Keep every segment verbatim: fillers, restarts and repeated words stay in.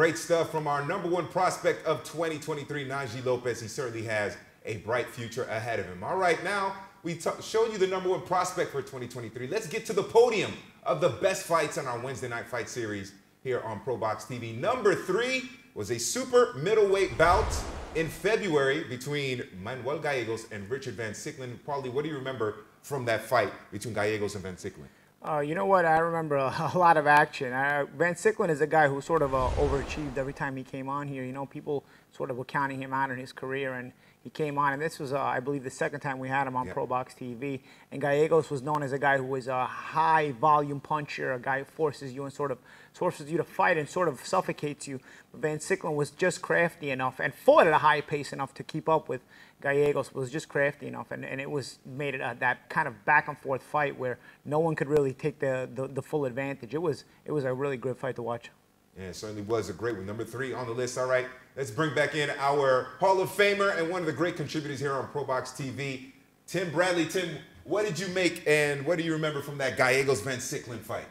Great stuff from our number one prospect of twenty twenty-three, Najee Lopez. He certainly has a bright future ahead of him. All right, now we showed you the number one prospect for twenty twenty-three. Let's get to the podium of the best fights on our Wednesday Night Fight series here on Pro Box T V. Number three was a super middleweight bout in February between Manuel Gallegos and Richard Van Sicklen. Paulie, what do you remember from that fight between Gallegos and Van Sicklen? Uh, you know what? I remember a, a lot of action. I, Van Sicklen is a guy who sort of uh, overachieved every time he came on here. You know, people sort of were counting him out in his career, and he came on. And this was, uh, I believe, the second time we had him on yeah. Pro Box T V. And Gallegos was known as a guy who was a high-volume puncher, a guy who forces you and sort of forces you to fight and sort of suffocates you. But Van Sicklen was just crafty enough and fought at a high pace enough to keep up with Gallegos. Was just crafty enough, and, and it was made it a, that kind of back and forth fight where no one could really take the, the, the full advantage. It was it was a really good fight to watch. Yeah, it certainly was a great one. Number three on the list. All right, let's bring back in our Hall of Famer and one of the great contributors here on Pro Box T V, Tim Bradley. Tim, what did you make and what do you remember from that Gallegos-Van Sicklen fight?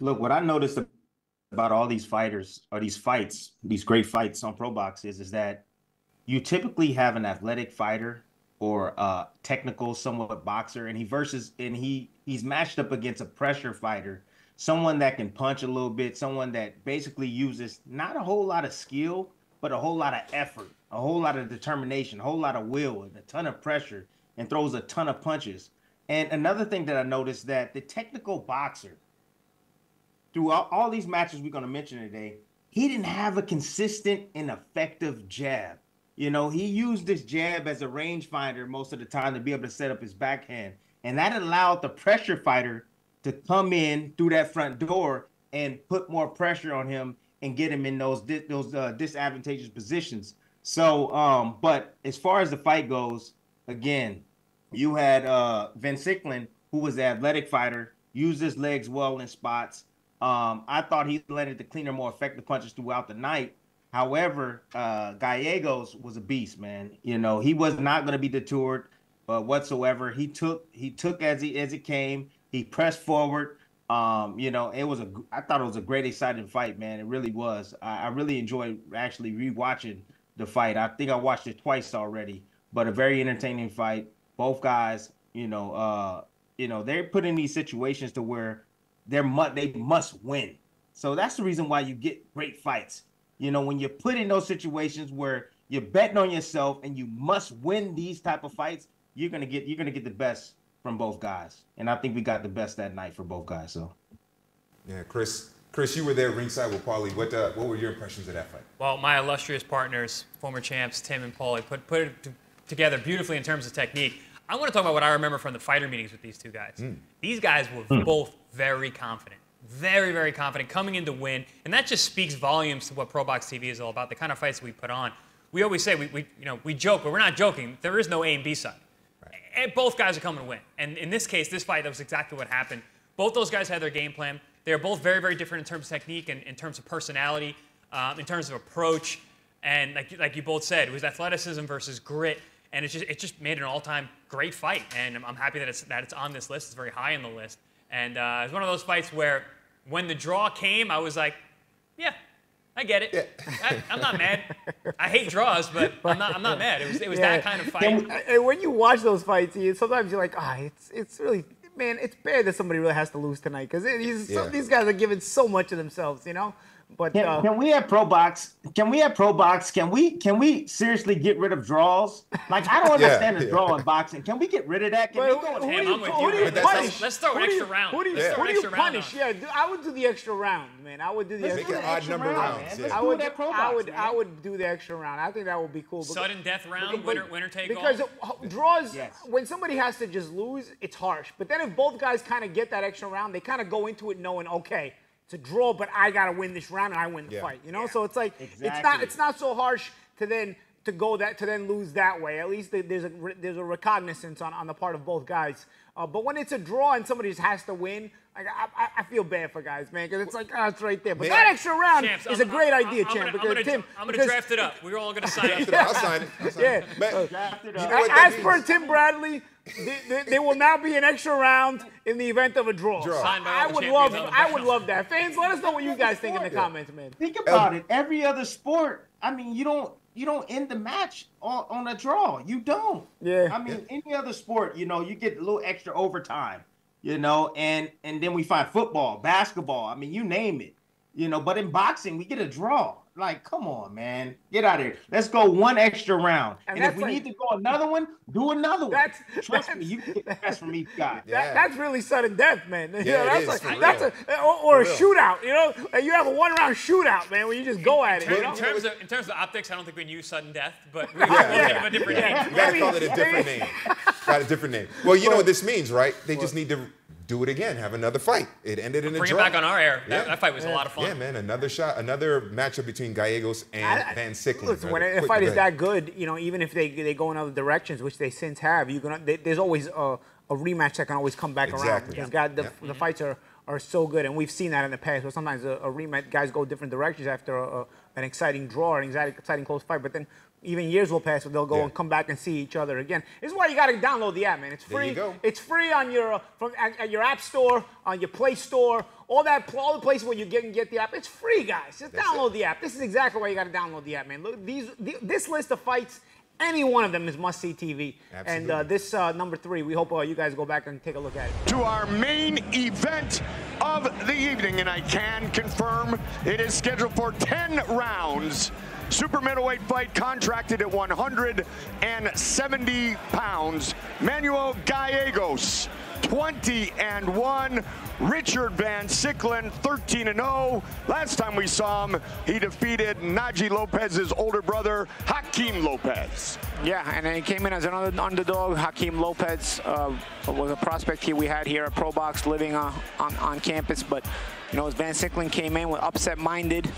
Look, what I noticed about all these fighters, or these fights, these great fights on Pro Box is, is that you typically have an athletic fighter or a technical, somewhat boxer, and he versus, and he he's matched up against a pressure fighter, someone that can punch a little bit, someone that basically uses not a whole lot of skill, but a whole lot of effort, a whole lot of determination, a whole lot of will, and a ton of pressure, and throws a ton of punches. And another thing that I noticed that the technical boxer, throughout all these matches we're going to mention today, he didn't have a consistent and effective jab. You know, he used this jab as a rangefinder most of the time to be able to set up his backhand. And that allowed the pressure fighter to come in through that front door and put more pressure on him and get him in those, those uh, disadvantageous positions. So, um, but as far as the fight goes, again, you had uh, Van Sicklen, who was the athletic fighter, used his legs well in spots. Um, I thought he landed the cleaner, more effective punches throughout the night. However, uh, Gallegos was a beast, man. You know, he was not going to be deterred uh, whatsoever. He took he took as he as it came. He pressed forward. Um, you know, it was a I thought it was a great, exciting fight, man. It really was. I, I really enjoyed actually rewatching the fight. I think I watched it twice already, but a very entertaining fight. Both guys, you know, uh, you know, they're put in these situations to where They're mu- they must win. So that's the reason why you get great fights. You know, when you're put in those situations where you're betting on yourself and you must win these type of fights, you're gonna get you're gonna get the best from both guys. And I think we got the best that night for both guys. So yeah, Chris, Chris, you were there ringside with Paulie. What uh, what were your impressions of that fight? Well, my illustrious partners, former champs Tim and Paulie, put put it together beautifully in terms of technique. I want to talk about what I remember from the fighter meetings with these two guys. Mm. These guys were mm. both very confident, very, very confident coming in to win. And that just speaks volumes to what Pro Box T V is all about, the kind of fights we put on. We always say, we, we, you know, we joke, but we're not joking. There is no A and B side. Right. And both guys are coming to win. And in this case, this fight, that was exactly what happened. Both those guys had their game plan. They're both very, very different in terms of technique and in terms of personality, um, in terms of approach. And like, like you both said, it was athleticism versus grit. And it just, it just made an all-time great fight. And I'm, I'm happy that it's, that it's on this list. It's very high on the list. And uh, it was one of those fights where when the draw came, I was like, yeah, I get it. Yeah. I, I'm not mad. I hate draws, but I'm not, I'm not mad. It was, it was yeah. that kind of fight. And, and when you watch those fights, you, sometimes you're like, ah, oh, it's, it's really, man, it's bad that somebody really has to lose tonight because yeah. these guys are giving so much of themselves, you know? But can, uh, can we have Pro Box? Can we have Pro Box? Can we can we seriously get rid of draws? Like I don't understand yeah, the draw yeah. in boxing. Can we get rid of that? Can Wait, we go Tim, you, I'm with you. you let's, let's throw an extra round. Who do you, yeah. who do you punish? Yeah, I would do the extra round, man. I would do the let's extra, make an odd extra number round. round yeah. I would that Pro Box, I would man. I would do the extra round. I think that would be cool. Because, sudden death round, because, winner winner take because all. Because draws, yes. when somebody has to just lose, it's harsh. But then if both guys kind of get that extra round, they kind of go into it knowing, okay, it's a draw, but I gotta win this round and I win the yeah. fight. You know, yeah. so it's like exactly. it's not it's not so harsh to then to go that to then lose that way. At least there's a there's a recognizance on, on the part of both guys. Uh, but when it's a draw and somebody just has to win, like, I, I feel bad for guys, man, because it's like oh, it's right there. But man, that extra round champs, is I'm, a great I'm, idea, I'm, champ. I'm gonna, because I'm gonna, Tim, I'm gonna because, draft it up. We're all gonna sign it. I'll sign it. I'll sign yeah. it. Man, uh, draft it up. You know as, as per Tim Bradley, There will now be an extra round in the event of a draw. draw. I would love, I would love that. Fans, let us know what you guys think in the comments, man. Think about it. Every other sport, I mean, you don't, you don't end the match on, on a draw. You don't. Yeah. I mean, any other sport, you know, you get a little extra overtime, you know, and and then we find football, basketball. I mean, you name it, you know. But in boxing, we get a draw. Like, come on, man. Get out of here. Let's go one extra round. And, and if we like, need to go another one, do another one. That's, Trust that's, me, you can get the best from each guy. That, yeah. That's really sudden death, man. Yeah, you know, that's is, like, that's a, or or a shootout, you know? Like you have a one-round shootout, man, where you just go at it. In, you know? in, terms of, in terms of optics, I don't think we can use sudden death, but we have a different name. You got to call it a different name. Got a different name. Well, you know what this means, right? They what? just need to... do it again. Have another fight. It ended in a draw. Bring it back on our air. Yeah. That, that fight was yeah. a lot of fun. Yeah, man. Another shot. Another matchup between Gallegos and I, I, Van Sicklen. Look, right? when a fight is that good, you know, even if they they go in other directions, which they since have, you gonna they, there's always a, a rematch that can always come back exactly. around. Because yeah. God, the, yeah. the fights are are so good, and we've seen that in the past. Where sometimes a, a rematch, guys go different directions after a, a, an exciting draw, or an exciting, exciting close fight, but then. Even years will pass, so they'll go yeah. and come back and see each other again. This is why you got to download the app, man. It's free. There you go. It's free on your uh, from at, at your app store, on your Play Store, all that, all the places where you get and get the app. It's free, guys. Just That's download it. the app. This is exactly why you got to download the app, man. Look, these the, this list of fights, any one of them is must-see T V. Absolutely. And uh, this uh, number three, we hope uh, you guys go back and take a look at it. To our main event of the evening, and I can confirm it is scheduled for ten rounds. Super middleweight fight contracted at one hundred seventy pounds. Manuel Gallegos, twenty and one. Richard Van Sicklen, thirteen and oh. Last time we saw him, he defeated Najee Lopez's older brother, Hakeem Lopez. Yeah, and then he came in as another underdog. Hakeem Lopez uh, was a prospect he, we had here at Pro Box, living uh, on, on campus, but you know, as Van Sicklen came in with upset-minded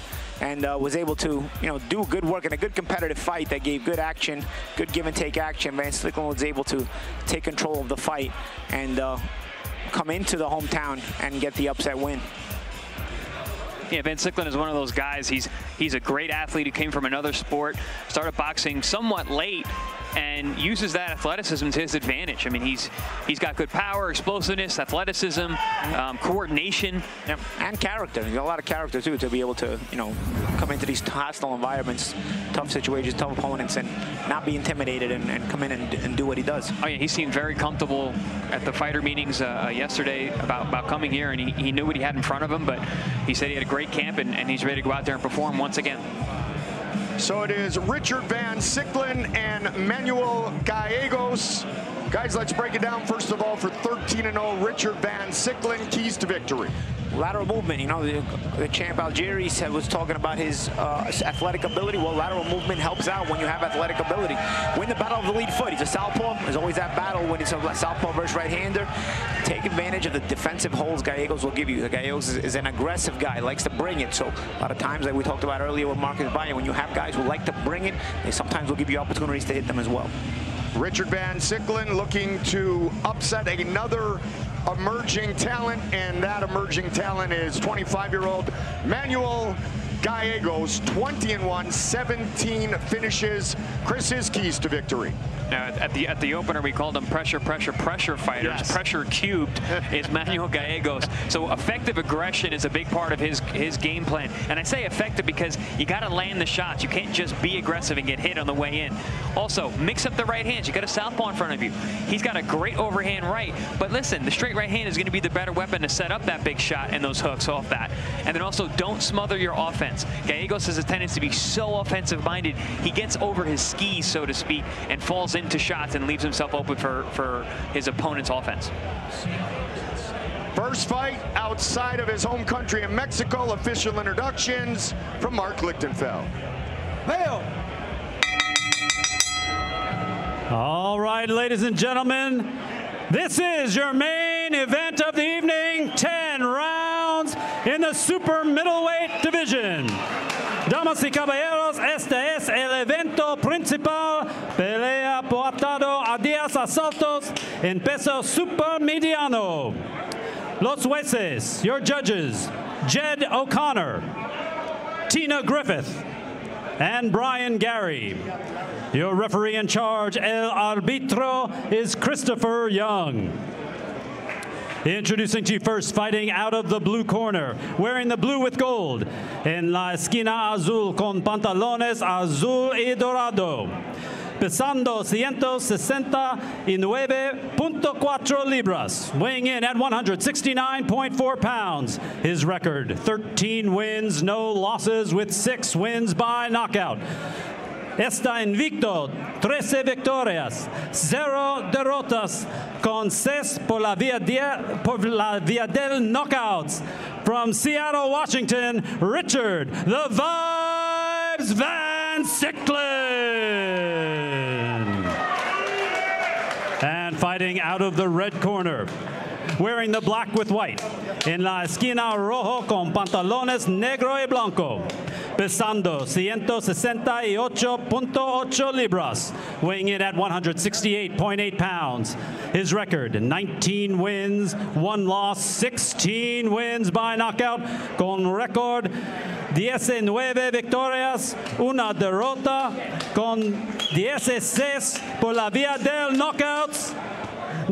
and uh, was able to, you know, do good work in a good competitive fight that gave good action, good give-and-take action. Van Sicklen was able to take control of the fight and uh, come into the hometown and get the upset win. Yeah, Van Sicklen is one of those guys. He's he's a great athlete who came from another sport, started boxing somewhat late, and uses that athleticism to his advantage. I mean, he's he's got good power, explosiveness, athleticism, um, coordination, yep. and character. He's got a lot of character too to be able to, you know, come into these hostile environments, tough situations, tough opponents, and not be intimidated and, and come in and, and do what he does. Oh yeah, he seemed very comfortable at the fighter meetings uh, yesterday about about coming here, and he, he knew what he had in front of him. But he said he had a great camp, and, and he's ready to go out there and perform once again. So it is Richard Van Sicklen and Manuel Gallegos. Guys, let's break it down. First of all, for thirteen and oh, Richard Van Sicklen, keys to victory. Lateral movement. You know, the, the champ Algieri said, was talking about his uh, athletic ability. Well, lateral movement helps out when you have athletic ability. Win the battle of the lead foot. He's a southpaw. There's always that battle when it's a southpaw versus right-hander. Take advantage of the defensive holes Gallegos will give you. Gallegos is, is an aggressive guy, likes to bring it. So a lot of times, like we talked about earlier with Marcus Bayer, when you have guys who like to bring it, they sometimes will give you opportunities to hit them as well. Richard Van Sicklen looking to upset another emerging talent, and that emerging talent is twenty-five-year-old Manuel Gallegos, twenty and one, seventeen finishes. Chris, his keys to victory. Now, at the at the opener, we called them pressure, pressure, pressure fighters. Yes. Pressure cubed is Manuel Gallegos. So effective aggression is a big part of his his game plan. And I say effective because you got to land the shots. You can't just be aggressive and get hit on the way in. Also, mix up the right hands. You got a southpaw in front of you. He's got a great overhand right. But listen, the straight right hand is going to be the better weapon to set up that big shot and those hooks off that. And then also, don't smother your offense. Gallegos has a tendency to be so offensive-minded, he gets over his skis, so to speak, and falls into shots and leaves himself open for, for his opponent's offense. First fight outside of his home country in Mexico. Official introductions from Mark Lichtenfeld. Bail. All right, ladies and gentlemen, this is your main event of the evening, ten rounds in the super middleweight division. Damas y caballeros, este es el evento principal, pelea por atado a diez asaltos en peso super mediano. Los jueces, your judges, Jed O'Connor, Tina Griffith, and Brian Gary. Your referee in charge, El Arbitro, is Christopher Young. Introducing to you first, fighting out of the blue corner, wearing the blue with gold, en la esquina azul con pantalones azul y dorado, pesando ciento sesenta y nueve punto cuatro libras, weighing in at one hundred sixty-nine point four pounds. His record, thirteen wins, no losses, with six wins by knockout. Está invicto, trece victorias, cero derrotas, con seis por la vía, de, por la vía del knockouts. From Seattle, Washington, Richard "The Vibes" Van Sicklen. And fighting out of the red corner, wearing the black with white, en la esquina rojo con pantalones negro y blanco, pesando ciento sesenta y ocho punto ocho libras, weighing in at one hundred sixty-eight point eight pounds. His record, nineteen wins, one loss, sixteen wins by knockout, con record diecinueve victorias, una derrota, con dieciséis por la vía del knockouts.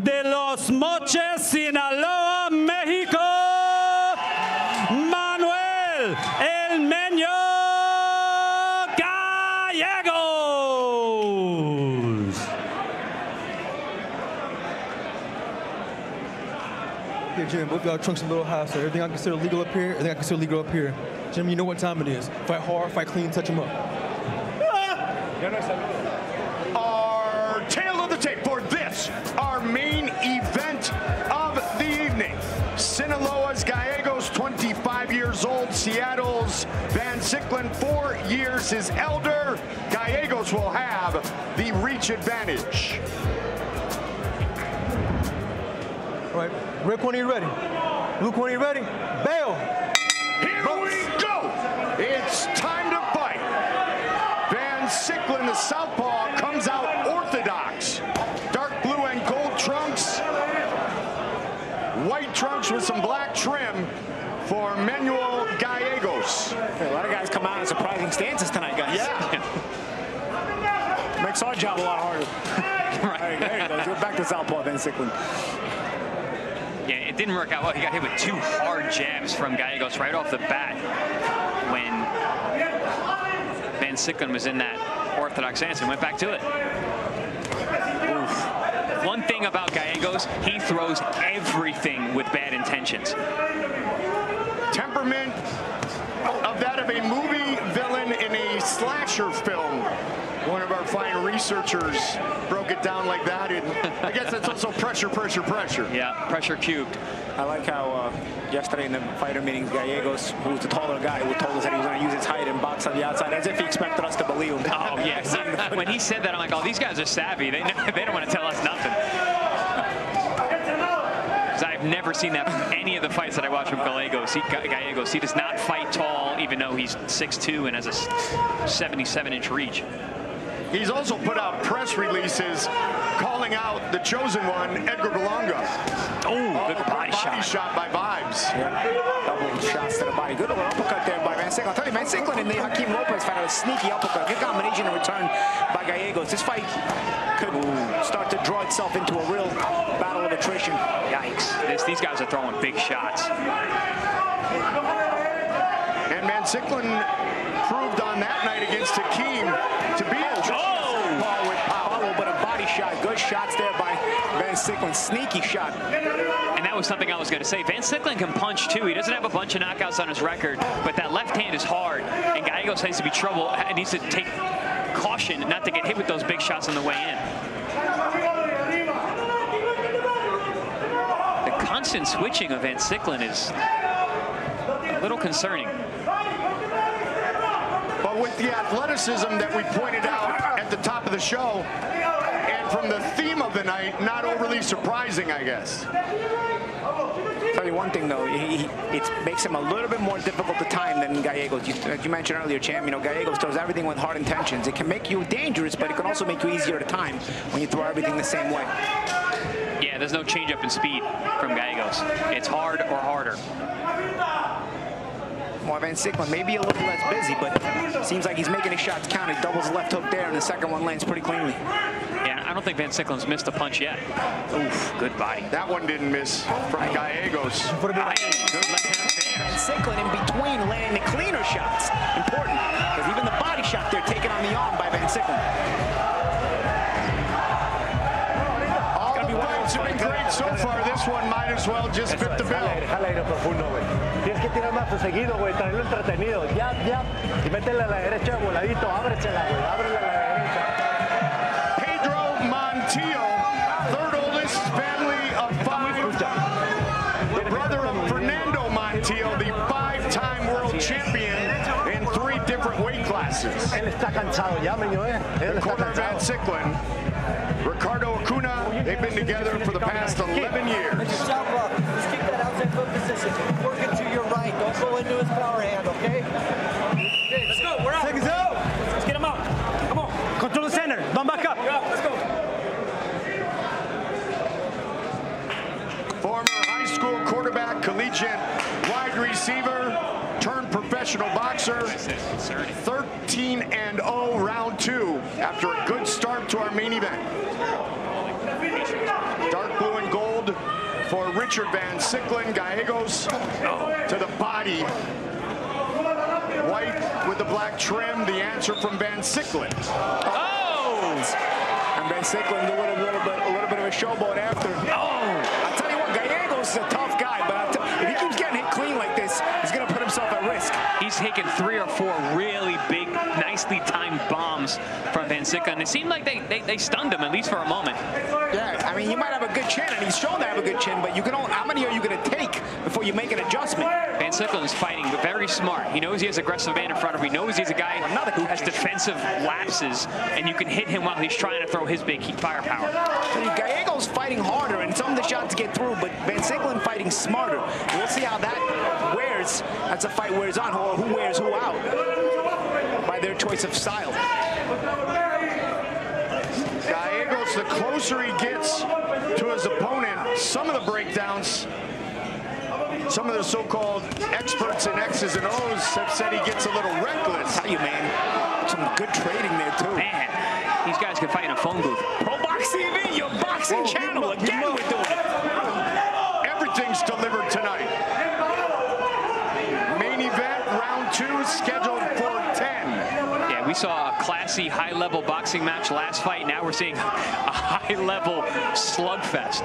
De Los Moches, Sinaloa, México, Manuel "El Meño" Gallegos. Here, Jim, both y'all trunks a little high, so everything I consider legal up here, everything I consider legal up here. Jim, you know what time it is. Fight hard, fight clean, touch him up. Our tail of the tape for this, our main event of the evening. Sinaloa's Gallegos, twenty-five years old. Seattle's Van Sicklen, four years his elder. Gallegos will have the reach advantage. All right, Rick, when are you ready? Luke, when are you ready? Bail. Here Box. we go. It's time to fight. Van Sicklen, the southpaw, comes out orthodox. Dark blue and gold trunks, white trunks with some black trim for Manuel Gallegos. A lot of guys come out in surprising stances tonight, guys. Yeah. Makes our job a lot harder. Right. All right, there you go. Go back to southpaw, Van Sicklen. Yeah, it didn't work out well. He got hit with two hard jabs from Gallegos right off the bat when Van Sicklen was in that orthodox stance and went back to it. One thing about Gallegos, he throws everything with bad intentions. Temperament of that of a movie villain in a slasher film. One of our fine researchers broke it down like that. And I guess that's also pressure, pressure, pressure. Yeah, pressure cubed. I like how uh, yesterday in the fighter meetings, Gallegos, who was the taller guy, who told us that he was going to use his height and box on the outside, as if he expected us to believe him. Oh, yes. When he said that, I'm like, oh, these guys are savvy. They, they don't want to tell us nothing. Because I've never seen that from any of the fights that I watch from Gallegos. He, Gallegos, he does not fight tall, even though he's six two and has a seventy-seven inch reach. He's also put out press releases calling out the chosen one, Edgar Berlanga. Oh, good body, body shot. shot by Vibes. Yeah. Double shots to the body. Good little uppercut there by Van Sicklen. I'll tell you, Van Sicklen and the Hakeem Lopez found a sneaky uppercut. Good combination in return by Gallegos. This fight could start to draw itself into a real battle of attrition. Yikes. This, these guys are throwing big shots. And Van Sicklen proved on that night against Hakeem to be a oh. ball with power, but a body shot. Good shots there by Van Sicklen. Sneaky shot. And that was something I was going to say. Van Sicklen can punch, too. He doesn't have a bunch of knockouts on his record, but that left hand is hard, and Gallegos has to be trouble and needs to take caution not to get hit with those big shots on the way in. The constant switching of Van Sicklen is a little concerning. With the athleticism that we pointed out at the top of the show, and from the theme of the night, not overly surprising, I guess. I'll tell you one thing, though, he, he, it makes him a little bit more difficult to time than Gallegos. You, like you mentioned earlier, Champ, you know, Gallegos throws everything with hard intentions. It can make you dangerous, but it can also make you easier to time when you throw everything the same way. Yeah, there's no change-up in speed from Gallegos. It's hard or harder. more. Van Sicklen maybe a little less busy, but seems like he's making his shots count. He doubles the left hook there, and the second one lands pretty cleanly. Yeah, I don't think Van Sicklen's missed a punch yet. Oof, good body. That one didn't miss from Gallegos. Put it in. Good left hand there. Van Sicklen in between landing the cleaner shots. Important, because even the body shot there taken on the arm by Van Sicklen. Have been great so far. This one might as well just fit the bill. Jala aire profundo, güey. Tienes que tirar más seguido, güey. Traerlo entretenido. Jab, jab. Y métele a la derecha, voladito. Ábresela, güey. Ábrele a la derecha. Pedro Montiel, third oldest family of five. The brother of Fernando Montiel, the five-time world champion in three different weight classes. Él está cansado ya, meño, eh. Él está cansado. Van Sicklen, Ricardo Acuna, they've been together for the past eleven years. Just jump up. Just keep that outside foot position. Work it to your right. Don't go into his power hand, okay? Okay, let's go. We're out. Take us out. Let's get him out. Come on. Control the center. Don't back up. We're out. Let's go. Former high school quarterback, collegiate wide receiver, turned professional boxer. thirteen and oh round two after a good start to our main event. Dark blue and gold for Richard Van Sicklen. Gallegos oh. to the body. White with the black trim. The answer from Van Sicklen. Oh! And Van Sicklen doing a little bit, a little bit of a showboat after. Oh! I'll tell you what, Gallegos is a tough guy, but I'll if he keeps getting hit clean like this, he's gonna put himself at risk. He's taken three or four really big, nicely timed bombs from Van Sicklen. And it seemed like they, they, they stunned him, at least for a moment. Yeah, I mean, he might have a good chin, and he's shown to have a good chin, but you can only, how many are you going to take before you make an adjustment? Van Sicklen is fighting very smart. He knows he has aggressive man in front of him. He knows he's a guy who has defensive lapses, and you can hit him while he's trying to throw his big firepower. Gallego's fighting harder, and some of the shots get through, but Van Sicklen fighting smarter. We'll see how that wears. That's a fight wears on, or who wears who out by their choice of style. Gallegos, the closer he gets to his opponent, some of the breakdowns, some of the so-called experts in X's and O's have said he gets a little reckless. How you, man? Some good trading there, too. Man, these guys can fight in a phone booth. Pro Box T V, your boxing Whoa, channel. Again, we're doing it. Everything's delivered tonight. Main event, round two, scheduled for ten. We saw a classy, high-level boxing match last fight. Now we're seeing a high-level slugfest.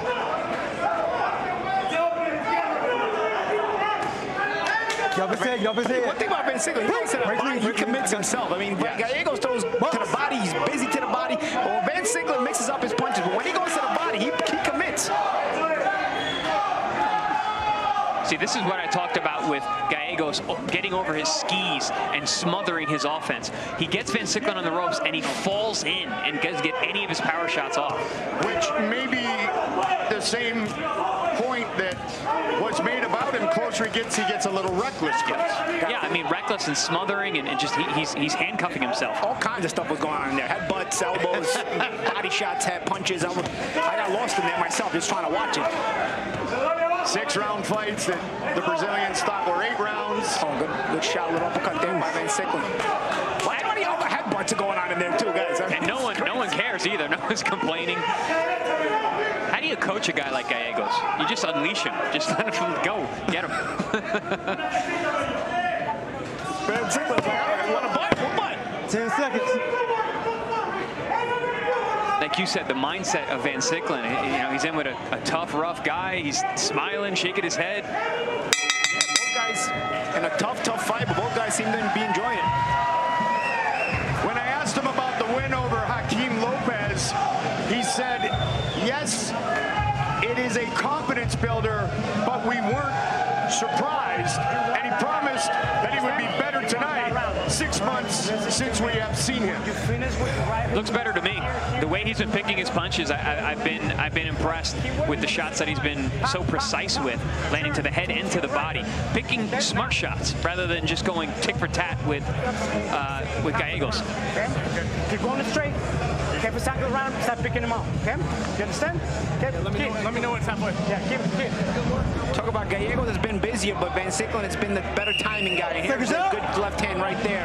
One thing about Van Sicklen, he thinks to the body, he commits himself. I mean, yes. Gallegos throws to the body, he's busy to the body. Well, Van Sicklen mixes up his punches, but when he goes to the body, he, he commits. See, this is what I talked about with Gallegos getting over his skis and smothering his offense. He gets Van Sicklen on the ropes, and he falls in and doesn't get any of his power shots off. Which may be the same point that was made about him. Closer he gets, he gets a little reckless. Yes. Yeah, I mean, reckless and smothering, and, and just he, he's, he's handcuffing himself. All kinds of stuff was going on in there. Headbutts, elbows, body shots, head punches. I got lost in there myself just trying to watch it. Six-round fights that the Brazilians thought were eight rounds. Oh, good, good shot, little uppercut there by Van Sicklen. Why do you have a headbutts are going on in there too, guys? I mean, and no one, crazy. no one cares either. No one's complaining. How do you coach a guy like Gallegos? You just unleash him. Just let him go. Get him. Van Sicklen, want a bite? What bite? Ten seconds. Like you said, the mindset of Van Sicklen, you know, he's in with a, a tough, rough guy. He's smiling, shaking his head. Yeah, both guys in a tough, tough fight, but both guys seem to be enjoying it. When I asked him about the win over Hakeem Lopez, he said, yes, it is a confidence builder, but we weren't surprised. And he promised that he would be better tonight. Six months since we have seen him. Looks better to me. The way he's been picking his punches, I, I, I've been I've been impressed with the shots that he's been so precise with, landing to the head and to the body, picking smart shots rather than just going tick for tat with uh, with Gallegos. Okay. Keep going straight. Okay, for second round, start picking him up. Okay, you understand? Okay, yeah, let me keep. know. Let me know what's halfway. Yeah, keep it. Talk about Gallegos has been busier, but Van Sicklen has been the better timing guy. He has a good left hand right there,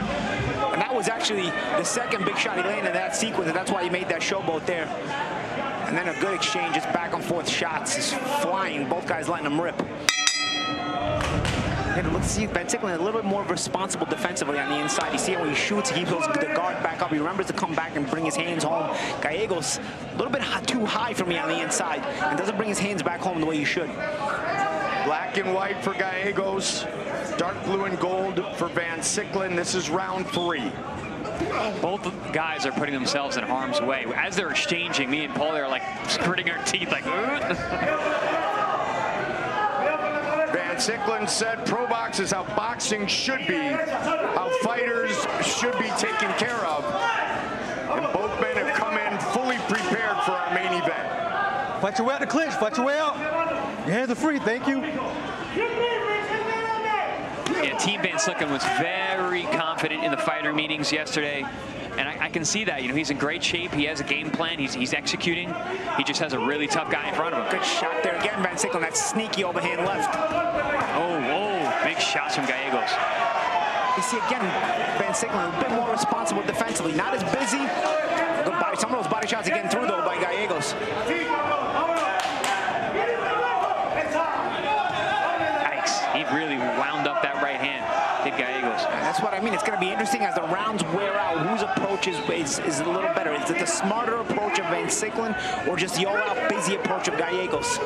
and that was actually the second big shot he landed in that sequence, and that's why he made that showboat there. And then a good exchange, just back and forth shots, is flying. Both guys letting them rip. And let's see Van Sicklen a little bit more responsible defensively on the inside. You see it when he shoots, he pulls the guard back up. He remembers to come back and bring his hands home. Gallegos, a little bit too high for me on the inside, and doesn't bring his hands back home the way he should. Black and white for Gallegos, dark blue and gold for Van Sicklen. This is round three. Both guys are putting themselves in harm's way. As they're exchanging, me and Paulie are like gritting our teeth like, Van Sicklen said Pro Box is how boxing should be, how fighters should be taken care of. And both men have come in fully prepared for our main event. Fight your way out the clinch, fight your way out. Your hands are free, thank you. Yeah, Team Van Sicklen was very confident in the fighter meetings yesterday. And I, I can see that. You know, he's in great shape. He has a game plan. He's, he's executing. He just has a really tough guy in front of him. Good shot there again, Van Sicklen. That sneaky overhand left. Oh, whoa. Big shots from Gallegos. You see, again, Van Sicklen a bit more responsible defensively. Not as busy. Good body. Some of those body shots again through, though, by Gallegos. He really wound up that right hand, did Gallegos. And that's what I mean. It's going to be interesting as the rounds wear out, whose approach is, is, is a little better. Is it the smarter approach of Van Sicklen or just the all-out busy approach of Gallegos?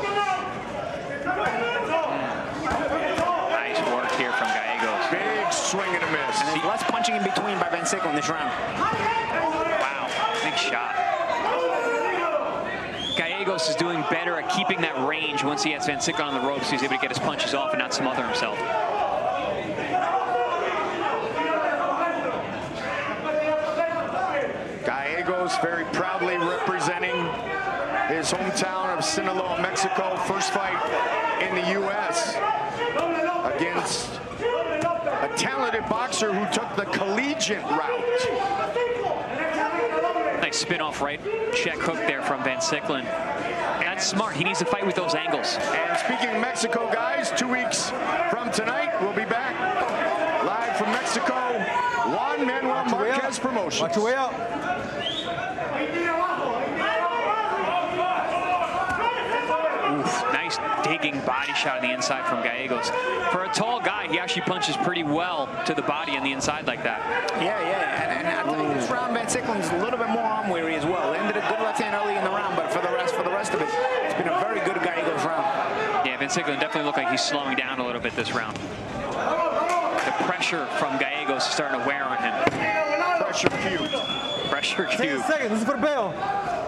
Nice work here from Gallegos. Big swing and a miss. And there's less punching in between by Van Sicklen this round. Wow, big shot. Gallegos is doing better at keeping that range once he has Van Sicklen on the ropes. He's able to get his punches off and not smother himself. Gallegos very proudly representing his hometown of Sinaloa, Mexico. First fight in the U S against a talented boxer who took the collegiate route. Nice spin-off right check hook there from Van Sicklen. That's smart. He needs to fight with those angles. And speaking of Mexico, guys, two weeks from tonight, we'll be back live from Mexico. Juan Manuel Marquez Promotions. Watch your way out. Oof, nice digging body shot on the inside from Gallegos. For a tall guy, he actually punches pretty well to the body on the inside like that. Yeah, yeah. And, and I think this round, Van Sicklen's a little bit more arm-weary as well. Ended a good left hand early in the round, but for the rest, for the rest of it, it's been a very good Gallegos round. Yeah, Van Sicklen definitely looked like he's slowing down a little bit this round. The pressure from Gallegos is starting to wear on him. Pressure cube. Pressure cube. Second, this is for bail.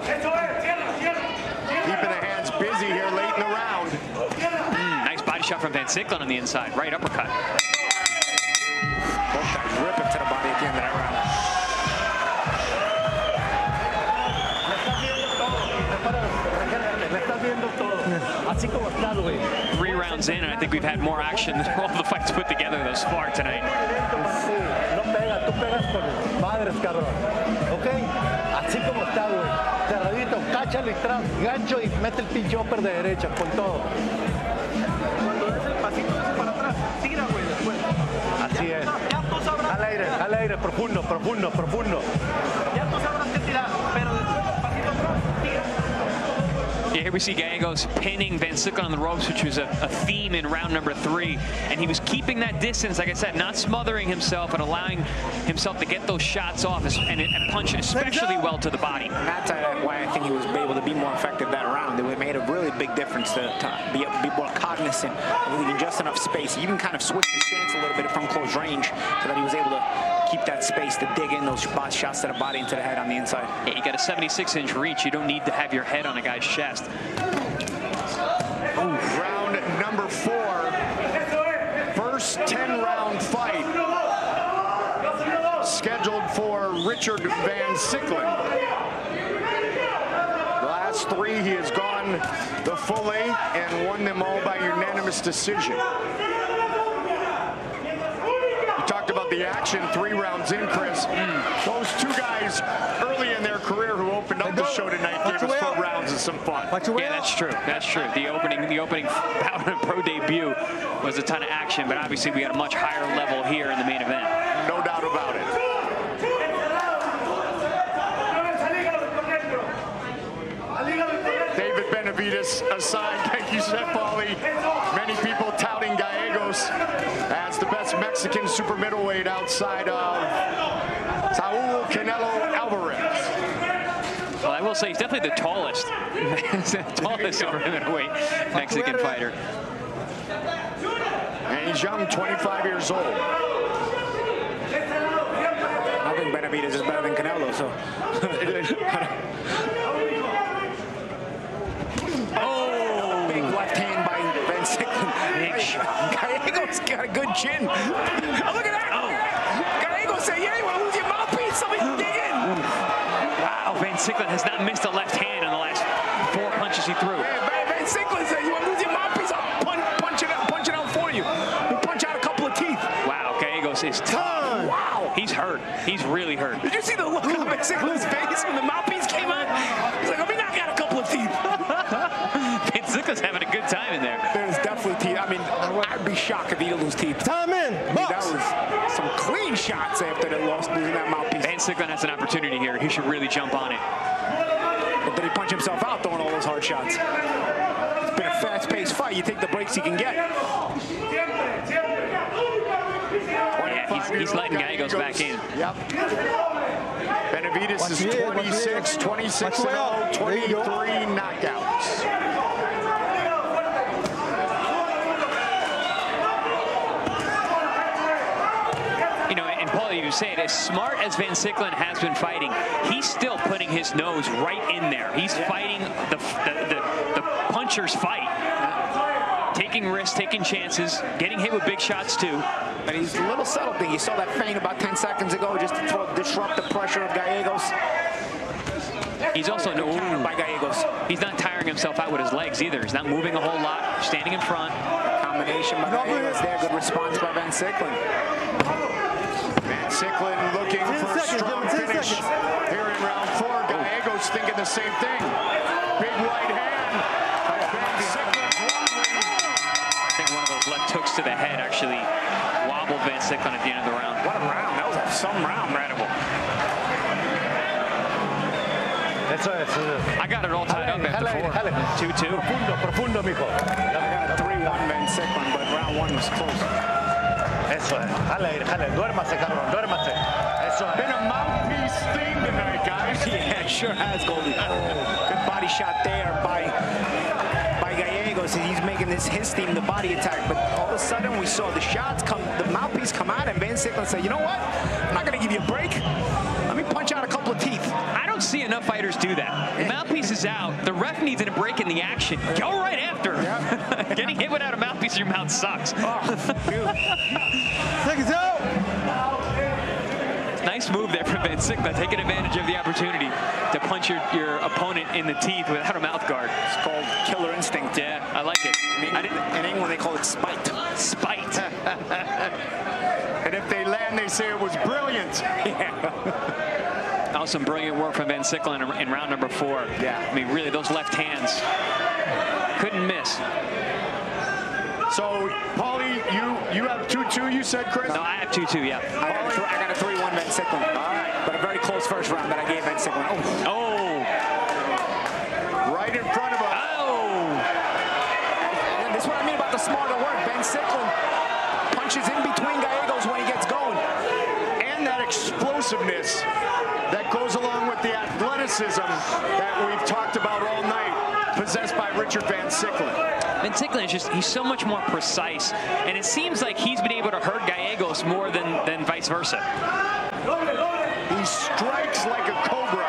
Keeping the hands busy here late in the round. Mm, nice body shot from Van Sicklen on the inside. Right uppercut. Both guys ripping to the body at the end of that round. Three rounds in, and I think we've had more action than all the fights put together thus far tonight. Yeah, here we see Gallegos pinning Van Sicklen on the ropes, which was a, a theme in round number three. And he was keeping that distance, like I said, not smothering himself and allowing himself to get those shots off and, and punch especially well to the body. And that's why I think he was able to be more effective that round. It made a really big difference to, to be, be more cognizant of leaving just enough space. He even kind of switched his stance a little bit from close range so that he was able to keep that space to dig in those shots to the body and to the head on the inside. Yeah, you got a seventy-six inch reach. You don't need to have your head on a guy's chest. Ooh, round number four. First ten round fight scheduled for Richard Van Sicklen. The last three, he has gone the full eight and won them all by unanimous decision. The action three rounds in, Chris. Mm. Those two guys early in their career who opened up the show tonight Watch gave us four out. rounds of some fun. Watch yeah, that's true. That's true. The opening, the opening round of pro debut was a ton of action, but obviously we got a much higher level here in the main event. No doubt about it. David Benavides aside, thank you, Paulie. Many people touting Gallegos as the best Mexican super middleweight outside of Saúl Canelo Alvarez. Well, I will say he's definitely the tallest, the tallest super middleweight Mexican fighter. And he's young, twenty-five years old. I think Benavides is better than Canelo, so. Oh, big left hand by Van Sicklen. Gallegos got a good chin. Oh, look at that. Oh. Gallegos said, yeah, you want to lose your mouthpiece? Somebody dig in. Wow, Van Sicklen has not missed a left hand in the last four punches he threw. Van, Van Sicklen said, you want to lose your mouthpiece? I'll punch, punch it out, punch it out for you. We'll punch out a couple of teeth. Wow, Gallegos is tough. Wow. He's hurt. He's really hurt. Did you see the look on Van Sicklen's face when the mouthpiece came on? He's like, let me knock out a couple of teeth. Van Sicklen's having a good time in there. There's definitely teeth. I mean, I'd be shocked if he didn't lose teeth. Time in, box. I mean, that was some clean shots after they lost, losing that mouthpiece. Van Sicklen has an opportunity here. He should really jump on it. But did he punch himself out throwing all those hard shots? It's been a fast-paced fight. You take the breaks he can get. Yeah, he's, he's letting Gallegos back in. Yep. Benavides is twenty-six, twenty-six and zero, twenty-three knockouts. You say it, as smart as Van Sicklen has been fighting, he's still putting his nose right in there. He's yeah. fighting the, the, the, the puncher's fight. Uh, taking risks, taking chances, getting hit with big shots, too. But he's a little subtle thing. You saw that feint about ten seconds ago just to throw, disrupt the pressure of Gallegos. He's also no counter by Gallegos. He's not tiring himself out with his legs, either. He's not moving a whole lot, standing in front. Combination by Gallegos there. Good response by Van Sicklen. Sicklen looking for a strong finish here in round four. Gallegos thinking the same thing. Big right hand. I think one of those left hooks to the head actually wobbled Van Sicklen at the end of the round. What a round. That was a some round. Incredible. That's it. I got it all tied up after four. two two. Profundo, mijo. I got a three one Van Sicklen, but round one was close. Eso es. Jale, jale. Duérmase, cabrón. Duérmase. Eso es. Been a mouthpiece thing tonight, guys. Yeah, it sure has, Goldie. Oh, good body shot there by, by Gallegos. He's making this his team, the body attack. But all of a sudden, we saw the shots come, the mouthpiece come out, and Van Sicklen said, you know what? I'm not going to give you a break. Let me punch out a couple of teeth. I don't see enough fighters do that. The mouthpiece is out. The ref needs a break in the action. Go right after. Yep. Getting hit without a mouthpiece, your mouth sucks. Oh, dude. Seconds out. Nice move there from Van Sicklen, taking advantage of the opportunity to punch your, your opponent in the teeth without a mouth guard. It's called killer instinct. Yeah, I like it. In England, I didn't, in England they call it spite. Spite. And if they land, they say it was brilliant. Yeah. Awesome, brilliant work from Van Sicklen in, in round number four. Yeah. I mean, really, those left hands couldn't miss. So, Paulie, you you have two two, you said, Chris? No, I have two two, yeah. I got a three one Van Sicklen. All right. But a very close first round that I gave Van Sicklen. Oh. Oh. Right in front of us. Oh. And this is what I mean about the smarter work. Van Sicklen punches in between Gallegos when he gets going. And that explosiveness that goes along with the athleticism that we've talked about all night, possessed by Richard Van Sicklen. Van Sicklen is just, he's so much more precise, and it seems like he's been able to hurt Gallegos more than, than vice versa. He strikes like a cobra.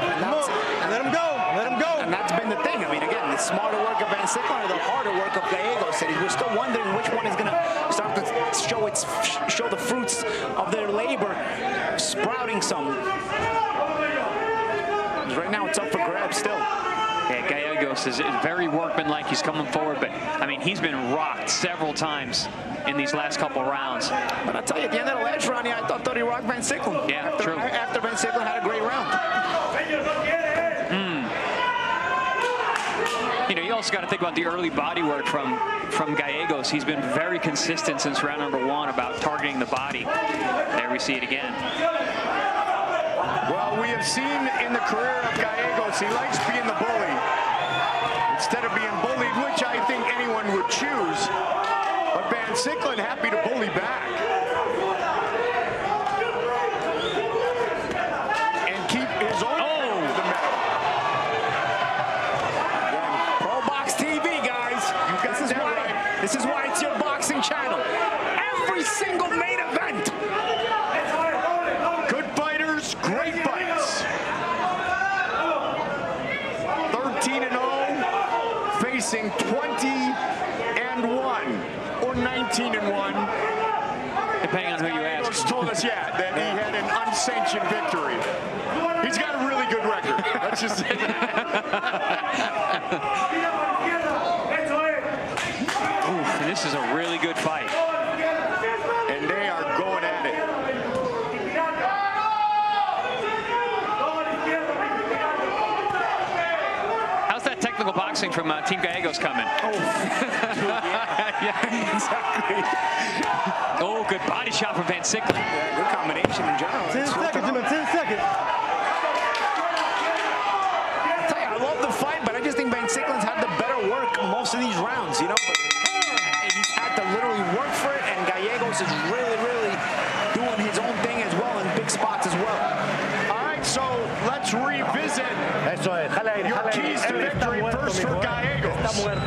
And that's, and let him go, let him go. And that's been been the thing. I mean, again, the smarter work of Van Sicklen or the harder work of Gallegos. And we're still wondering which one is going to start to show its show the fruits of their labor, sprouting some. Right now, it's up for grabs still. Yeah, Gallegos is very workmanlike. He's coming forward, but, I mean, he's been rocked several times in these last couple rounds. But I'll tell you, at the end of the last round, yeah, I thought, thought he rocked Van Sicklen. Yeah, after, true. After Van Sicklen had a great round. Mm. You know, you also got to think about the early body work from, from Gallegos. He's been very consistent since round number one about targeting the body. There we see it again. Well, we have seen in the career of Gallegos, he likes being the bully. Instead of being bullied, which I think anyone would choose, but Van Sicklen happy to bully back. And keep his own oh. end of the medal. Pro Box T V, guys. You got this, is why, right. This is why it's your boxing channel. Every single main event. Great fights. thirteen and oh, facing twenty and one or nineteen and one. Depending on who you ask. He's told us, yeah, that he had an unsanctioned victory. He's got a really good record. Let's just say that. Oof, and this is a really good fight. And they are going at it. Boxing from uh, Team Gallegos coming. Oh, yeah. Yeah, exactly. Oh, good body shot from Van Sicklen. Yeah, good combination in general. Ten seconds, gentlemen. Ten seconds. I tell you, I love the fight, but I just think Van Sicklen's had the better work most of these rounds. You know, but he's had to literally work for it, and Gallegos is really, really doing his own thing as well in big spots as well. All right, so let's revisit. That's right. Your keys to victory first for Gallegos.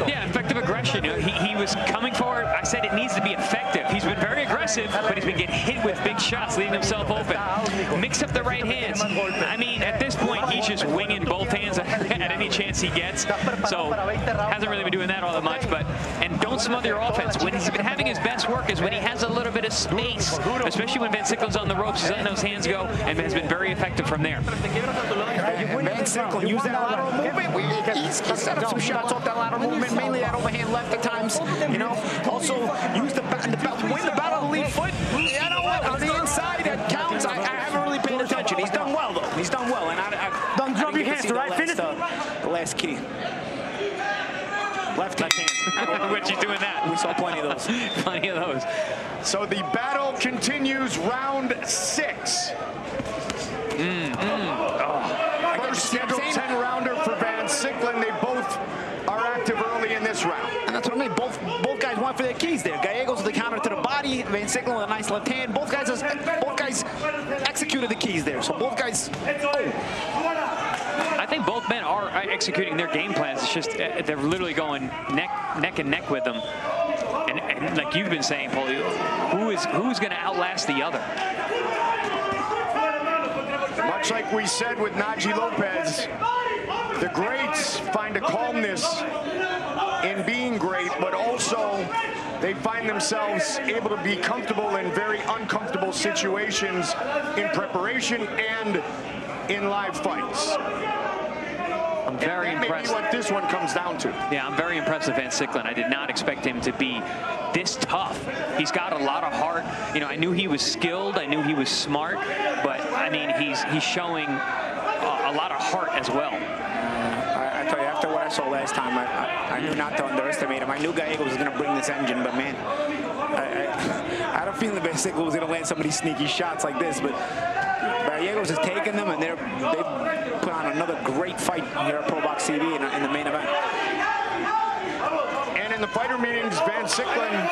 Yeah, effective aggression. He, he was coming forward. I said it needs to be effective. He's been very aggressive, but he's been getting hit with big shots, leaving himself open. Mixed up the right hands. I mean, at this point, he's just winging both hands at any chance he gets. So hasn't really been doing that all that much. But and don't smother your offense. When he's been having his best work is when he has a little bit of space, especially when Van Sicklen's on the ropes. He's letting those hands go and has been very effective from there. Van Sicklen used that lateral movement. We, he's, he set up some shots off that lateral movement, mainly that overhand left at times. You know, also used the, the, the win the battle of the lead foot. You know what? On the inside, that counts. I, I haven't really paid attention. He's done well though. He's done well, and I, I don't drop your hands, right? Finish the last key. Left hand. I don't know what you're doing that. We saw plenty of those. Plenty of those. So the battle continues. Round six. Mm, mm. Oh. First scheduled ten rounder for Van Sicklen. They both are active early in this round. And that's what I mean. Both both guys went for their keys there. Gallegos with the counter to the body. Van Sicklen with a nice left hand. Both guys has, both guys executed the keys there. So both guys. Oh. I think both men are executing their game plans. It's just they're literally going neck neck and neck with them. And, and like you've been saying, Paulie, who is who's going to outlast the other? Much like we said with Najee Lopez, the greats find a calmness in being great, but also they find themselves able to be comfortable in very uncomfortable situations in preparation and in live fights. I'm very and that impressed. May be what this one comes down to. Yeah, I'm very impressed with Van Sicklen. I did not expect him to be this tough. He's got a lot of heart. You know, I knew he was skilled. I knew he was smart. But, I mean, he's he's showing a, a lot of heart as well. I, I tell you, after what I saw last time, I, I, I knew not to underestimate him. I knew Gallegos was going to bring this engine, but, man, I, I, I had a feeling Van Sicklen was going to land some of these sneaky shots like this. But Gallegos is taking them, and they're, they've put on another great fight here at Pro Box T V in, in the main event. And in the fighter meetings, Van Sicklen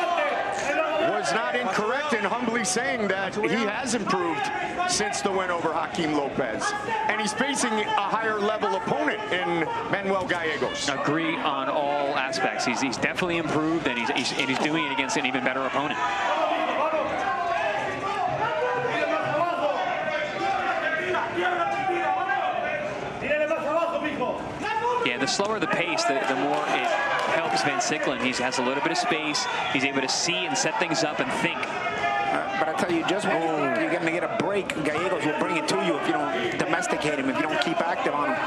was not incorrect in humbly saying that he has improved since the win over Hakeem Lopez. And he's facing a higher-level opponent in Manuel Gallegos. Agree on all aspects. He's, he's definitely improved, and he's, he's, and he's doing it against an even better opponent. yeah, the slower the pace, the, the more it helps Van Sicklen. He has a little bit of space. He's able to see and set things up and think. Uh, but I tell you, just when you think you're going to get a break, Gallegos will bring it to you if you don't domesticate him, if you don't keep active on him.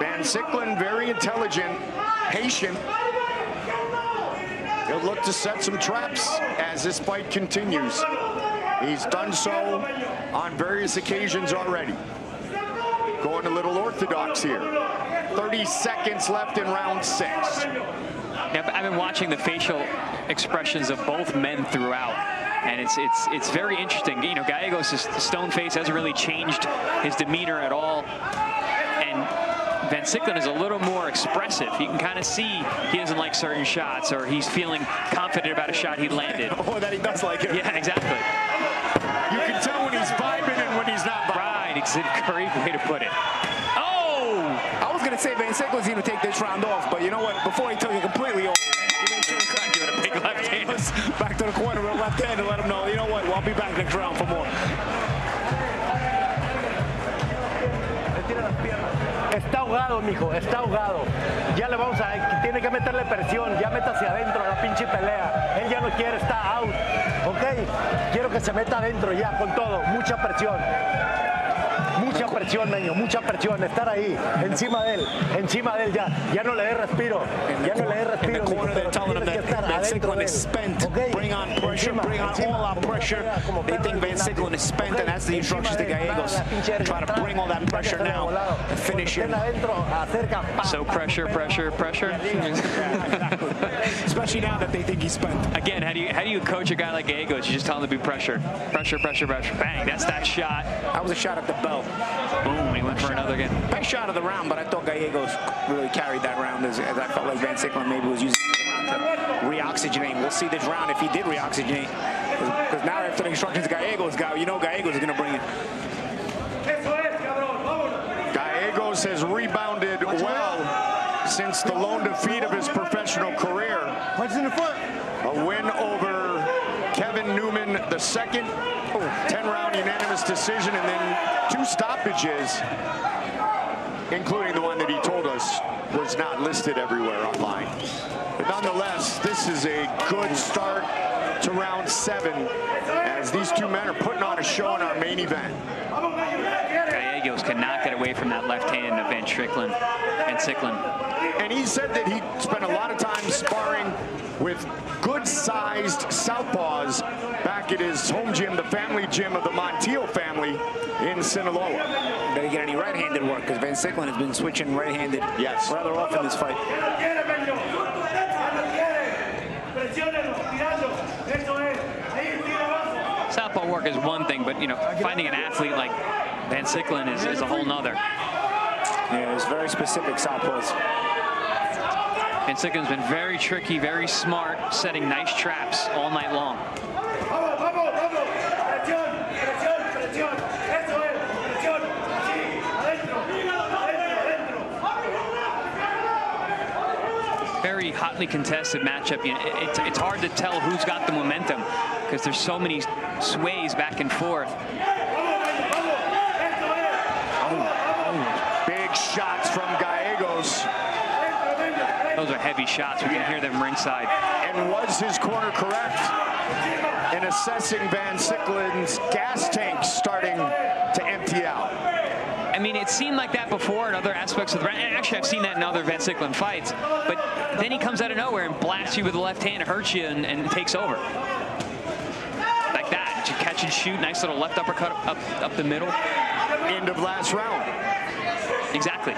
Van Sicklen, very intelligent, patient. He'll look to set some traps as this fight continues. He's done so on various occasions already. Going a little orthodox here. thirty seconds left in round six. Yeah, I've been watching the facial expressions of both men throughout, and it's it's it's very interesting. You know, Gallegos' stone face hasn't really changed his demeanor at all, and Van Sicklen is a little more expressive. You can kind of see he doesn't like certain shots, or he's feeling confident about a shot he landed. Oh, that he does like it. Yeah, exactly. You can tell when he's vibing and when he's not vibing. It's a great way to put it. Oh! I was going to say Van Sicklen's going to take this round off, but you know what? Before he took it completely off, he made sure he couldn't give it a big left hand. Back to the corner with a left hand and let him know, you know what? Well, I'll be back next round for more. Está ahogado, mijo. Está ahogado. Ya le vamos a... Tiene que meterle presión. Ya meta hacia adentro a la pinche pelea. Él ya no quiere. Está out. ¿Ok? Quiero que se meta adentro ya con todo. Mucha presión. Mucha presión, Meño, mucha presión. Estar ahí, encima de él, encima de él ya. Ya no le dé respiro, ya no le dé respiro. Van Sicklen is spent. Okay. Bring on pressure, encima, bring on encima. all out pressure. They think Van Sicklen is spent, okay. And that's the instructions to Gallegos. Try to bring all that pressure now and finish it. So pressure, pressure, pressure. Especially now that they think he's spent. Again, how do you how do you coach a guy like Gallegos? You just tell him to be pressure, pressure, pressure, pressure. Bang, that's that shot. That was a shot at the bell. Boom, he went for another again. Best shot of the round, but I thought Gallegos really carried that round as, as I felt like Van Sicklen maybe was using the round to reoxygenate. We'll see this round if he did reoxygenate. Because now after the instructions Gallegos got, you know Gallegos is going to bring it. Gallegos has rebounded well since the lone defeat of his professional career. Punches in the foot. A win over Kevin Newman the second. ten round unanimous decision, and then two stoppages, including the one that he told us was not listed everywhere online. But nonetheless, this is a good start to round seven as these two men are putting on a show in our main event. Gallegos cannot get away from that left hand of Van Sicklen. Van Sicklen. And he said that he spent a lot of time sparring with good-sized southpaws back at his home gym, the family gym of the Montiel family in Sinaloa. Better get any right-handed work, because Van Sicklen has been switching right-handed yes. rather often this fight. Southpaw work is one thing, but, you know, finding an athlete like Van Sicklen is, is a whole nother. Yeah, it's very specific southpaws. Van Sicklen's been very tricky, very smart, setting nice traps all night long. Very hotly contested matchup. You know, it's, it's hard to tell who's got the momentum because there's so many sways back and forth. Oh, oh. Big shots from Gallegos. Those are heavy shots. We can hear them ringside. And was his corner correct in assessing Van Sicklen's gas tank starting to empty out? I mean, it seemed like that before in other aspects of the round. Actually, I've seen that in other Van Sicklen fights. But then he comes out of nowhere and blasts you with the left hand, hurts you, and, and takes over. Like that. You catch and shoot. Nice little left uppercut up, up the middle. End of last round. Exactly.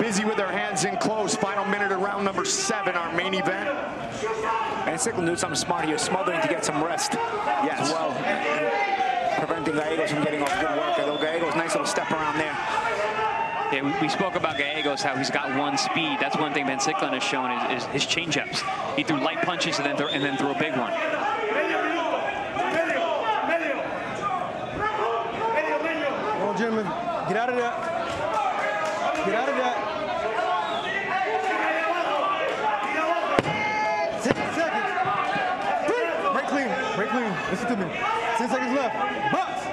Busy with their hands in close. Final minute of round number seven, our main event. And Sicklen knew something smart here, smothering to get some rest. Yes. As well, and preventing Gallegos from getting off good work. Although Gallegos, nice little step around there. Yeah, we spoke about Gallegos, how he's got one speed. That's one thing Van Sicklen has shown is, is his changeups. He threw light punches and then threw, and then threw a big one. Well, gentlemen, get out of that. Get out of that. Break clean. Listen to me. Ten seconds left. Box.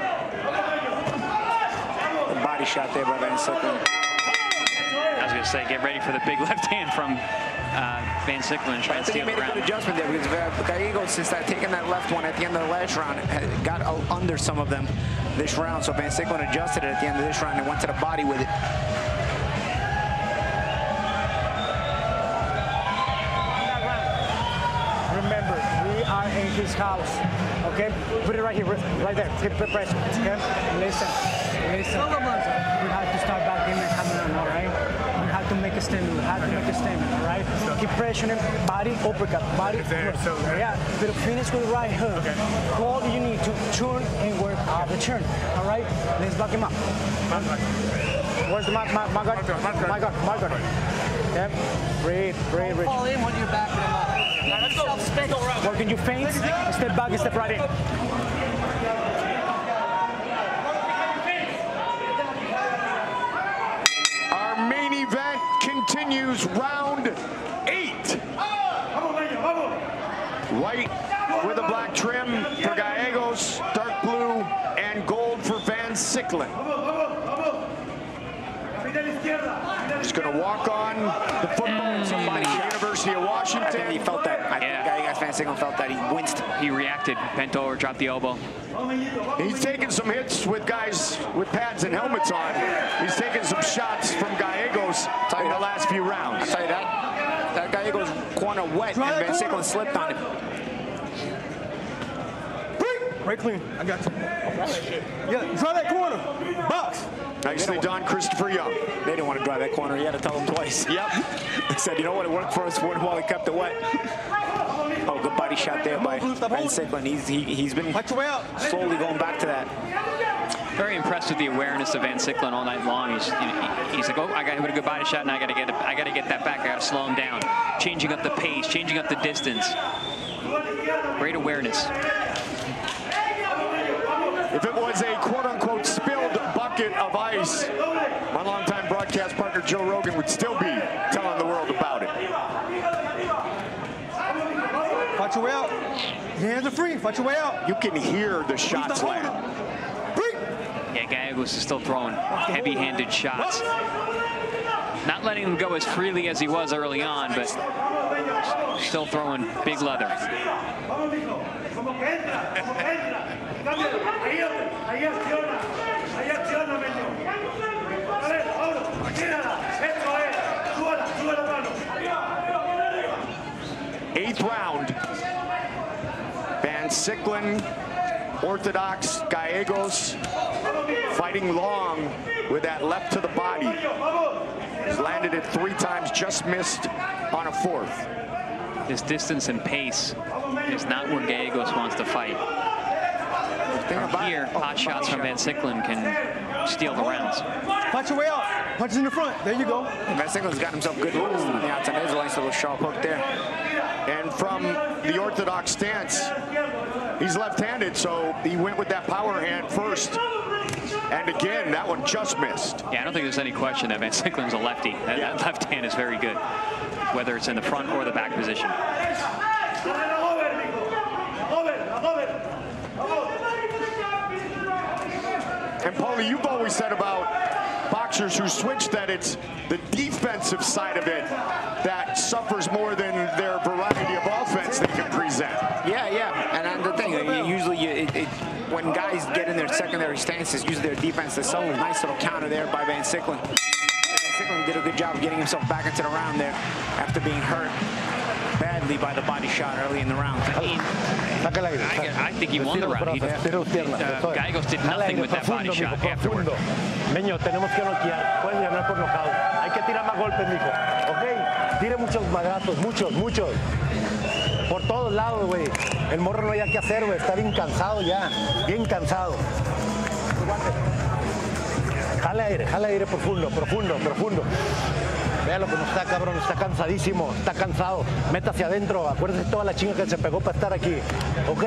The body shot there by Van Sicklen. I was going to say, get ready for the big left hand from uh, Van Sicklen. Trying I think to he made around. a good adjustment there because Gallegos, since that, taking that left one at the end of the last round, got under some of them this round. So Van Sicklen adjusted it at the end of this round and went to the body with it. In his house, okay? Put it right here, right there. Take the pressure, okay? Listen, listen. We have to start back in the camera now, right? We have to make a statement. We have to make a statement, all right? Keep pressuring body, uppercut, body. Yeah, but finish with right hook. All you need to turn and work out the turn, all right? Let's back him up. Where's the mark? My God, my God, my God. Yep. Breathe, breathe, Rich. Fall in when you're backing him up. Where can you feint? Step back and step right in. Our main event continues, round eight. White with a black trim for Gallegos, dark blue and gold for Van Sicklen. He's going to walk on the football. Somebody at the University of Washington. I think he felt that. I yeah. think Gallegos Van Sicklen felt that. He winced. He reacted. Bent over, dropped the elbow. He's taking some hits with guys with pads and helmets on. He's taking some shots from Gallegos in the last few rounds. I'll tell you that. That Gallegos corner wet, Try and Van Sicklen slipped on him. Break. Break clean. I got you. Yeah, draw that corner. Box. Nicely done, Christopher Young. They didn't want to drive that corner. He had to tell him twice. Yep. They said, you know what, it worked for us while he kept it wet. Oh, good body shot there by Van Sicklen. He's, he, he's been slowly going back to that. Very impressed with the awareness of Van Sicklen all night long. He's, he, he's like, oh, I got him with a good body shot, and I got to get it, I got to get that back. I got to slow him down. Changing up the pace, changing up the distance. Great awareness. If it was a quote-unquote spilled bucket of ice, my longtime broadcast partner Joe Rogan would still be telling the world about it. Fight your way out. Your hands are free. Fight your way out. You can hear the shots land. Yeah, Gallegos is still throwing heavy-handed shots. Not letting him go as freely as he was early on, but still throwing big leather. Eighth round. Van Sicklen, orthodox Gallegos, fighting long with that left to the body. He's landed it three times, just missed on a fourth. His distance and pace is not where Gallegos wants to fight. From here, hot shots from Van Sicklen can steal the rounds. Punch your way out. Punch in the front. There you go. Van Sicklen's got himself good moves on the outside. There's a nice little sharp hook there. And from the orthodox stance, he's left-handed, so he went with that power hand first. And again, that one just missed. Yeah, I don't think there's any question that Van Sicklen's a lefty. That, yeah. that left hand is very good, whether it's in the front or the back position. And Paulie, you've always said about boxers who switch that it's the defensive side of it that suffers more than their variety of offense they can present. Yeah, yeah, and, and the thing, you usually you, it, it, when guys get in their secondary stances, use their defense. There's some nice little counter there by Van Sicklen. Sicklen did a good job of getting himself back into the round there after being hurt badly by the body shot early in the round. I, mean, I, I think he won the round. He, uh, Gallegos did nothing with that body shot afterward. Meño, tenemos que noquear. Pueden ganar por nocaut. Hay que tirar más golpes, mijo. Okay, tire muchos madrazos, muchos, muchos. Por todos lados, güey. El morro no hay que hacer, güey. Está bien cansado ya. Bien cansado. Jala aire, jala aire profundo, profundo, profundo. Véalo como está, cabrón, está cansadísimo, está cansado. Métase adentro, acuérdese toda la chinga que se pegó para estar aquí. Ok,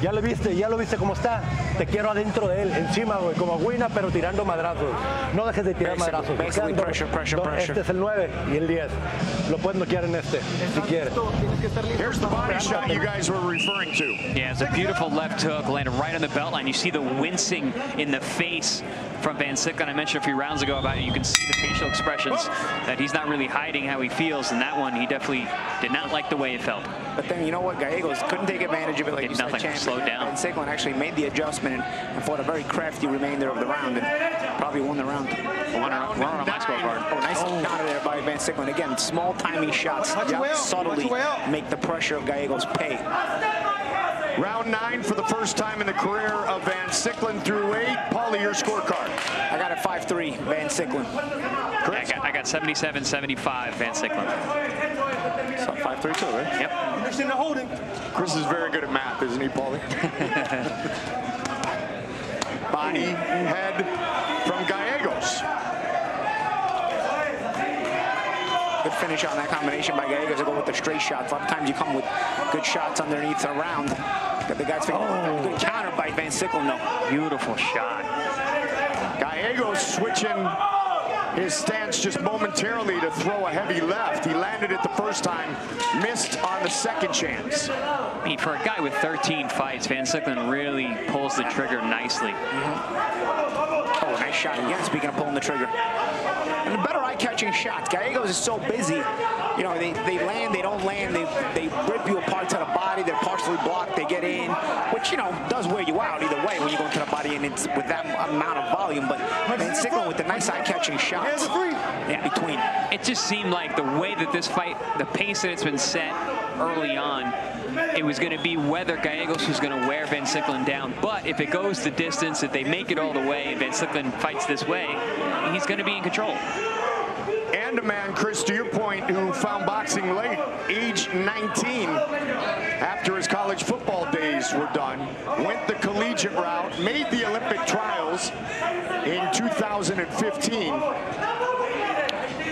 ya lo viste, ya lo viste cómo está. Te quiero adentro de él, encima, güey, como Wina, pero tirando madrazos. No dejes de tirar basic, madrazos. Basic, pressure, pressure, pressure. Este es el nueve y el diez. Lo puedes noquear en este, si quieres. Here's the body shot you guys were referring to. Yeah, it's a beautiful left hook, landed right on the belt line. You see the wincing in the face from Van Sicklen. I mentioned a few rounds ago about it. You can see the facial expressions that he's not really hiding how he feels, and that one he definitely did not like the way it felt. But then, you know what, Gallegos couldn't take advantage of it, like did you nothing, said, slowed down. Van Sicklen actually made the adjustment and fought a very crafty remainder of the round and probably won the round. Won around, won around oh, nice oh. counter there by Van Sicklen. Again, small timing shots out, subtly make the pressure of Gallegos pay. Round nine for the first time in the career of Van Sicklen through eight. Paulie, your scorecard. I got a five three, Van Sicklen. Correct. I got seventy-seven seventy-five, Van Sicklen. So five three, too, right? Yep. Understand the holding. Chris is very good at math, isn't he, Paulie? Body, head from Gallegos. Good finish on that combination by Gallegos to go with the straight shots. A lot of times you come with good shots underneath a round. The guys figure oh. good counter by Van Sicklen, though. Beautiful shot. Gallegos switching his stance just momentarily to throw a heavy left. He landed it the first time, missed on the second chance. I mean, for a guy with thirteen fights, Van Sicklen really pulls the trigger nicely. Mm-hmm. Oh, nice shot again, speaking of pulling the trigger. And the better eye-catching shots. Gallegos is so busy. You know, they, they land, they don't land, they, they rip you apart to the body, they're partially blocked, they get in, which, you know, does wear you out either way when you go to the body and it's with that amount of volume. But Van Sicklen with the nice eye-catching shots in between. It just seemed like the way that this fight, the pace that it's been set early on, it was going to be whether Gallegos was going to wear Van Sicklen down. But if it goes the distance, if they make it all the way, Van Sicklen fights this way, he's going to be in control. And a man, Chris, to your point, who found boxing late, age nineteen, after his college football days were done, went the collegiate route, made the Olympic trials in two thousand fifteen.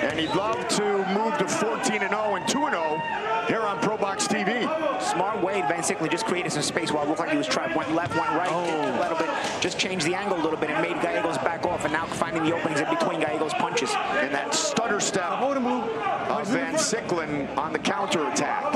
And he'd love to move to fourteen and oh and two and oh here on Pro Box T V. Smart way, Van Sicklen just created some space while it looked like he was trapped. Went left, went right, oh. a little bit, just changed the angle a little bit and made Gallegos back off, and now finding the openings in between Gallegos' punches. And that stutter step of Van Sicklen on the counterattack.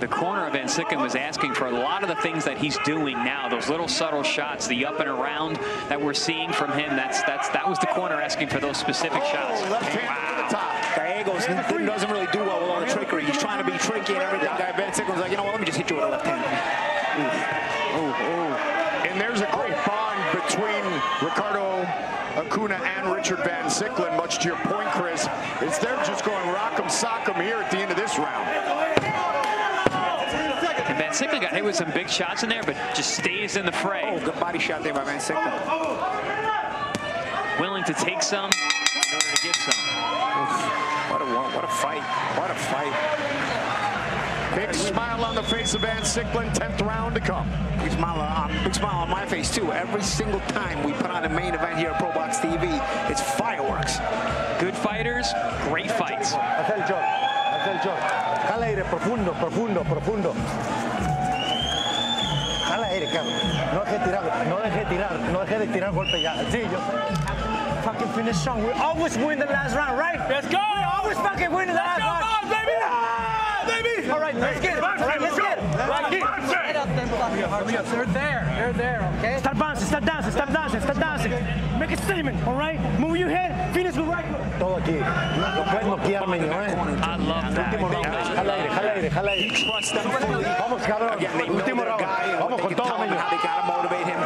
The corner of Van Sicklen was asking for a lot of the things that he's doing now. Those little subtle shots, the up and around that we're seeing from him. That's that's that was the corner asking for those specific oh, shots. Left hand wow. to the top. Gallegos yeah, doesn't really do well with all the trickery. He's trying to be tricky and everything. Yeah. Guy Van Sicklen's like, you know what? Let me just hit you with a left hand. Ooh. Ooh, ooh. And there's a great oh. bond between Ricardo Acuna and Richard Van Sicklen. Much to your point, Chris, it's they're just going rock'em sock'em here at the end of this round. Van Sicklen got hit with some big shots in there, but just stays in the fray. Oh, good body shot there by Van Sicklen. Oh, oh. Willing to take some in order to give some. Oof. What a what a fight. What a fight. Big smile on the face of Van Sicklen, tenth round to come. Big smile, on, big smile on my face, too. Every single time we put on a main event here at Pro Box T V, it's fireworks. Good fighters, great fights. Hacer el show. Hacer el show. Jala aire profundo, profundo, profundo. Jala aire, cabrón. No deje tirar, no deje tirar, no deje de tirar golpe ya. Sí, yo. Fucking finish strong. We always win the last round, right? Let's go! We always fucking win the last round. Let's go, baby! Yeah, baby! All right, let's get it. All right, let's get it. Let's get it. They're there. They're there, okay? Start bouncing, start dancing, start dancing, start dancing. Make a statement, all right? Move your head, finish with right. Todo aquí. No puedes noquearme, ¿eh? I love that. Each one step forward. Again, they know they're a guy, and they can tell him how they got to motivate him.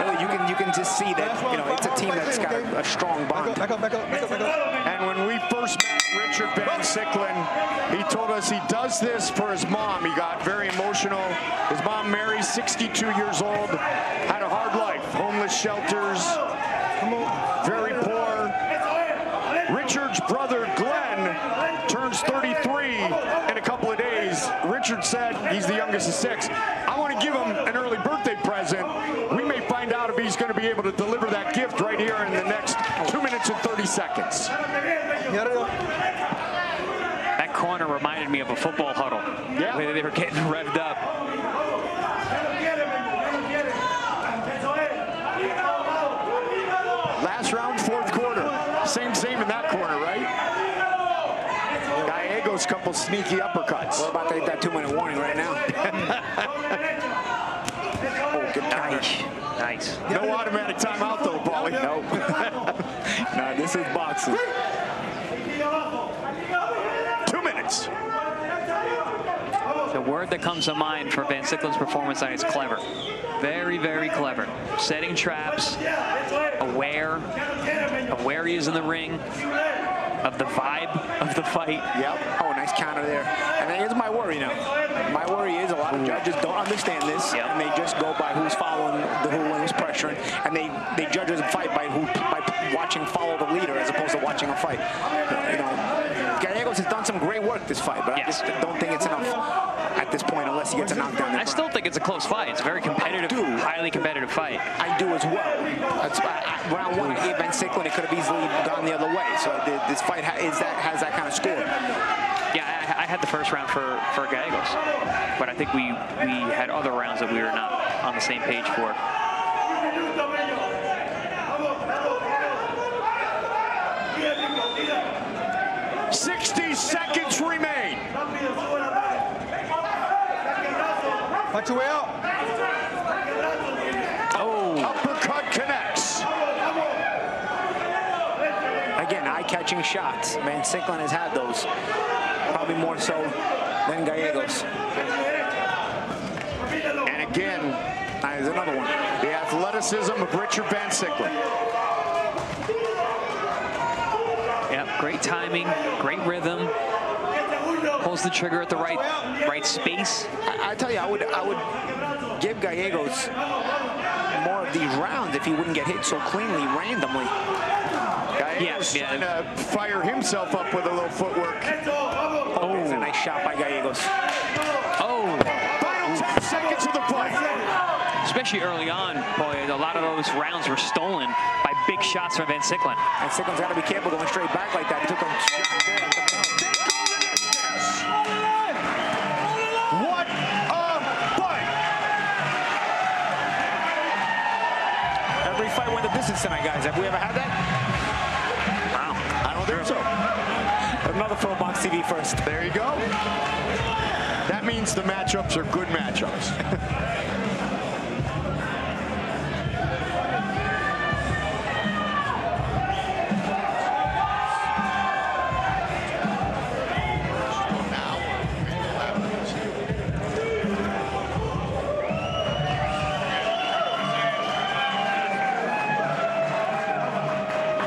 Really, you can you can just see that, you know, it's a team that's got a, a strong bond. Back up, back up, back up, back up. And when we first met Richard Van Sicklen, he told us he does this for his mom. He got very emotional. His mom, Mary, sixty-two years old, had a hard life, homeless shelters, very poor. Richard's brother, Glenn, turns thirty-three. Richard said he's the youngest of six. I want to give him an early birthday present. We may find out if he's going to be able to deliver that gift right here in the next two minutes. minutes and thirty seconds. That corner reminded me of a football huddle. Yeah. The way they were getting revved up. Last round, fourth quarter. Same, same in that corner, right? Gallegos, couple sneaky uppercuts. We're about to hit that two-minute warning right now. Nice. Nice. No automatic timeout though, Paulie. No. Nah, this is boxing. Two minutes. The word that comes to mind for Van Sicklen's performance tonight is clever. Very, very clever. Setting traps, aware of where he is in the ring, of the vibe of the fight. Yep. Oh, nice counter there. And here's my worry now. My worry is a lot of judges don't understand this, yep. and they just go by who's following the who and who's pressuring, and they they judge the fight by who by watching follow the leader as opposed to watching a fight. You know, Gallegos has done some great work this fight, but yes. I just don't think it's enough at this point unless he gets a knockdown. I still think it's a close fight. It's a very competitive, highly competitive fight. I do as well. That's I, I, round one, I gave Van Sicklen. It could have easily gone the other way. So the, this fight ha is that has that kind of score. Yeah, I, I had the first round for, for Gallegos, but I think we, we had other rounds that we were not on the same page for. sixty seconds remain. Punch your way out. Oh. Uppercut connects. Again, eye-catching shots. Van Sicklen has had those. Probably more so than Gallegos. And again, there's another one. The athleticism of Richard Van Sicklen. Yep, great timing, great rhythm. Pulls the trigger at the right, right space. I, I tell you, I would, I would give Gallegos more of these rounds if he wouldn't get hit so cleanly, randomly. Gallegos yeah, yeah. trying to fire himself up with a little footwork. Oh, it's a nice shot by Gallegos. Oh. Final ten seconds of the fight. Especially early on, Paulie, a lot of those rounds were stolen by big shots from Van Sicklen. Van Sicklen's got to be careful going straight back like that. He took him What a fight! Every fight went the distance tonight, guys. Have we ever had that? Another Pro Box T V first. There you go. That means the matchups are good matchups.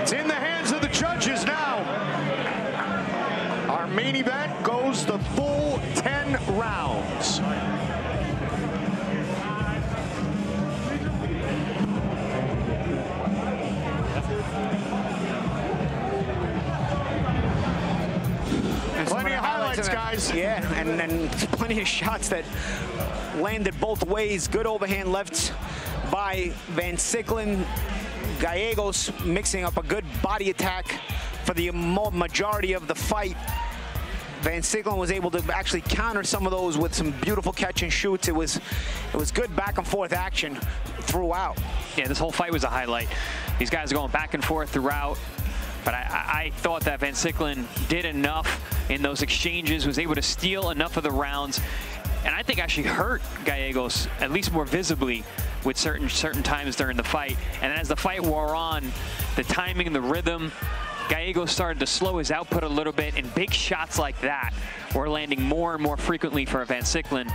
It's in the hands of the judges now. Main event goes the full ten rounds. Plenty of highlights, guys. Yeah, and then plenty of shots that landed both ways. Good overhand left by Van Sicklen. Gallegos mixing up a good body attack for the majority of the fight. Van Sicklen was able to actually counter some of those with some beautiful catch and shoots. It was, it was good back and forth action throughout. Yeah, this whole fight was a highlight. These guys are going back and forth throughout. But I, I thought that Van Sicklen did enough in those exchanges, was able to steal enough of the rounds, and I think actually hurt Gallegos at least more visibly with certain certain times during the fight. And as the fight wore on, the timing, the rhythm. Gallegos started to slow his output a little bit, and big shots like that were landing more and more frequently for Van Sicklen.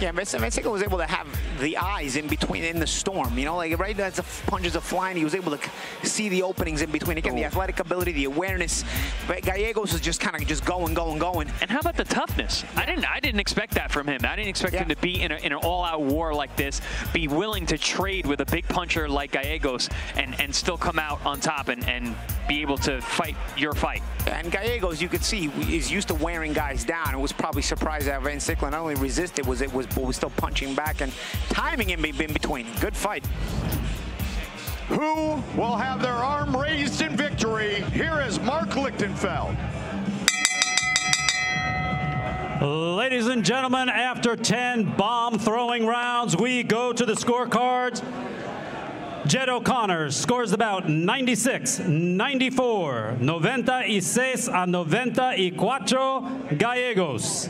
Yeah, Van Sicklen was able to have the eyes in between, in the storm, you know, like right as the punches are flying, he was able to see the openings in between. Again, oh. the athletic ability, the awareness, but Gallegos was just kind of just going, going, going. And how about the toughness? I didn't, I didn't expect that from him. I didn't expect yeah. him to be in, a, in an all-out war like this, be willing to trade with a big puncher like Gallegos, and, and still come out on top and, and be able to fight your fight. And Gallegos, you could see, is used to wearing guys down. It was probably surprised that Van Sicklen not only resisted, was it was But we're still punching back and timing in between. Good fight. who will have their arm raised in victory. Here is Mark Lichtenfeld. Ladies and gentlemen, after ten bomb-throwing rounds, we go to the scorecards. Jed O'Connor scores about ninety-six, ninety-four, noventa y seis a noventa y cuatro Gallegos.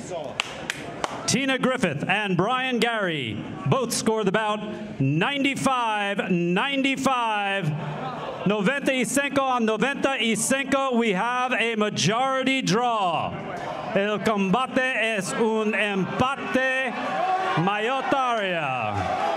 Tina Griffith and Brian Gary both scored about ninety-five, ninety-five. noventa y cinco a noventa y cinco, we have a majority draw. El combate es un empate mayoritario.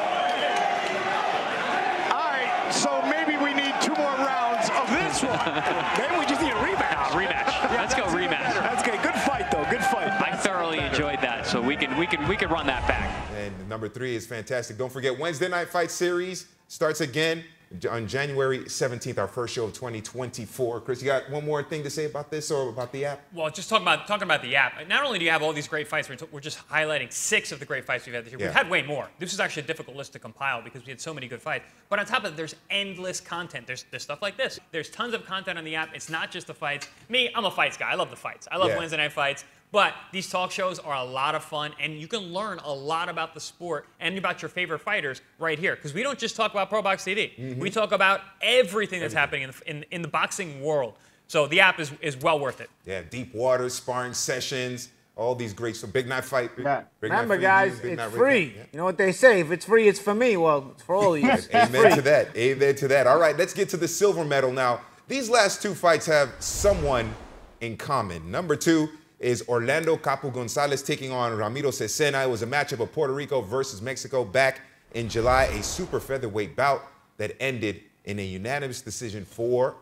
Maybe we just need a rematch. No, rematch. Yeah, Let's go rematch. That's good. Good fight, though. Good fight. I thoroughly enjoyed that, so we can we can we can run that back. And number three is fantastic. Don't forget, Wednesday Night Fight Series starts again on January seventeenth, our first show of twenty twenty-four. Chris, you got one more thing to say about this or about the app? Well, just talking about talking about the app. Not only do you have all these great fights, we're just highlighting six of the great fights we've had this year. Yeah. We've had way more. This is actually a difficult list to compile because we had so many good fights. But on top of it, there's endless content. There's, there's stuff like this. There's tons of content on the app. It's not just the fights. Me, I'm a fights guy. I love the fights. I love yeah. Wednesday night fights. But these talk shows are a lot of fun, and you can learn a lot about the sport and about your favorite fighters right here. Because we don't just talk about Pro Box T V. Mm-hmm. We talk about everything that's everything. happening in the, in, in the boxing world. So the app is, is well worth it. Yeah, deep water, sparring sessions, all these great, so Big Night Fight. Yeah. Big Remember, night guys, big it's night free. Yeah. You know what they say, if it's free, it's for me. Well, it's for all of you. Amen free. to that. Amen to that. All right, let's get to the silver medal now. These last two fights have someone in common. Number two is Orlando Capu Gonzalez taking on Ramiro Cesena. It was a matchup of Puerto Rico versus Mexico back in July, a super featherweight bout that ended in a unanimous decision for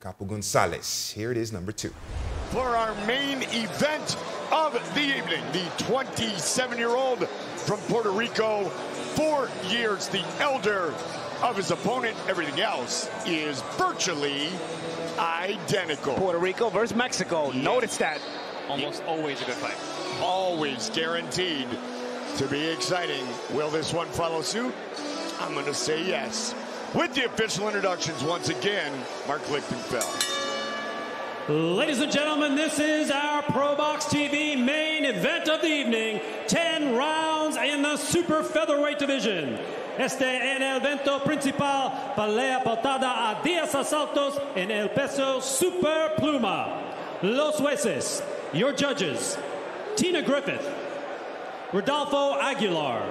Capu Gonzalez. Here it is, number two. For our main event of the evening, the twenty-seven-year-old from Puerto Rico, four years the elder of his opponent. Everything else is virtually identical. Puerto Rico versus Mexico. Yeah. Notice that. Almost always a good fight. Always guaranteed to be exciting. Will this one follow suit? I'm going to say yes. With the official introductions once again, Mark Lichtenfeld. Ladies and gentlemen, this is our Pro Box T V main event of the evening. ten rounds in the super featherweight division. Este en el evento principal, pelea pautada a diez asaltos en el peso super pluma. Los jueces, your judges, Tina Griffith, Rodolfo Aguilar,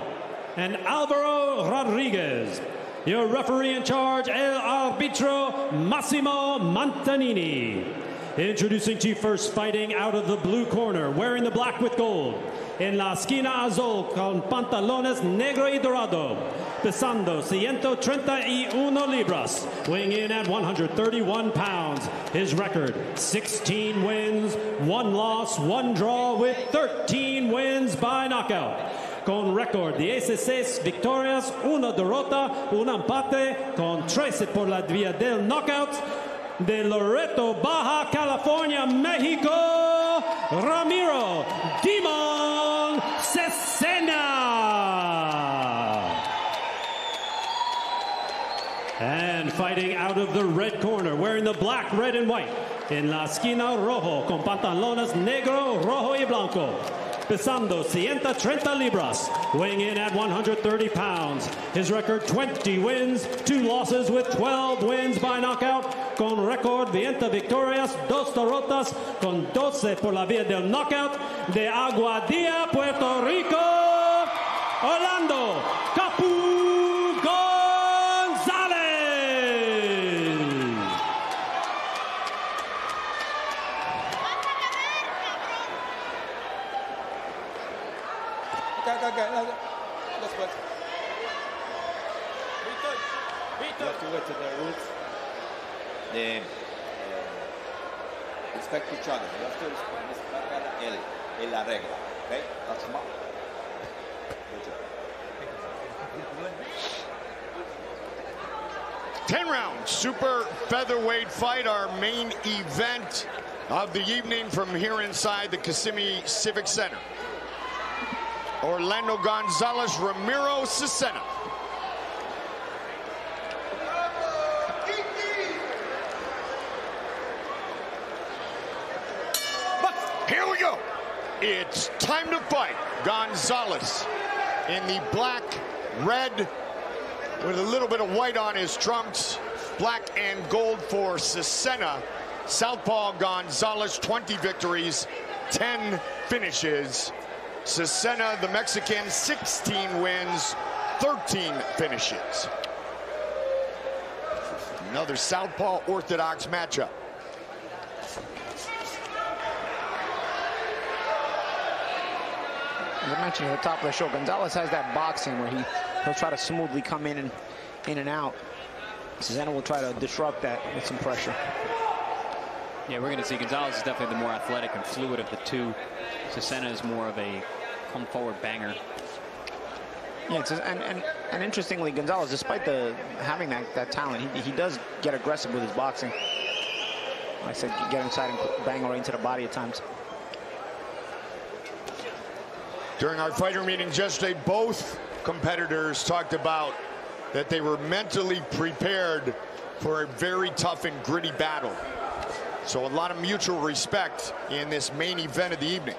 and Alvaro Rodriguez. Your referee in charge, El Arbitro Massimo Montanini. Introducing to you first, fighting out of the blue corner, wearing the black with gold. En la esquina azul, con pantalones negro y dorado. Pesando ciento treinta y uno libras, weighing in at one hundred thirty-one pounds. His record, sixteen wins, one loss, one draw, with thirteen wins by knockout. Con récord dieciséis victorias, una derrota, un empate, con trece por la vía del knockout. De Loreto, Baja California, Mexico, Ramiro Demon Cesena. And fighting out of the red corner, wearing the black, red, and white. En la esquina rojo, con pantalones negro, rojo y blanco. Pesando ciento treinta libras, weighing in at one hundred thirty pounds. His record, twenty wins, two losses, with twelve wins by knockout. Con record veinte victorias, dos derrotas, con doce por la vía del knockout. De Aguadilla, Puerto Rico, Orlando Capu Gonzalez. Okay, okay, okay. Después. Victor, Victor. You have to go to the roots. They uh, respect each other. You have to respect el, el la regla. Okay? That's smart. Good job. ten rounds, super featherweight fight, our main event of the evening from here inside the Kissimmee Civic Center. Orlando Gonzalez, Ramiro Cesena. It's time to fight. Gonzalez in the black, red, with a little bit of white on his trunks. Black and gold for Cesena. Southpaw Gonzalez, twenty victories, ten finishes. Cesena, the Mexican, sixteen wins, thirteen finishes. Another southpaw orthodox matchup. As I mentioned at the top of the show, Gonzalez has that boxing where he, he'll try to smoothly come in and in and out. Cesena will try to disrupt that with some pressure. Yeah, we're going to see Gonzalez is definitely the more athletic and fluid of the two. Cesena is more of a come-forward banger. Yeah, it's, and, and, and interestingly, Gonzalez, despite the having that, that talent, he, he does get aggressive with his boxing. Like I said, get inside and bang right into the body at times. During our fighter meeting yesterday, both competitors talked about that they were mentally prepared for a very tough and gritty battle. So a lot of mutual respect in this main event of the evening.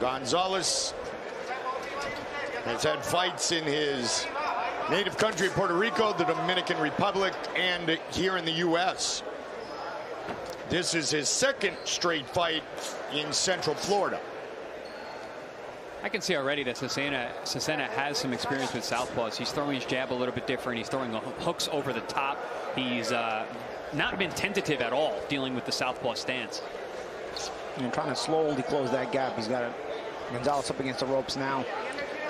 Gonzalez has had fights in his native country, Puerto Rico, the Dominican Republic, and here in the U S This is his second straight fight in Central Florida. I can see already that Cesena, Cesena has some experience with southpaws. He's throwing his jab a little bit different. He's throwing hooks over the top. He's uh, not been tentative at all dealing with the southpaw stance. And trying to slowly close that gap. He's got Gonzalez up against the ropes now.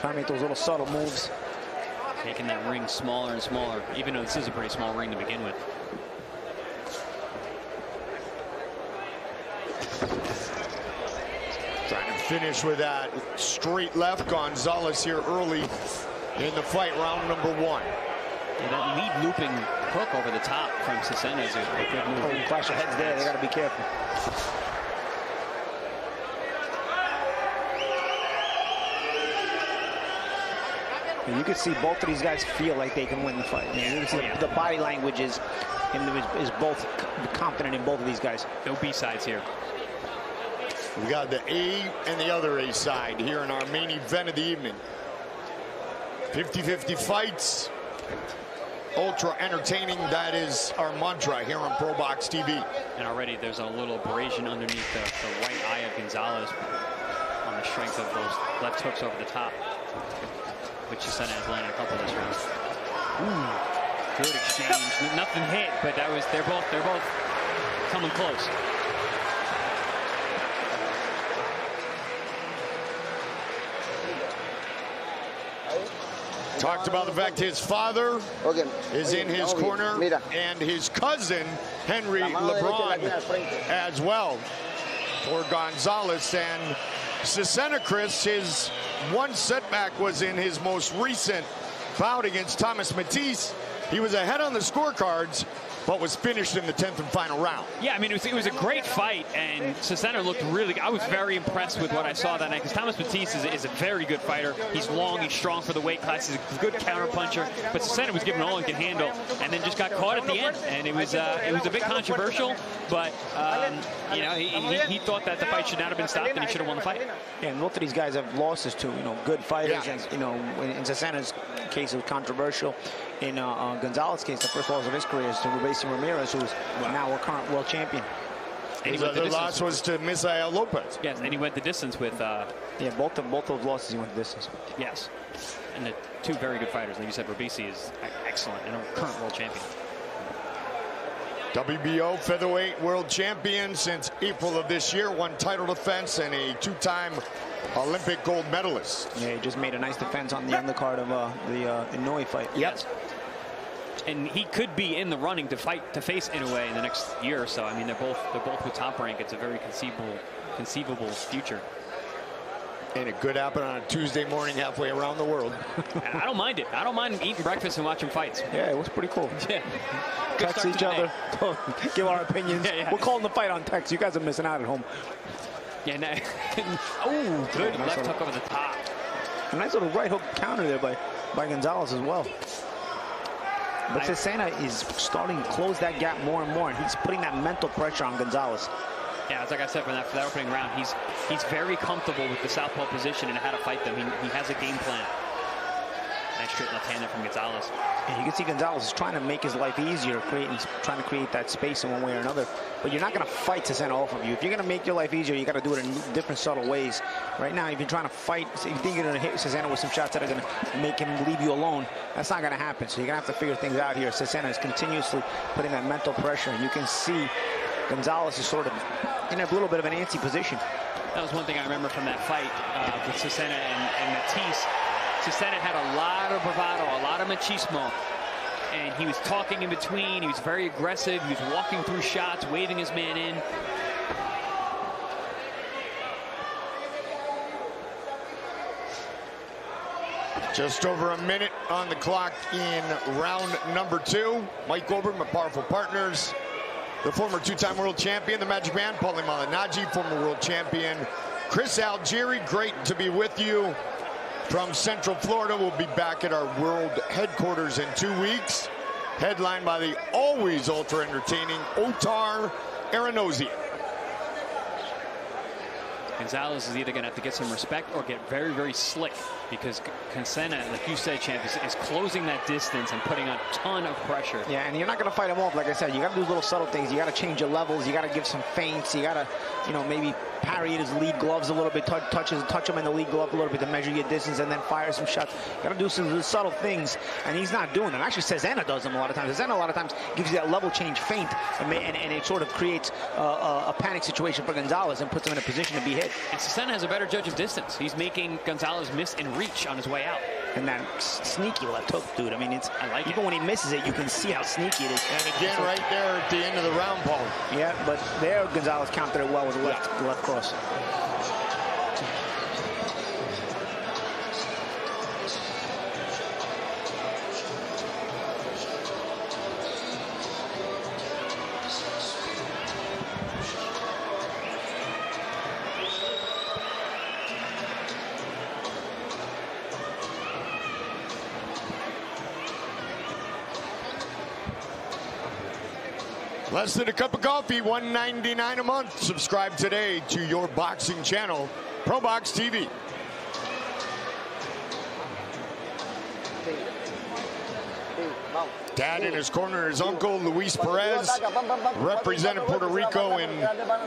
Trying to make those little subtle moves. Making that ring smaller and smaller, even though this is a pretty small ring to begin with. Trying to finish with that straight left. Gonzalez here early in the fight, round number one. And that lead looping hook over the top from Cesena is a good move. Oh, clash of heads there. They got to be careful. You can see both of these guys feel like they can win the fight. You can see the, yeah. the body language is, is both confident in both of these guys. No B sides here. We got the A and the other A side here in our main event of the evening. fifty fifty fights, ultra entertaining. That is our mantra here on Pro Box T V. And already there's a little abrasion underneath the, the right eye of Gonzalez on the strength of those left hooks over the top, which Cesena has landed a couple this round. Ooh, good exchange. Nothing hit, but that was they're both they're both coming close. Talked about the fact his father is in his corner and his cousin Henry LeBron as well for Gonzalez. And Cesena, Chris, his one setback was in his most recent bout against Thomas Matisse. He was ahead on the scorecards, but was finished in the tenth and final round. Yeah, I mean, it was, it was a great fight, and Cesena looked really, I was very impressed with what I saw that night, because Thomas Matisse is, is a very good fighter. He's long, he's strong for the weight class, he's a good counterpuncher, but Cesena was given all he could handle, and then just got caught at the end, and it was uh, it was a bit controversial, but, um, you know, he, he, he thought that the fight should not have been stopped, and he should have won the fight. Yeah, and both of these guys have losses to, you know, good fighters, yeah. and, you know, in Cesena's case, it was controversial. In uh, uh, Gonzalez's case, the first loss of his career is to Robeisy Ramirez, who's wow. now a current world champion. And his other loss was to Najee Lopez. Yes, and he went the distance with... Uh, yeah, both of both those losses, he went the distance. Yes, and the two very good fighters. Like you said, Robeisy is excellent and a current world champion. W B O featherweight world champion since April of this year, won title defense, and a two-time Olympic gold medalist. Yeah, he just made a nice defense on the undercard of uh, the uh, Inouye fight. Yes. And he could be in the running to fight to face Inouye in the next year or so. I mean, they're both they're both with Top Rank. It's a very conceivable conceivable future. And it could happen on a Tuesday morning halfway around the world. I don't mind it. I don't mind eating breakfast and watching fights. Yeah, it was pretty cool. Yeah. Text each other, give our opinions. Yeah, yeah. We're calling the fight on text. You guys are missing out at home. Yeah, no. Oh, good yeah, nice left hook over the top. A nice little right hook counter there by, by Gonzalez as well. But Cesena is starting to close that gap more and more. He's putting that mental pressure on Gonzalez. Yeah, it's like I said, for that, for that opening round, he's he's very comfortable with the southpaw position and how to fight them. He, he has a game plan. Nice straight left-hander from Gonzalez. And you can see Gonzalez is trying to make his life easier, creating, trying to create that space in one way or another. But you're not going to fight Cesena off of you. If you're going to make your life easier, you got to do it in different subtle ways. Right now, if you're trying to fight, if you think you're going to hit Cesena with some shots that are going to make him leave you alone, that's not going to happen. So you're going to have to figure things out here. Cesena is continuously putting that mental pressure. You can see Gonzalez is sort of in a little bit of an antsy position. That was one thing I remember from that fight uh, with Cesena and, and Matisse. Cesena had a lot of bravado, a lot of machismo, and he was talking in between. He was very aggressive. He was walking through shots, waving his man in. Just over a minute on the clock in round number two. Mike Goldberg, my powerful partners. The former two-time world champion, the Magic Man, Paulie Malignaggi, former world champion, Chris Algieri. Great to be with you from Central Florida. We'll be back at our world headquarters in two weeks, headlined by the always ultra-entertaining Otar Eranosyan. Gonzalez is either going to have to get some respect or get very, very slick, because Cesena, like you said, champ, is, is closing that distance and putting a ton of pressure. Yeah, and you're not going to fight him off, like I said. You got to do little subtle things. You got to change your levels. You got to give some feints. You got to, you know, maybe parry his lead gloves a little bit, touch, touches, touch him in the lead glove a little bit to measure your distance, and then fire some shots. You got to do some subtle things, and he's not doing them. Actually, Cesena does them a lot of times. Cesena a lot of times gives you that level change feint, and, and, and it sort of creates a, a, a panic situation for Gonzalez and puts him in a position to be hit. And Cesena has a better judge of distance. He's making Gonzalez miss and reach on his way out. And that sneaky left hook, dude. I mean, it's I like even it. When he misses it, you can see how sneaky it is. And again, right there at the end of the round, Paul. Yeah, but there Gonzalez countered it well with a left, yeah. left cross. Less than a cup of coffee, one ninety-nine a month. Subscribe today to your boxing channel, Pro Box T V. Dad in his corner is uncle, Luis Perez, represented Puerto Rico in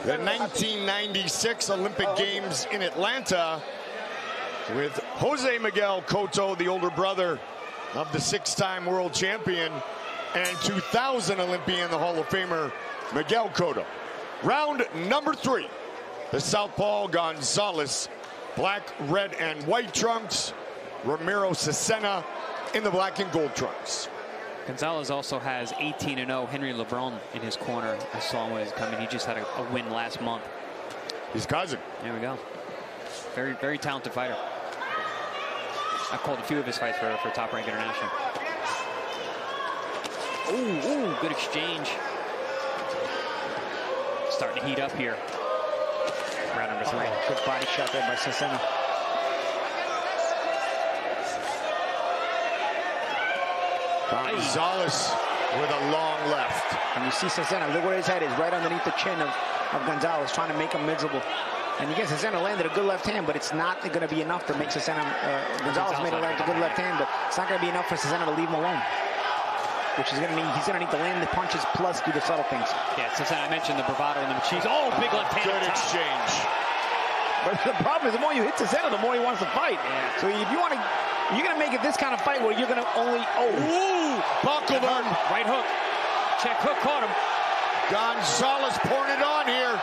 the nineteen ninety-six Olympic Games in Atlanta, with Jose Miguel Cotto, the older brother of the six-time world champion and two thousand Olympian, the Hall of Famer, Miguel Cotto. Round number three, the southpaw Gonzalez, black, red, and white trunks. Ramiro Cesena in the black and gold trunks. Gonzalez also has eighteen and oh Henry LeBron in his corner. I saw when he was coming. He just had a, a win last month. His cousin. There we go. Very, very talented fighter. I called a few of his fights for, for Top Rank International. Ooh, ooh, good exchange. Starting to heat up here. Round number three. Oh, good body shot there by Cesena. Gonzalez with a long left. And you see Cesena, look where his head is, right underneath the chin of, of Gonzalez, trying to make him miserable. And again, Cesena landed a good left hand, but it's not going to be enough to make Cesena... Uh, Gonzalez, Gonzalez made a, land a good left hand, but it's not going to be enough for Cesena to leave him alone, which is going to mean he's going to need to land the punches plus do the subtle things. Yeah, since I mentioned the bravado and the machines. Oh, big left hand. Good exchange. But the problem is, the more you hit Cesena, the more he wants to fight. Yeah. So if you want to, you're going to make it this kind of fight where you're going to only, oh. Ooh, buckle burn. Right hook. Check hook caught him. Gonzalez pouring it on here.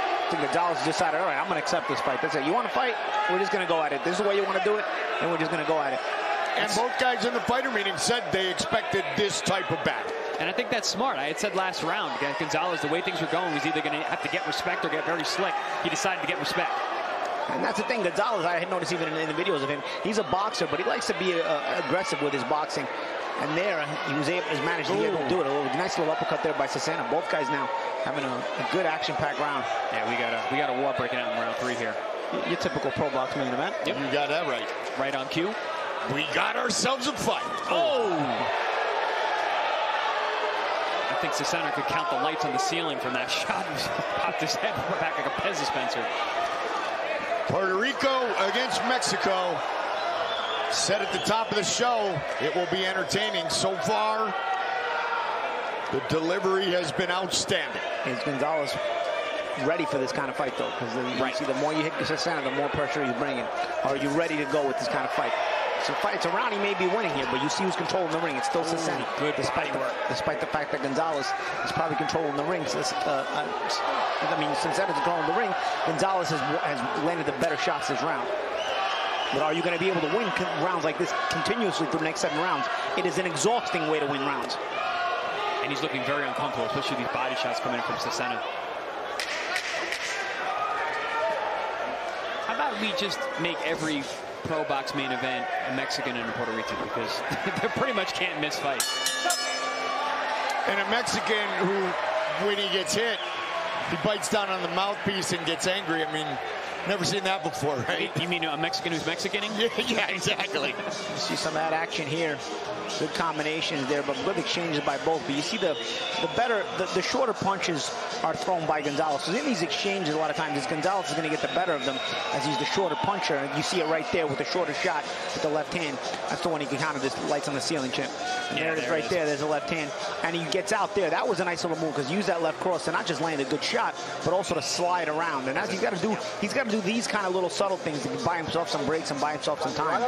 I think Gonzalez decided, all right, I'm going to accept this fight. That's it. You want to fight? We're just going to go at it. This is the way you want to do it, and we're just going to go at it. And both guys in the fighter meeting said they expected this type of battle. And I think that's smart. I had said last round, Gonzalez, the way things were going, was either going to have to get respect or get very slick. He decided to get respect. And that's the thing, Gonzalez, I had noticed even in the videos of him, he's a boxer, but he likes to be uh, aggressive with his boxing. And there, he was able, his manager was able to do it. A nice little uppercut there by Cesena. Both guys now having a, a good action-packed round. Yeah, we got a, we got a war breaking out in round three here. Your, your typical pro box main event. Yep. You got that right. Right on cue. We got ourselves a fight. Oh! I think Cesena could count the lights on the ceiling from that shot. Popped his head back like a Pez dispenser. Puerto Rico against Mexico. Said at the top of the show, it will be entertaining. So far, the delivery has been outstanding. Is Gonzalez ready for this kind of fight, though? Because right. See, the more you hit Cesena, the more pressure you bring in. Are you ready to go with this kind of fight? So fights around, he may be winning here, but you see who's controlling the ring. It's still Cesena. Good despite the, despite the fact that Gonzalez is probably controlling the ring. So uh, uh, I mean, since Evans is controlling the ring, Gonzalez has, has landed the better shots this round. But are you going to be able to win rounds like this continuously for the next seven rounds? It is an exhausting way to win rounds. And he's looking very uncomfortable, especially these body shots coming in from Cesena. How about we just make every Pro Box main event a Mexican and a Puerto Rican, because they pretty much can't miss fight. And a Mexican who, when he gets hit, he bites down on the mouthpiece and gets angry. I mean, never seen that before, right? You mean a Mexican who's Mexicaning? Yeah, exactly. You see some of that action here. Good combinations there, but good exchanges by both. But you see the the better, the, the shorter punches are thrown by Gonzalez. So in these exchanges, a lot of times, it's Gonzalez is going to get the better of them as he's the shorter puncher. And you see it right there with the shorter shot with the left hand. That's the one he can counter. This lights on the ceiling, Chip. And yeah, there it is right is. there. There's a left hand. And he gets out there. That was a nice little move because he used that left cross to not just land a good shot, but also to slide around. And as he's got to do, he's got to do these kind of little subtle things to buy himself some breaks and buy himself some time.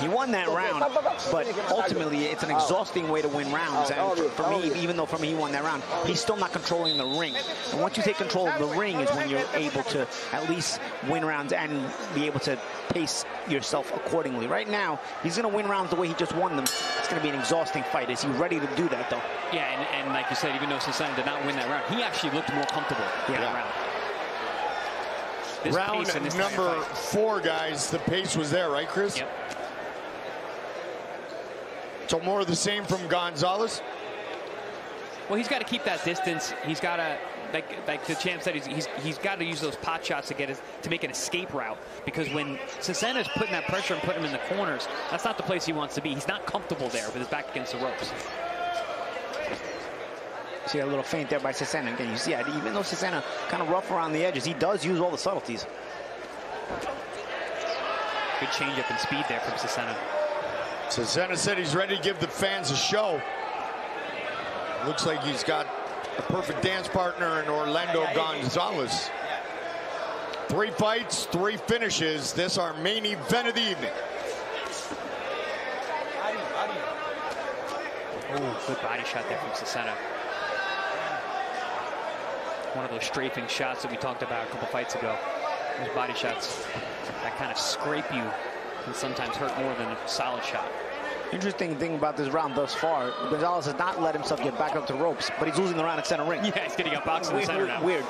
He won that round. But ultimately, it's an exhausting way to win rounds. And for me, even though for me he won that round, he's still not controlling the ring. And once you take control of the ring is when you're able to at least win rounds and be able to pace yourself accordingly. Right now, he's going to win rounds the way he just won them. It's going to be an exhausting fight. Is he ready to do that, though? Yeah, and, and like you said, even though Cesena did not win that round, he actually looked more comfortable in yeah. that round. This round number four, guys, the pace was there, right, Chris? Yep. So more of the same from Gonzalez? Well, he's got to keep that distance. He's got to, like, like the champ said, he's, he's, he's got to use those pot shots to get his, to make an escape route. Because when Cesena's putting that pressure and putting him in the corners, that's not the place he wants to be. He's not comfortable there with his back against the ropes. See a little feint there by Cesena. Again, you see, yeah, even though Cesena kind of rough around the edges, he does use all the subtleties. Good change up in speed there from Cesena. Cesena said he's ready to give the fans a show. Looks like he's got a perfect dance partner in Orlando Gonzalez. Three fights, three finishes. This our main event of the evening. Oh, good body shot there from Cesena. One of those strafing shots that we talked about a couple fights ago. Those body shots that kind of scrape you can sometimes hurt more than a solid shot. Interesting thing about this round thus far, Gonzalez has not let himself get back up to ropes, but he's losing the round at center ring. Yeah, he's getting a box in the center now. Weird.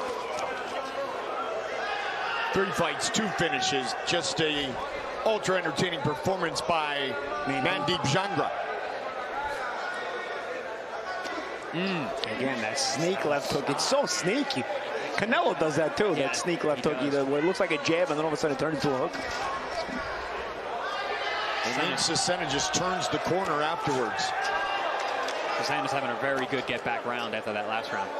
Three fights, two finishes. Just a ultra entertaining performance by Mandeep Jandra. Mm. Again, that sneak left hook. It's so sneaky. Canelo does that too. Yeah, that sneak left hook, either where it looks like a jab and then all of a sudden it turns into a hook. And Cesena just turns the corner afterwards. Cesena's having a very good get back round after that last round.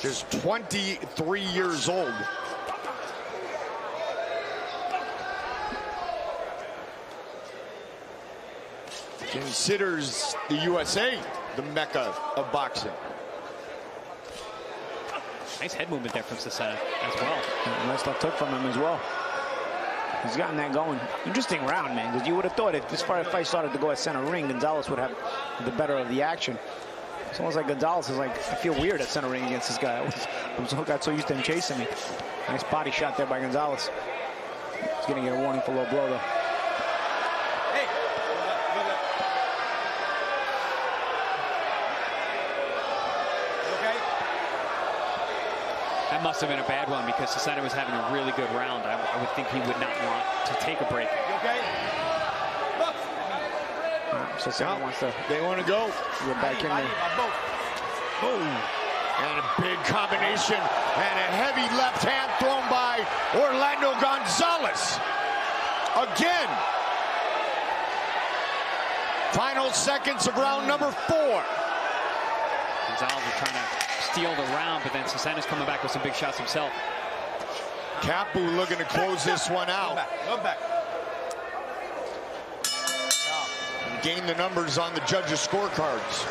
Just twenty-three years old. Considers the U S A the mecca of boxing. Nice head movement there from Cesena as well. And nice left hook from him as well. He's gotten that going. Interesting round, man, because you would have thought if this fight started to go at center ring, Gonzalez would have the better of the action. It's almost like Gonzalez is like, I feel weird at center ring against this guy. I, was, I, was, I got so used to him chasing me. Nice body shot there by Gonzalez. He's going to get a warning for low blow, though. That must have been a bad one because Cesena was having a really good round. I, I would think he would not want to take a break. You okay? Look. Uh, Cesena no. wants to. They want to go. You're back I in there. Boom. And a big combination and a heavy left hand thrown by Orlando Gonzalez. Again. Final seconds of round number four. Gonzalez is trying to steal the round, but then Cesena's coming back with some big shots himself. Capu looking to close this one out. Come back. Come back. Gain the numbers on the judges' scorecards.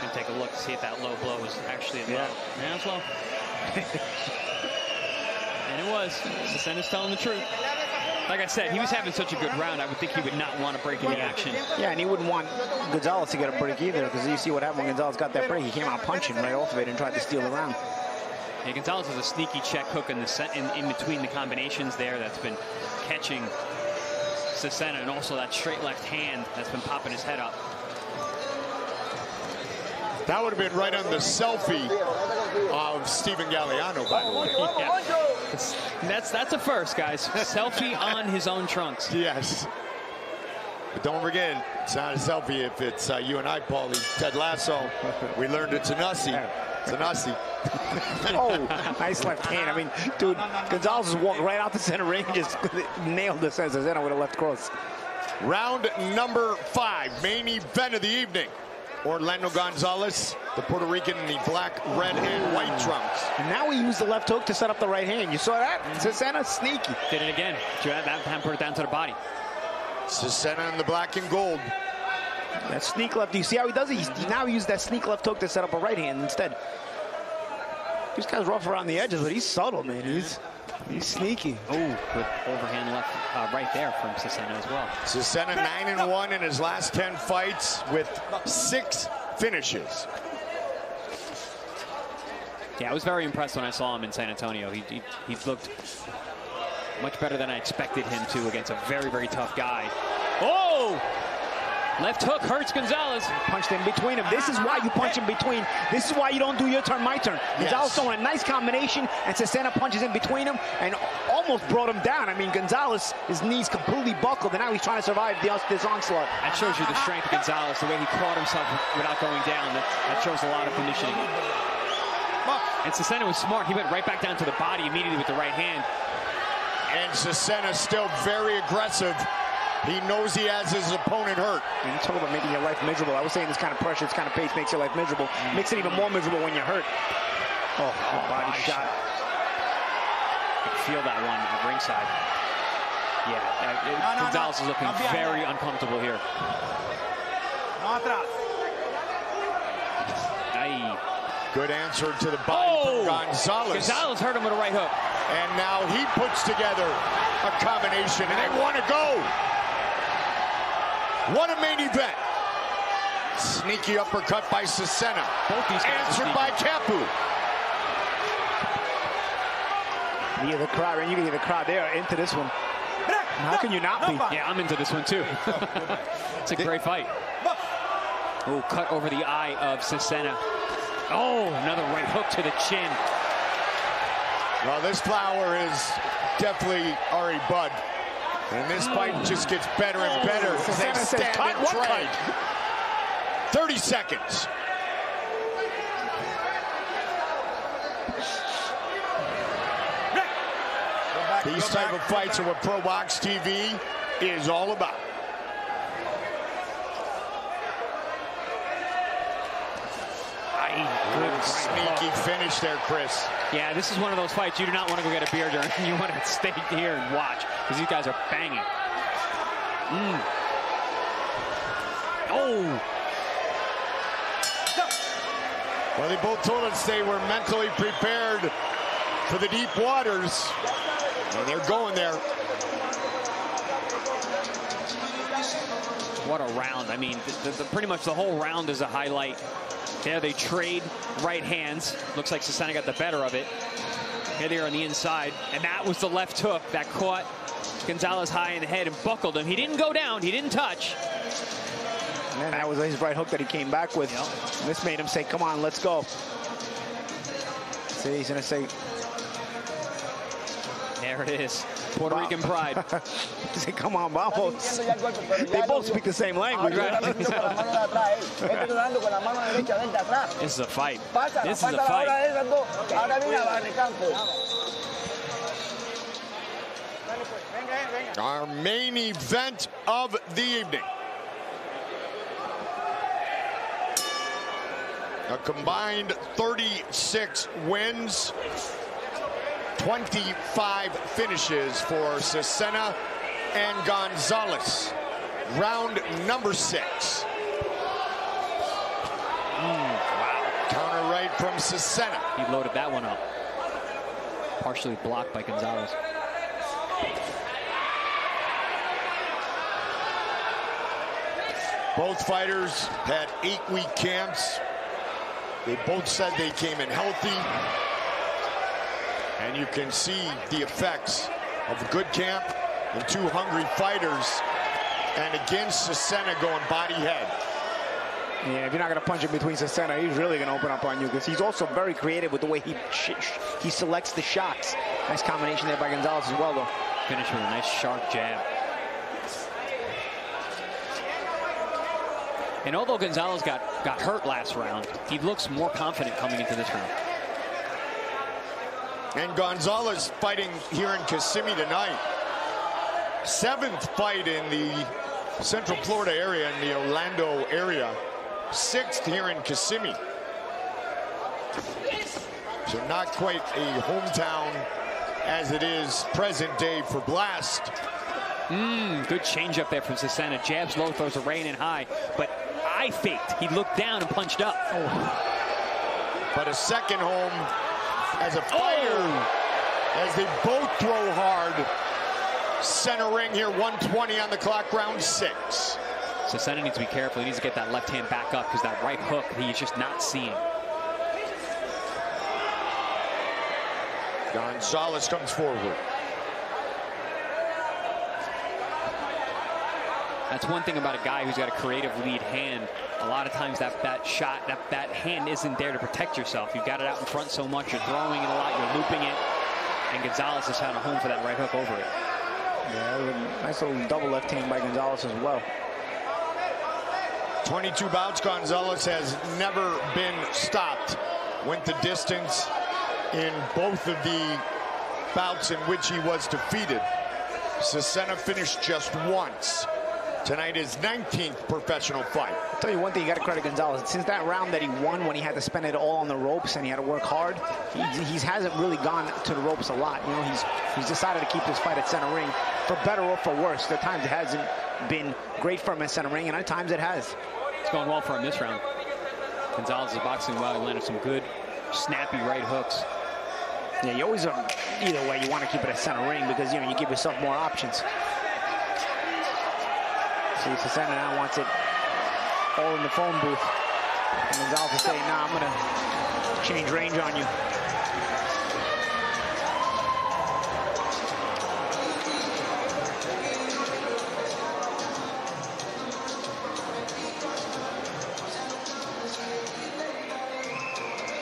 And take a look to see if that low blow was actually a yeah. blow. Yeah, it's low. And it was. Cesena's telling the truth. Like I said, he was having such a good round, I would think he would not want to break any action. Yeah, and he wouldn't want Gonzalez to get a break either, because you see what happened when Gonzalez got that break. He came out punching right off of it and tried to steal the round. Yeah, Gonzalez has a sneaky check hook in, the set, in, in between the combinations there that's been catching Cesena, and also that straight left hand that's been popping his head up. That would have been right on the selfie of Stephen Galliano, by the way. Yeah. That's, that's a first, guys. Selfie on his own trunks. Yes. But don't forget, it's not a selfie if it's uh, you and I, Paulie. Ted Lasso, we learned it's a Nussie. It's a Nussie. Oh, nice left hand. I mean, dude, Gonzalez walked right out the center range, just nailed this as Cesena with a left cross. Round number five, main event of the evening. Orlando Gonzalez, the Puerto Rican in the black, red, and white trunks. And now he used the left hook to set up the right hand. You saw that? Cesena sneaky. Did it again. That hand put it down to the body. Cesena in the black and gold. That sneak left. You see how he does it? He now used that sneak left hook to set up a right hand instead. This guy's rough around the edges, but he's subtle, man. He's, he's sneaky. Oh, good overhand left uh, right there from Cesena as well. Cesena nine and one in his last ten fights with six finishes. Yeah, I was very impressed when I saw him in San Antonio. He, he, he looked much better than I expected him to against a very, very tough guy. Oh! Left hook hurts Gonzalez. Punched in between him. This is why you punch in between. This is why you don't do your turn, my turn. Yes. Gonzalez throwing a nice combination, and Cesena punches in between him and almost brought him down. I mean, Gonzalez, his knees completely buckled, and now he's trying to survive the, this onslaught. That shows you the strength of Gonzalez, the way he caught himself without going down. That, that shows a lot of conditioning. And Cesena was smart. He went right back down to the body immediately with the right hand. And Cesena still very aggressive. He knows he has his opponent hurt. And you talk about making your life miserable. I was saying this kind of pressure, this kind of pace makes your life miserable. Mm-hmm. Makes it even more miserable when you're hurt. Oh, oh body, body shot. shot. You can feel that one at ringside. Yeah, it, it, no, no, Gonzalez no. is looking no, very no. uncomfortable here. No, no. Good answer to the body oh! from Gonzalez. Gonzalez hurt him with a right hook. And now he puts together a combination, and they want to go. What a main event. Sneaky uppercut by Cesena. Both these guys answered by Capu. You hear the crowd, and you can hear the crowd. They are into this one. How can you not be? Yeah, I'm into this one, too. It's a great fight. Oh, cut over the eye of Cesena. Oh, another right hook to the chin. Well, this flower is definitely Ari Bud. And this fight just gets better and better. Oh, they stand and try. thirty seconds. These type of fights are what Pro Box T V is all about. Good sneaky finish there, Chris. Yeah, this is one of those fights you do not want to go get a beer during. You want to stay here and watch, because these guys are banging. Mm. Oh! Well, they both told us they were mentally prepared for the deep waters. And they're going there. What a round. I mean, the, the, the, pretty much the whole round is a highlight. There they trade right hands. Looks like Cesena got the better of it. Here they are on the inside. And that was the left hook that caught Gonzalez high in the head and buckled him. He didn't go down. He didn't touch. And then that was his right hook that he came back with. Yep. This made him say, come on, let's go. See, he's going to say, There it is. Puerto wow. Rican pride. Say, come on, vamos. They both speak the same language, right? This is a fight. This is a fight. Our main event of the evening. A combined thirty-six wins, twenty-five finishes for Cesena and Gonzalez. Round number six. Mm, wow. Counter right from Cesena. He loaded that one up. Partially blocked by Gonzalez. Both fighters had eight-week camps. They both said they came in healthy. And you can see the effects of a good camp and two hungry fighters. And again, Cesena going body-head. Yeah, if you're not going to punch it between Cesena, he's really going to open up on you because he's also very creative with the way he he selects the shots. Nice combination there by Gonzalez as well, though. Finish with a nice sharp jab. And although Gonzalez got, got hurt last round, he looks more confident coming into this round. And Gonzalez fighting here in Kissimmee tonight. Seventh fight in the Central Florida area, in the Orlando area. Sixth here in Kissimmee. So not quite a hometown as it is present day for Blast. Mm, good change up there from Cesena. Jabs low, throws a rain and high. But I faked. He looked down and punched up. Oh. But a second home as a fighter, oh. as they both throw hard. Center ring here, one twenty on the clock, round six. Cesena needs to be careful. He needs to get that left hand back up because that right hook he's just not seeing. Gonzalez comes forward. That's one thing about a guy who's got a creative lead hand. A lot of times that, that shot, that, that hand isn't there to protect yourself. You've got it out in front so much, you're throwing it a lot, you're looping it. And Gonzalez has had a home for that right hook over it. Yeah, nice little double left hand by Gonzalez as well. twenty-two bouts, Gonzalez has never been stopped. Went the distance in both of the bouts in which he was defeated. Cesena finished just once. Tonight, his nineteenth professional fight. I'll tell you one thing, you got to credit Gonzalez. Since that round that he won when he had to spend it all on the ropes and he had to work hard, he, he hasn't really gone to the ropes a lot. You know, he's, he's decided to keep this fight at center ring, for better or for worse. There are times it hasn't been great for him at center ring, and at times it has. It's going well for him this round. Gonzalez is boxing well. He landed some good, snappy right hooks. Yeah, you always, are, either way, you want to keep it at center ring because, you know, you give yourself more options. See, Cesena now wants it all in the phone booth. And Gonzalez is saying, nah, I'm going to change range on you.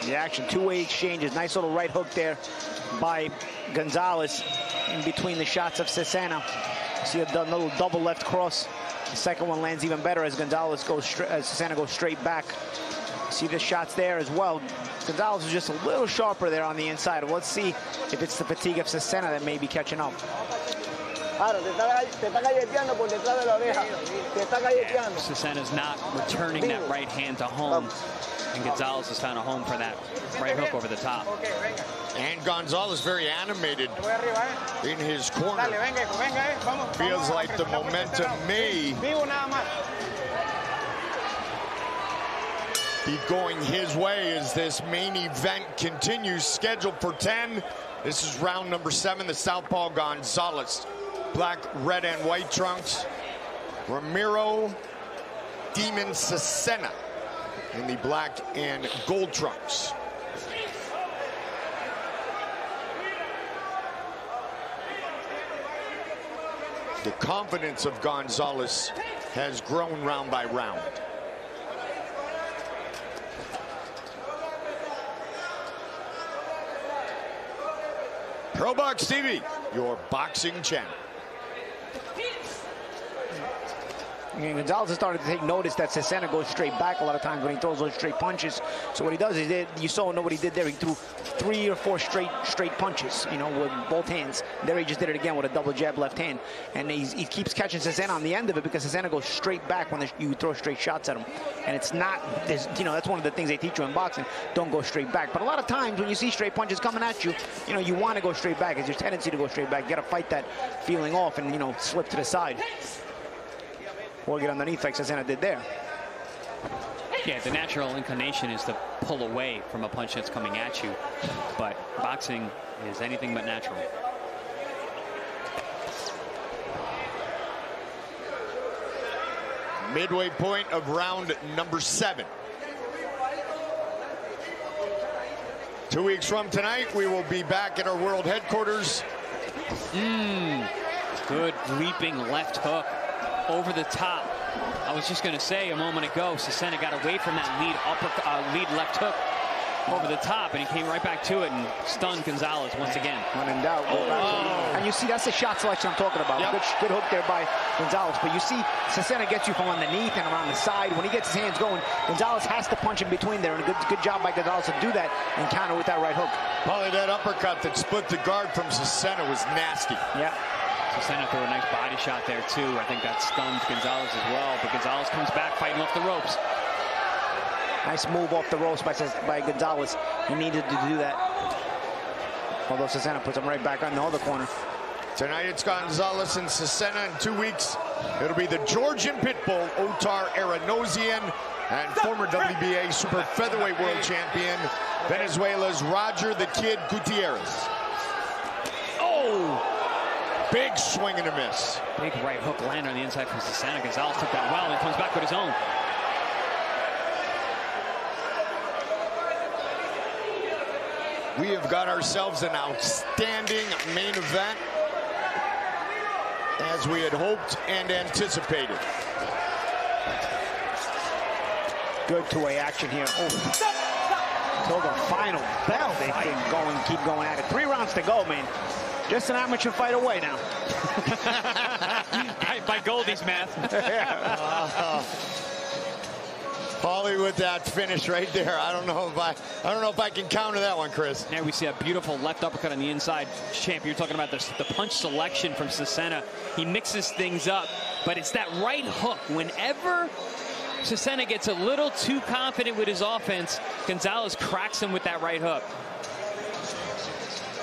The action, two-way exchanges. Nice little right hook there by Gonzalez in between the shots of Cesena. See a little double left cross. The second one lands even better as Gonzalez goes straight, as Cesena goes straight back. See the shots there as well. Gonzalez is just a little sharper there on the inside. Let's see if it's the fatigue of Cesena that may be catching up. Cesena's not returning that right hand to home. And Gonzalez has found a home for that right hook over the top. And Gonzalez very animated in his corner. Feels like the momentum may be going his way as this main event continues. Scheduled for ten. This is round number seven, the southpaw Gonzalez. Black, red, and white trunks. Ramiro Demon Cesena in the black and gold trunks. The confidence of Gonzalez has grown round by round. Pro Box T V, your boxing channel. I mean, Gonzalez has started to take notice that Cesena goes straight back a lot of times when he throws those straight punches. So what he does is, they, you saw what he did there. He threw three or four straight straight punches, you know, with both hands. There he just did it again with a double jab left hand. And he's, he keeps catching Cesena on the end of it because Cesena goes straight back when you throw straight shots at him. And it's not, you know, that's one of the things they teach you in boxing. Don't go straight back. But a lot of times when you see straight punches coming at you, you know, you want to go straight back. It's your tendency to go straight back. You got to fight that feeling off and, you know, slip to the side. Or get underneath like Cesena did there. Yeah, the natural inclination is to pull away from a punch that's coming at you. But boxing is anything but natural. Midway point of round number seven. Two weeks from tonight, we will be back at our world headquarters. Mm, good leaping left hook. Over the top. I was just going to say a moment ago, Cesena got away from that lead upper, uh, lead left hook over the top, and he came right back to it and stunned Gonzalez once again. When in doubt, go back to it. And you see, that's the shot selection I'm talking about. Yep. Good, good hook there by Gonzalez. But you see, Cesena gets you from underneath and around the side. When he gets his hands going, Gonzalez has to punch in between there, and a good, good job by Gonzalez to do that and counter with that right hook. Probably that uppercut that split the guard from Cesena was nasty. Yeah. Cesena threw a nice body shot there, too. I think that stuns Gonzalez as well, but Gonzalez comes back fighting off the ropes. Nice move off the ropes by, by Gonzalez. He needed to do that. Although Cesena puts him right back on the other corner. Tonight it's Gonzalez and Cesena. In two weeks, it'll be the Georgian Pitbull, Otar Eranosyan, and former W B A Super Featherweight World Champion, Venezuela's Roger the Kid Gutierrez. Oh! Big swing and a miss. Big right hook landed on the inside from Cesena. Gonzalez took that well and comes back with his own. We have got ourselves an outstanding main event, as we had hoped and anticipated. Good two-way action here. Oh. Till the final bell, they keep going, keep going at it. Three rounds to go, man. Just an amateur fight away now. By, by Goldie's math. Yeah. uh, Paulie with that finish right there. I don't know if I, I don't know if I can counter that one, Chris. Now we see a beautiful left uppercut on the inside. Champ, you're talking about the, the punch selection from Cesena. He mixes things up, but it's that right hook. Whenever Cesena gets a little too confident with his offense, Gonzalez cracks him with that right hook.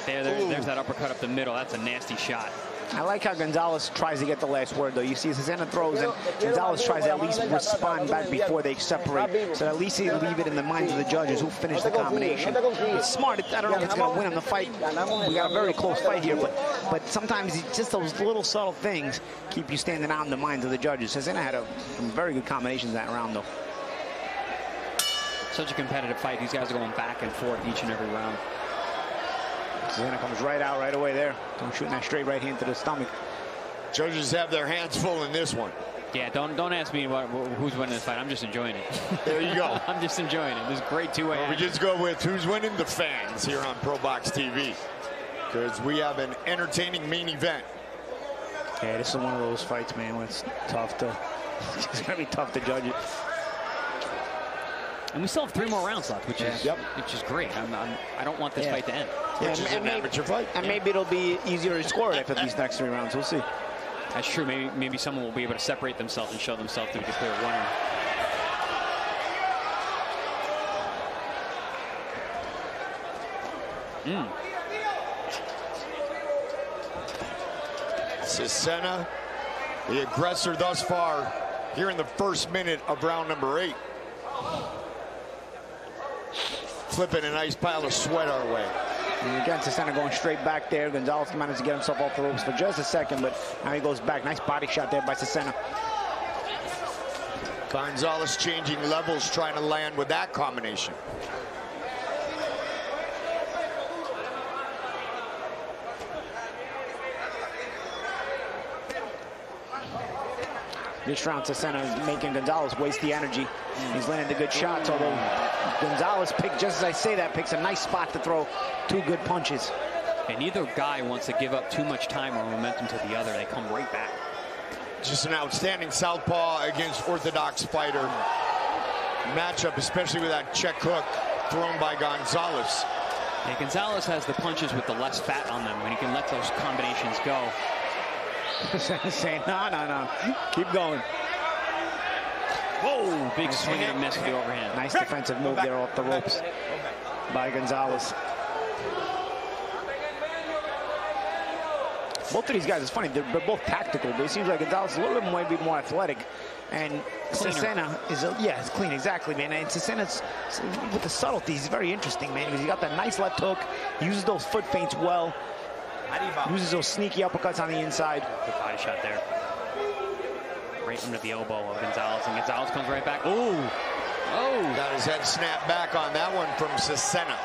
There, there, there's that uppercut up the middle. That's a nasty shot. I like how Gonzalez tries to get the last word, though. You see Cesena throws, and Gonzalez tries to at least respond back before they separate. So at least they leave it in the minds of the judges who finish the combination. It's smart. I don't know if it's going to win him the fight. We got a very close fight here, but but sometimes it's just those little subtle things keep you standing out in the minds of the judges. Cesena had a, some very good combinations that round, though. Such a competitive fight. These guys are going back and forth each and every round. Cesena comes right out right away there. Don't shoot that straight right hand to the stomach. Judges have their hands full in this one. Yeah, don't don't ask me what, who's winning this fight. I'm just enjoying it. There you go. I'm just enjoying it. This is great two-way. Well, we just go with who's winning, the fans here on Pro Box T V, because we have an entertaining main event. Yeah, this is one of those fights, man, where it's tough to. It's gonna be tough to judge it. And we still have three more rounds left, which yeah. is yep. which is great. I'm, I'm, I don't want this yeah. fight to end. Yeah, which is an amateur fight. And yeah. maybe it'll be easier to score after these next three rounds. We'll see. That's true. Maybe maybe someone will be able to separate themselves and show themselves to be the clear winner. Mm. Cesena, the aggressor thus far, here in the first minute of round number eight. Flipping a nice pile of sweat our way. And again, Cesena going straight back there. Gonzalez managed to get himself off the ropes for just a second, but now he goes back. Nice body shot there by Cesena. Gonzalez changing levels, trying to land with that combination. This round, Cesena is making Gonzalez waste the energy. He's landing the good shots, although Gonzalez picked, just as I say that, picks a nice spot to throw two good punches. And neither guy wants to give up too much time or momentum to the other. They come right back. Just an outstanding southpaw against orthodox fighter matchup, especially with that check hook thrown by Gonzalez. And Gonzalez has the punches with the less fat on them when he can let those combinations go. Say no, no, no. Keep going. Whoa, big nice swing and a miss with the overhand. Nice defensive move there off the ropes by Gonzalez. Both of these guys, it's funny, they're, they're both tactical, but it seems like Gonzalez is a little bit maybe more athletic. And Cesena is, a, yeah, it's clean, exactly, man. And Cesena's, with the subtlety, he's very interesting, man, because he got that nice left hook, uses those foot feints well, uses those sneaky uppercuts on the inside. Good body shot there. Right into the elbow of Gonzalez, and Gonzalez comes right back. Ooh! Oh! Got his head snapped back on that one from Cesena.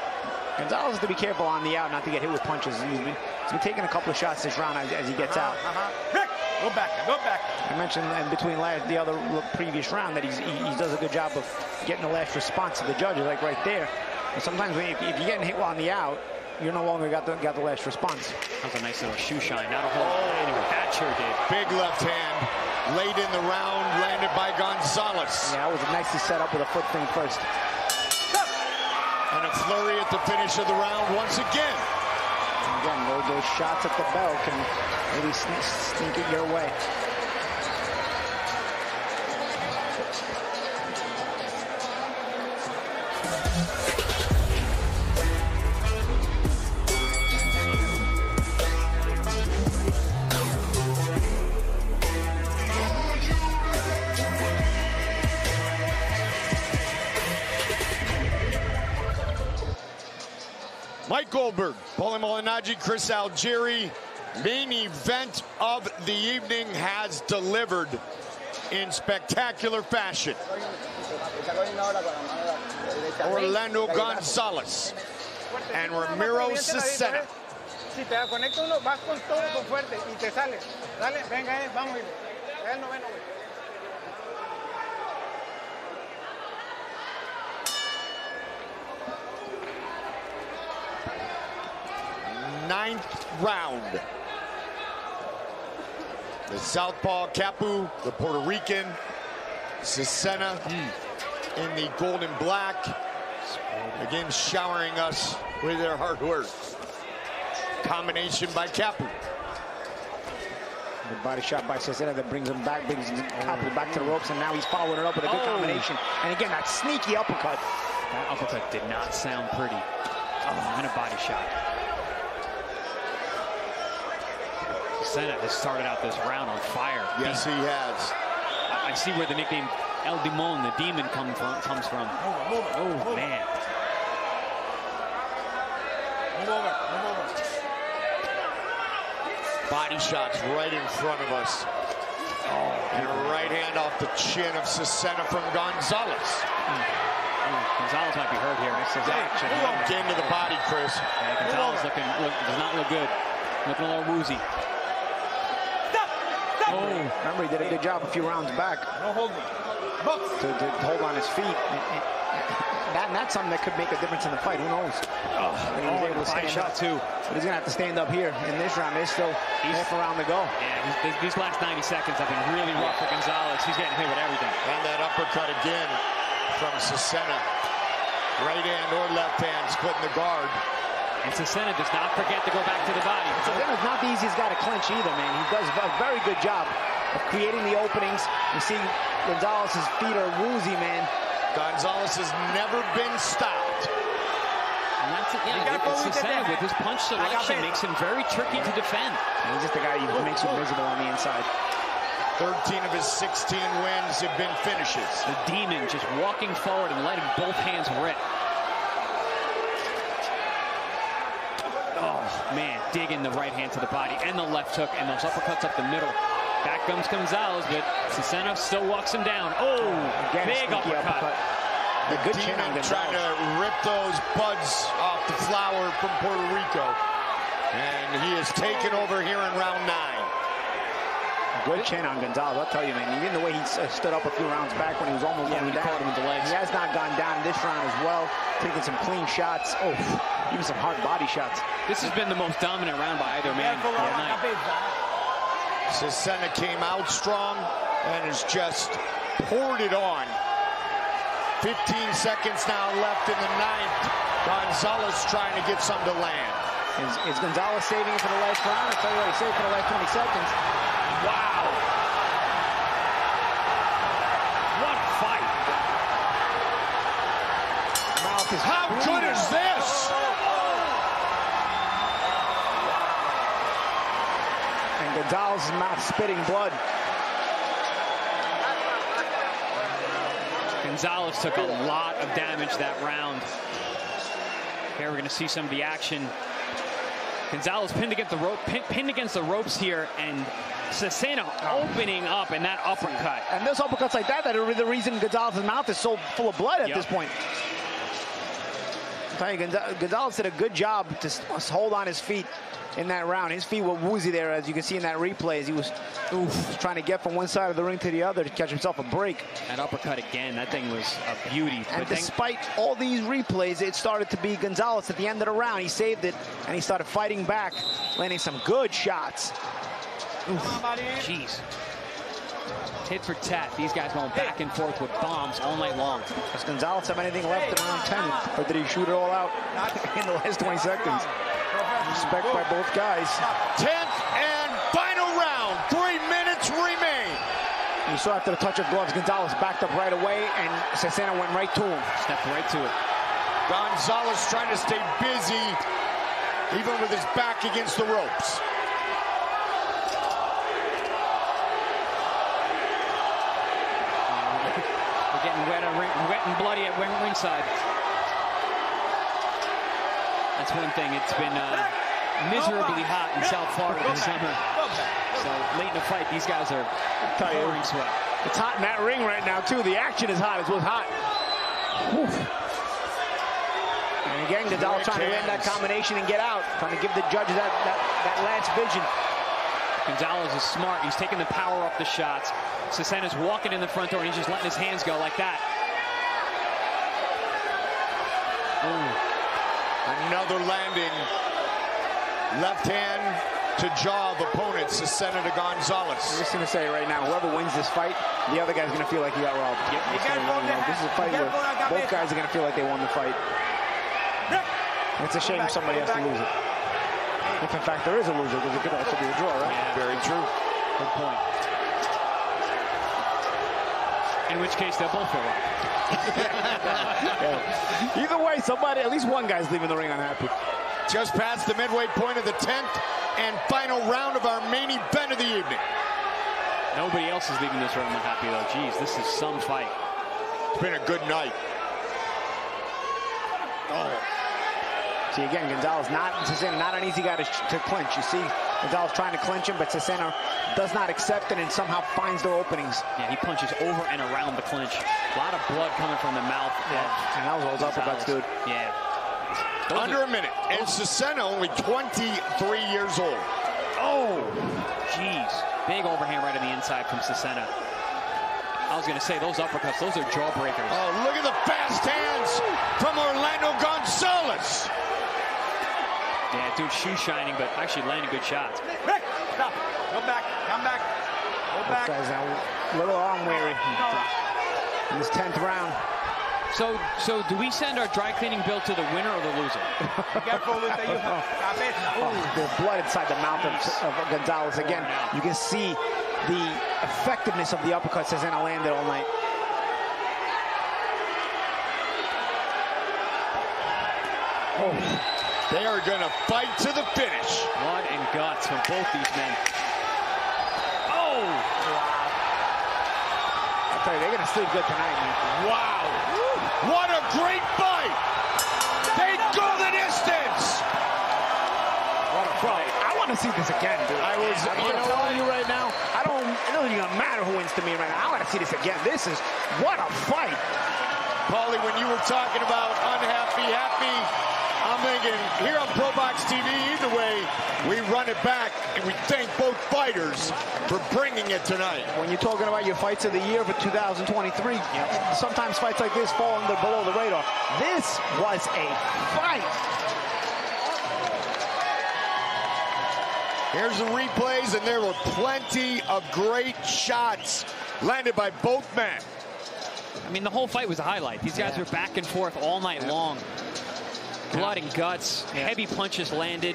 Gonzalez has to be careful on the out, not to get hit with punches. He's been, he's been taking a couple of shots this round as, as he gets uh-huh, out. Uh-huh. Go back, go back. I mentioned in between last, the other previous round that he's, he, he does a good job of getting the last response to the judges, like right there. And sometimes when, if, if you're getting hit while on the out, you no longer got the, got the last response. That was a nice little shoe shine. Not a whole lot. Oh, anyway, that sure did. Big left hand, late in the round, landed by Gonzalez. Yeah, that was nicely set up with a foot thing first. And a flurry at the finish of the round once again. And again, those, those shots at the bell can really sneak, sneak it your way. Mike Goldberg, Paulie Malignaggi, Chris Algieri. Main event of the evening has delivered in spectacular fashion. Orlando Gonzalez and Ramiro Cesena. Ninth round. The southpaw Capu, the Puerto Rican, Cesena mm. in the gold and black, again showering us with their hard work. Combination by Capu. The body shot by Cesena that brings him back, brings Capu back to the ropes, and now he's following it up with a good oh. combination. And again, that sneaky uppercut. That uppercut did not sound pretty. Oh, and a body shot. Cesena has started out this round on fire. Yes, he, he has. I, I see where the nickname El Demon, the demon, come from, comes from. Move, move, oh, move, man. Move over, move over. Body shots right in front of us. Oh, and a right hand off the chin of Cesena from Gonzalez. Mm. Gonzalez might be hurt here. Hey, we won't get into the body, Chris. Yeah, Gonzalez looking, look, does not look good. Looking a little woozy. Stop, stop. Oh, remember, he did a good job a few rounds back. No hold me. To, to hold on his feet. That, and that's something that could make a difference in the fight. Who knows? Oh, and he was able to stand shot up. Too. But he's going to have to stand up here in this round. There's still he's, half a round to go. Yeah, these last ninety seconds have been really rough for Gonzalez. He's getting hit with everything. And that uppercut again from Cesena. Right hand or left hand, splitting the guard. And Cesena does not forget to go back to the body. Cesena's not the easiest guy to clinch either, man. He does a very good job of creating the openings. You see Gonzalez's feet are woozy, man. Gonzalez has never been stopped. And that's it. Yeah, Cesena with his punch selection makes him very tricky to defend. And he's just the guy who makes you miserable on the inside. thirteen of his sixteen wins have been finishes. The demon just walking forward and letting both hands rip. Oh, man, digging the right hand to the body and the left hook and those uppercuts up the middle. Back comes Gonzalez, but Cesena still walks him down. Oh, again, big uppercut. uppercut. The, the good demon trying to rip those buds off the flower from Puerto Rico. And he is taken over here in round nine. Good chin on Gonzalez, I'll tell you, man. Even the way he stood up a few rounds back when he was almost yeah, going down. Caught him with the legs. He has not gone down this round as well. Taking some clean shots. Oh, even some hard body shots. This has been the most dominant round by either man all night. Cesena came out strong and has just poured it on. fifteen seconds now left in the ninth. Gonzalez trying to get some to land. Is, is Gonzalez saving it for the last round? I'll tell you what, he saved for the last twenty seconds. Wow. What fight. Mouth is How breathing. good is this? Oh, oh, oh. And Gonzalez's mouth spitting blood. Gonzalez took a lot of damage that round. Here we're going to see some of the action. Gonzalez pinned against the rope, pin, pinned against the ropes here, and Cesena opening up in that uppercut. And those uppercuts like that, that are the reason Gonzalez's mouth is so full of blood at yep. this point. I'm telling you, Gonzalez did a good job to hold on his feet in that round. His feet were woozy there, as you can see in that replay, as he was oof, trying to get from one side of the ring to the other to catch himself a break. That uppercut again, that thing was a beauty. And but despite all these replays, it started to be Gonzalez at the end of the round. He saved it, and he started fighting back, landing some good shots. Oof. Jeez. Hit for tat. These guys going back and forth with bombs all night long. Does Gonzalez have anything left in round ten, or did he shoot it all out in the last twenty seconds? Respect by both guys. Tenth and final round. Three minutes remain. You saw after the touch of gloves, Gonzalez backed up right away, and Cesena went right to him. Stepped right to it. Gonzalez trying to stay busy, even with his back against the ropes. Wet and, wet and bloody at ringside. That's one thing. It's been uh, miserably hot in South Florida this summer. So late in the fight, these guys are pouring sweat. It's hot in that ring right now, too. The action is hot. It's what's hot. Oof. And again, Gonzalez trying to end that combination and get out. Trying to give the judge that, that, that last vision. Gonzalez is smart. He's taking the power up the shots. Cesena's walking in the front door, and he's just letting his hands go like that. Ooh. Another landing. Left hand to jaw of opponent, Cesena to Gonzalez. I'm just going to say right now, whoever wins this fight, the other guy's going to feel like he got robbed. Yep. This is a fight where both guys are going to feel like they won the fight. It's a shame somebody has to lose it. If, in fact, there is a loser, because it could also be a draw, right? Yeah, very true. Good point. In which case, they'll both go up. yeah. Either way, somebody, at least one guy's leaving the ring unhappy. Just past the midway point of the tenth and final round of our main event of the evening. Nobody else is leaving this room unhappy, though. Geez, this is some fight. It's been a good night. Oh. See, again, Gonzalez, not, Cesena, not an easy guy to, to clinch. You see Gonzalez trying to clinch him, but Cesena does not accept it and somehow finds their openings. Yeah, he punches over and around the clinch. A lot of blood coming from the mouth. Yeah, of and that was all those uppercuts, dude. Yeah. Those Under are, a minute. And Cesena only twenty-three years old. Oh, jeez. Big overhand right on the inside from Cesena. I was going to say, those uppercuts, those are jawbreakers. Oh, look at the fast hands from Orlando Gonzalez. Yeah, dude, shoe shining, but actually landing good shots. Rick, stop. Come back. Come back. Go back. Guys now, little arm weary in this tenth round. So, so do we send our dry cleaning bill to the winner or the loser? oh, the blood inside the mouth of, of Gonzalez again. You can see the effectiveness of the uppercut Cesena landed all night. Oh. They are going to fight to the finish. Blood and guts from both these men. Oh! Wow. I tell you, they're going to sleep good tonight, man. Wow. Woo. What a great fight. They go the distance. What a fight. I want to see this again, dude. I was I'm telling you right now, I don't, it doesn't even matter who wins to me right now. I want to see this again. This is, what a fight. Paulie, when you were talking about unhappy, happy, I'm thinking and here on Pro Box T V, either way, we run it back, and we thank both fighters for bringing it tonight. When you're talking about your fights of the year for two thousand twenty-three, you know, sometimes fights like this fall under below the radar. This was a fight. Here's the replays, and there were plenty of great shots landed by both men. I mean, the whole fight was a highlight. These guys yeah. were back and forth all night yeah. long. Blood yeah. and guts, yeah. heavy punches landed.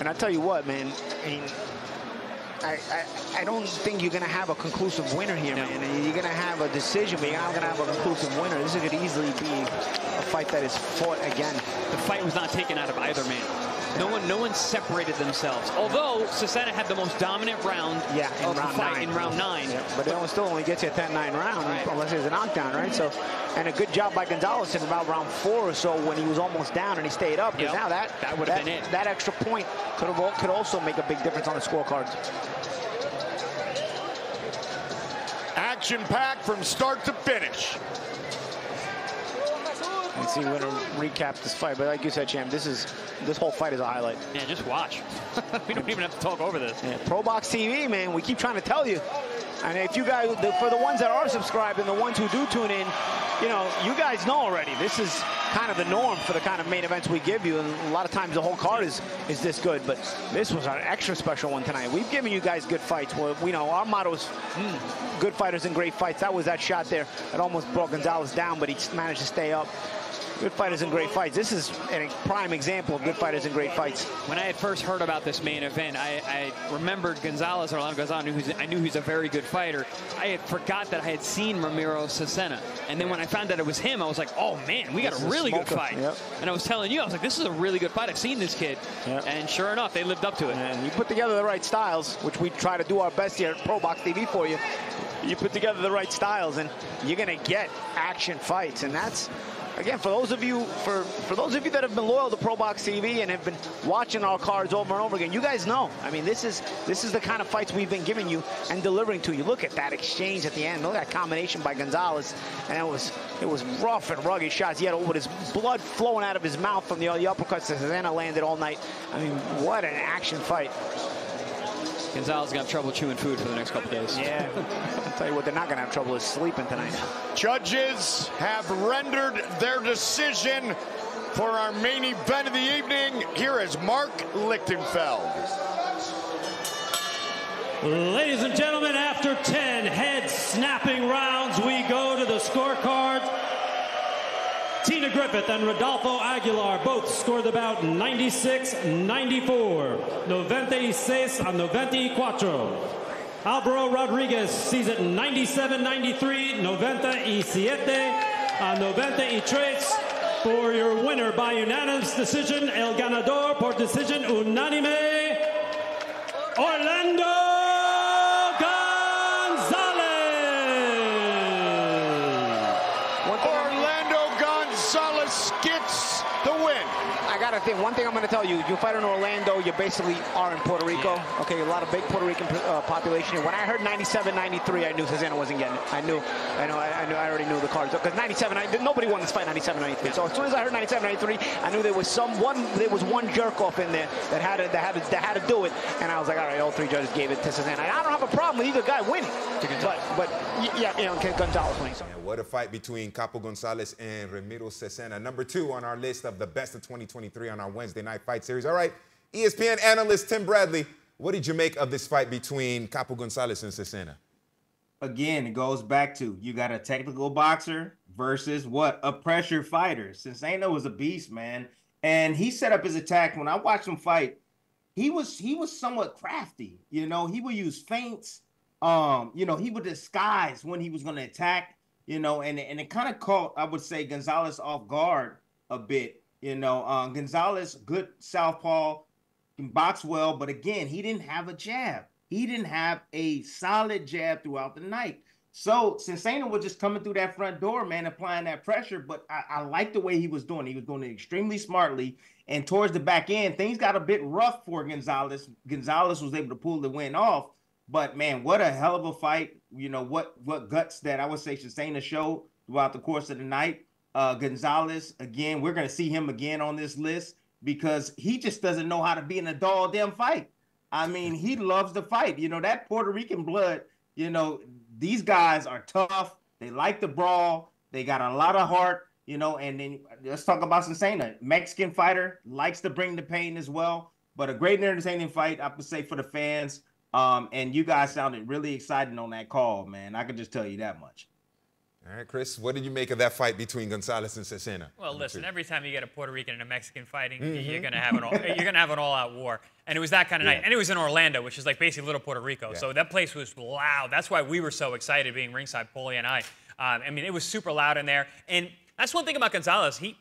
And I tell you what, man, I mean, I, I, I don't think you're going to have a conclusive winner here, no. man. You're going to have a decision, but you're not going to have a conclusive winner. This could easily be a fight that is fought again. The fight was not taken out of either man. No one, no one separated themselves. Although Cesena had the most dominant round yeah, in of round the fight nine. in round nine. Yeah, but, but it still only gets you at that nine round, right. unless there's a knockdown, right? So, and a good job by Gonzalez in about round four or so when he was almost down and he stayed up. Because yep. now that that would have been it. That extra point could have could also make a big difference on the scorecards. Action-packed from start to finish. And see, we're gonna recap this fight, but like you said, champ, this is this whole fight is a highlight. Yeah, just watch. We don't even have to talk over this. Yeah, Pro Box T V, man, we keep trying to tell you. And if you guys, for the ones that are subscribed and the ones who do tune in, you know, you guys know already. This is kind of the norm for the kind of main events we give you, and a lot of times the whole card is is this good, but this was our extra special one tonight. We've given you guys good fights. Well, we know our motto is mm, good fighters and great fights. That was that shot there. It almost brought Gonzalez down, but he managed to stay up. Good fighters and great fights. This is a prime example of good fighters and great fights. When I had first heard about this main event, I, I remembered Gonzalez, Orlando Gonzalez. Who's, I knew he's a very good fighter. I had forgot that I had seen Ramiro Cesena. And then when I found out it was him, I was like, oh, man, we got a really good fight. Yep. And I was telling you, I was like, this is a really good fight. I've seen this kid. Yep. And sure enough, they lived up to it. And you put together the right styles, which we try to do our best here at Pro Box T V for you. You put together the right styles, and you're going to get action fights. And that's... Again, for those of you, for, for those of you that have been loyal to Pro Box T V and have been watching our cards over and over again, you guys know. I mean, this is this is the kind of fights we've been giving you and delivering to you. Look at that exchange at the end. Look at that combination by Gonzalez, and it was it was rough and rugged shots. He had with his blood flowing out of his mouth from the, the uppercuts that Cesena landed all night. I mean, what an action fight. Gonzalez got trouble chewing food for the next couple days. Yeah, I'll tell you what, they're not going to have trouble is sleeping tonight. Judges have rendered their decision for our main event of the evening. Here is Mark Lichtenfeld. Ladies and gentlemen, after ten head-snapping rounds, we go to the scorecards. Tina Griffith and Rodolfo Aguilar both scored the bout ninety-six ninety-four. noventa y seis a noventa y cuatro. Alvaro Rodriguez sees it ninety-seven ninety-three. noventa y siete a noventa y tres. For your winner by unanimous decision, el ganador por decisión unánime, Orlando. I gotta think. One thing I'm gonna tell you: you fight in Orlando, you basically are in Puerto Rico. Yeah. Okay, a lot of big Puerto Rican uh, population. When I heard ninety-seven ninety-three, I knew Cesena wasn't getting it. I knew, I know, I, I knew, I already knew the cards because ninety-seven, I, nobody won this fight ninety-seven ninety-three. Yeah. So as soon as I heard ninety-seven ninety-three, I knew there was some one, there was one jerk off in there that had to, that had to, that had to do it. And I was like, all right, all three judges gave it to Cesena. I don't have a problem with either guy winning, but but yeah, you know, Gonzalez winning. So. Yeah, what a fight between Capu Gonzalez and Ramiro Cesena, number two on our list of the best of twenty twenty-three. On our Wednesday night fight series. All right, E S P N analyst Tim Bradley, what did you make of this fight between Capu Gonzalez and Cesena? Again, it goes back to you got a technical boxer versus what? A pressure fighter. Cesena was a beast, man. And he set up his attack. When I watched him fight, he was he was somewhat crafty. You know, he would use feints. Um, you know, he would disguise when he was going to attack, you know, and, and it kind of caught, I would say, Gonzalez off guard a bit. You know, uh, Gonzalez, good southpaw, can box well, but again, he didn't have a jab. He didn't have a solid jab throughout the night. So Cesena was just coming through that front door, man, applying that pressure, but I, I like the way he was doing it. He was doing it extremely smartly, and towards the back end, things got a bit rough for Gonzalez. Gonzalez was able to pull the win off, but, man, what a hell of a fight. You know, what, what guts that I would say Cesena showed throughout the course of the night. uh, Gonzalez again. We're going to see him again on this list because he just doesn't know how to be in a doll damn fight. I mean, he loves to fight. You know, that Puerto Rican blood, you know, these guys are tough. They like to brawl. They got a lot of heart, you know, and then let's talk about Cesena. Mexican fighter, likes to bring the pain as well, but a great and entertaining fight, I would say, for the fans. Um, and you guys sounded really exciting on that call, man. I can just tell you that much. All right, Chris, what did you make of that fight between Gonzalez and Cesena? Well, listen, every time you get a Puerto Rican and a Mexican fighting, mm-hmm. you're gonna have an all, you're gonna have an all-out war. And it was that kind of yeah. night, and it was in Orlando, which is like basically little Puerto Rico. Yeah. So that place was loud. That's why we were so excited, being ringside, Paulie and I. Um, I mean, it was super loud in there. And that's one thing about Gonzalez. He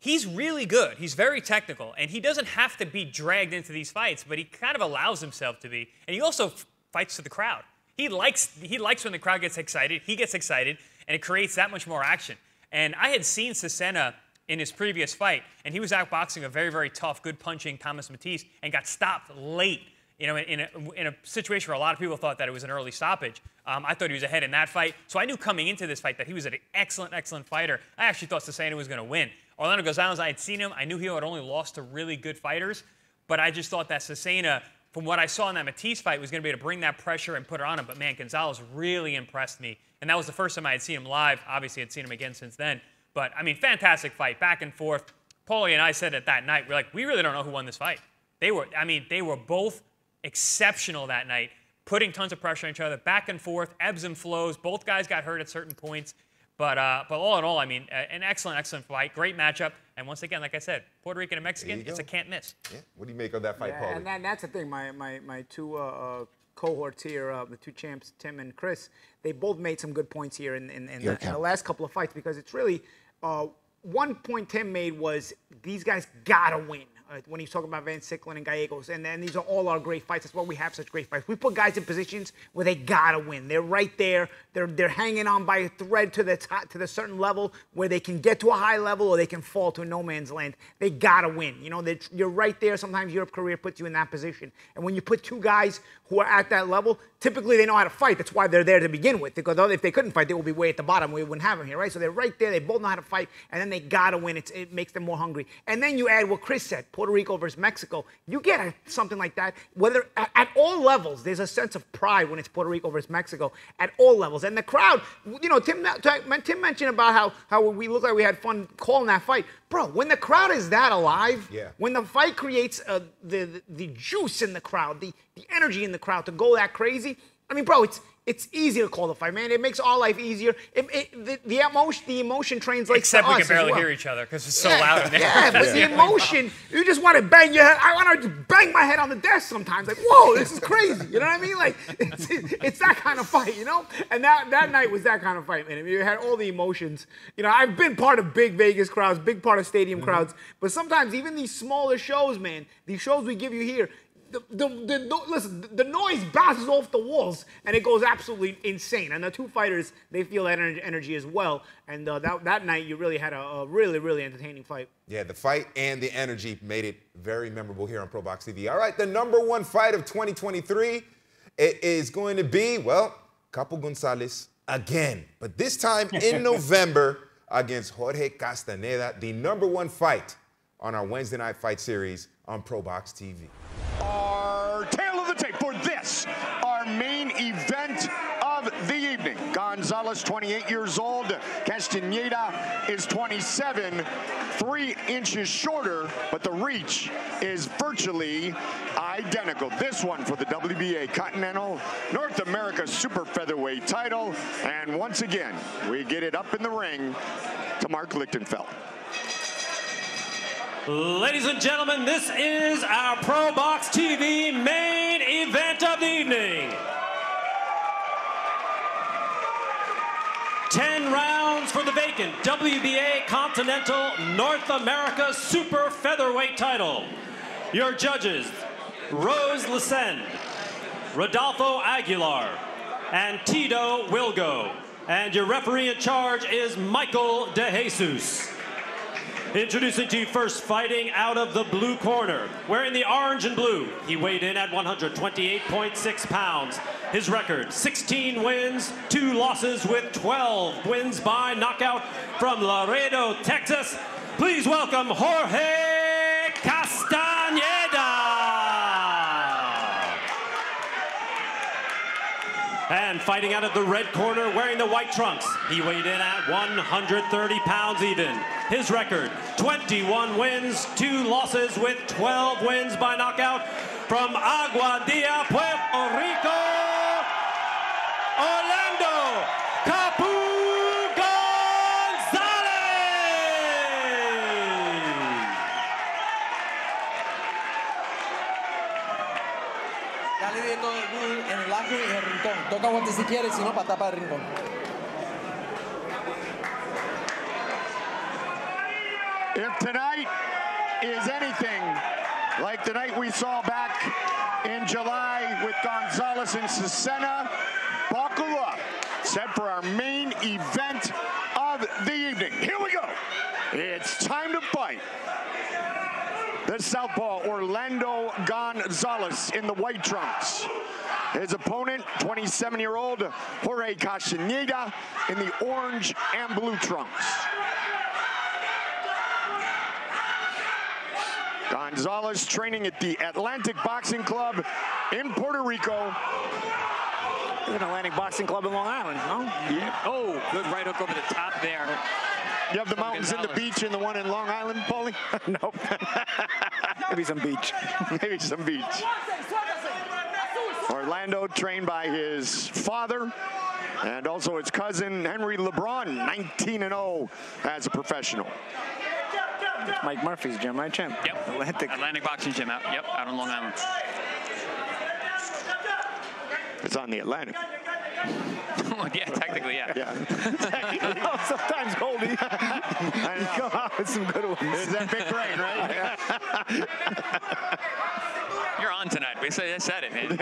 he's really good. He's very technical, and he doesn't have to be dragged into these fights, but he kind of allows himself to be. And he also fights to the crowd. He likes he likes when the crowd gets excited. He gets excited. And it creates that much more action. And I had seen Cesena in his previous fight, and he was outboxing a very, very tough, good punching Thomas Matisse, and got stopped late. You know, in a, in a situation where a lot of people thought that it was an early stoppage. Um, I thought he was ahead in that fight. So I knew coming into this fight that he was an excellent, excellent fighter. I actually thought Cesena was going to win. Orlando Gonzalez, I had seen him. I knew he had only lost to really good fighters, but I just thought that Cesena, from what I saw in that Matisse fight, was going to be able to bring that pressure and put it on him. But, man, Gonzalez really impressed me. And that was the first time I had seen him live. Obviously, I'd seen him again since then. But, I mean, fantastic fight, back and forth. Paulie and I said it that night. We're like, we really don't know who won this fight. They were, I mean, they were both exceptional that night, putting tons of pressure on each other, back and forth, ebbs and flows. Both guys got hurt at certain points. But, uh, but all in all, I mean, an excellent, excellent fight, great matchup. And once again, like I said, Puerto Rican and Mexican, it's a can't miss. Yeah. What do you make of that fight, yeah, Paulie? And, that, and that's the thing, my, my, my two uh, uh, cohorts here, uh, the two champs, Tim and Chris, they both made some good points here in, in, in, the, in the last couple of fights, because it's really, uh, one point Tim made was these guys gotta win. Uh, when he's talking about Van Sicklen and Gallegos, and then these are all our great fights. That's why we have such great fights. We put guys in positions where they gotta win. They're right there. They're they're hanging on by a thread to the top, to the certain level where they can get to a high level or they can fall to a no man's land. They gotta win. You know, you're right there. Sometimes your career puts you in that position, and when you put two guys who are at that level, typically they know how to fight. That's why they're there to begin with. Because if they couldn't fight, they would be way at the bottom. We wouldn't have them here, right? So they're right there. They both know how to fight, and then they gotta win. It's, it makes them more hungry. And then you add what Chris said. Puerto Rico versus Mexico, you get a, something like that. Whether at, at all levels, there's a sense of pride when it's Puerto Rico versus Mexico at all levels. And the crowd, you know, Tim, Tim mentioned about how, how we looked like we had fun calling that fight. Bro, when the crowd is that alive, yeah. when the fight creates uh, the, the, the juice in the crowd, the, the energy in the crowd to go that crazy, I mean, bro, it's It's easy to call the fight, man. It makes our life easier. It, it, the, the emotion, the emotion translates Except to us Except we can barely well. hear each other because it's so yeah, loud in there. Yeah, but yeah. the emotion, you just want to bang your head. I want to bang my head on the desk sometimes. Like, whoa, this is crazy. You know what I mean? Like, it's, it's that kind of fight, you know? And that, that night was that kind of fight, man. I mean, you had all the emotions. You know, I've been part of big Vegas crowds, big part of stadium mm-hmm. crowds. But sometimes even these smaller shows, man, these shows we give you here, The, the, the, the, listen, the noise bounces off the walls, and it goes absolutely insane. And the two fighters, they feel that energy as well. And uh, that, that night, you really had a, a really, really entertaining fight. Yeah, the fight and the energy made it very memorable here on Pro Box T V. All right, the number one fight of twenty twenty-three, it is going to be, well, Capu Gonzalez again. But this time in November against Jorge Castañeda, the number one fight on our Wednesday Night Fight series on Pro Box T V. Our tale of the tape for this, our main event of the evening. Gonzalez, twenty-eight years old. Castañeda is twenty-seven, three inches shorter, but the reach is virtually identical. This one for the W B A Continental North America Super Featherweight title. And once again, we get it up in the ring to Mark Lichtenfeld. Ladies and gentlemen, this is our Pro Box T V main event of the evening. ten rounds for the vacant W B A Continental North America Super Featherweight title. Your judges, Rose Lesend, Rodolfo Aguilar, and Tito Wilgo. And your referee in charge is Michael DeJesus. Introducing to you first, fighting out of the blue corner, wearing the orange and blue. He weighed in at one hundred twenty-eight point six pounds. His record, sixteen wins, two losses with twelve wins by knockout, from Laredo, Texas. Please welcome Jorge Castañeda. And fighting out of the red corner, wearing the white trunks, he weighed in at one hundred thirty pounds even. His record, twenty-one wins, two losses with twelve wins by knockout, from Aguadilla, Puerto Rico, Orlando Capu Gonzalez. Dale viendo en el ángel y el rincón. Toca guante si quieres, si no, para tapar el rincón. If tonight is anything like the night we saw back in July with Gonzalez and Cesena, buckle up, set for our main event of the evening. Here we go. It's time to fight. The southpaw, Orlando Gonzalez, in the white trunks. His opponent, twenty-seven-year-old Jorge Castañeda, in the orange and blue trunks. Gonzalez training at the Atlantic Boxing Club in Puerto Rico. There's an Atlantic Boxing Club in Long Island, no? Yeah. Oh, good right hook over the top there. You have the mountains and the beach and the one in Long Island, Paulie? Nope. Maybe some beach. Maybe some beach. Orlando trained by his father and also his cousin, Henry LeBron, nineteen and oh as a professional. It's Mike Murphy's gym, right, Jim? Yep. Atlantic. Atlantic Boxing Gym out. Yep, out on Long Island. It's on the Atlantic. Yeah, technically, yeah. Yeah. Technically. Oh, sometimes, Goldie. I know. You go out with some good ones. It's that big brain, right? You're on tonight. We said it, man.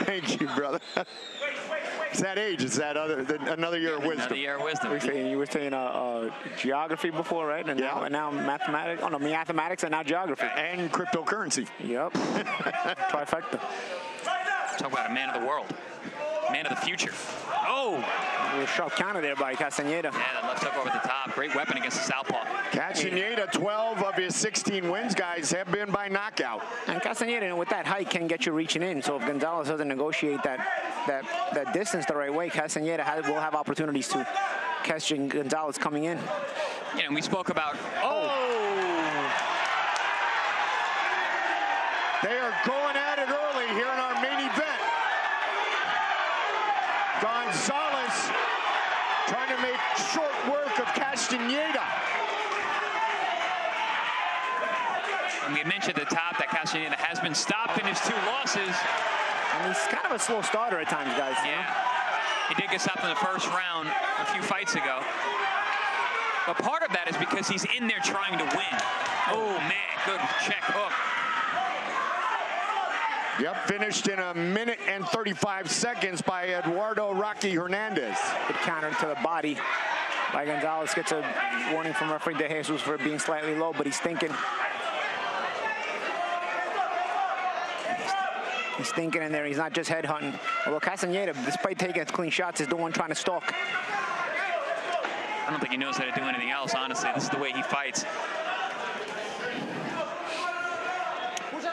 Thank you, brother. It's that age. It's that other, another year of wisdom. Another year of wisdom. We're saying, you were saying uh, uh, geography before, right? And, yeah. now, and now mathematics. Oh, no, mathematics and now geography. And cryptocurrency. Yep. Trifecta. Talk about a man of the world. Man of the future. Oh! A sharp counter there by Castañeda. Yeah, that left hook over the top. Great weapon against the southpaw. Castañeda, twelve of his sixteen wins, guys, have been by knockout. And Castañeda, with that height, can get you reaching in. So if Gonzalez doesn't negotiate that that, that distance the right way, Castañeda has, will have opportunities to catch Gonzalez coming in. Yeah, and we spoke about... Oh! They are going at it early here in our main event. Gonzalez trying to make short work of Castañeda. And we mentioned at the top that Castañeda has been stopped in his two losses. And he's kind of a slow starter at times, guys. Yeah. He did get stopped in the first round a few fights ago. But part of that is because he's in there trying to win. Oh, man, good check hook. Yep, finished in a minute and thirty-five seconds by Eduardo Rocky Hernandez. Good counter to the body by Gonzalez. Gets a warning from referee De Jesus for being slightly low, but he's thinking. He's, he's thinking in there. He's not just headhunting. Although Castañeda, despite taking clean shots, is the one trying to stalk. I don't think he knows how to do anything else, honestly. This is the way he fights.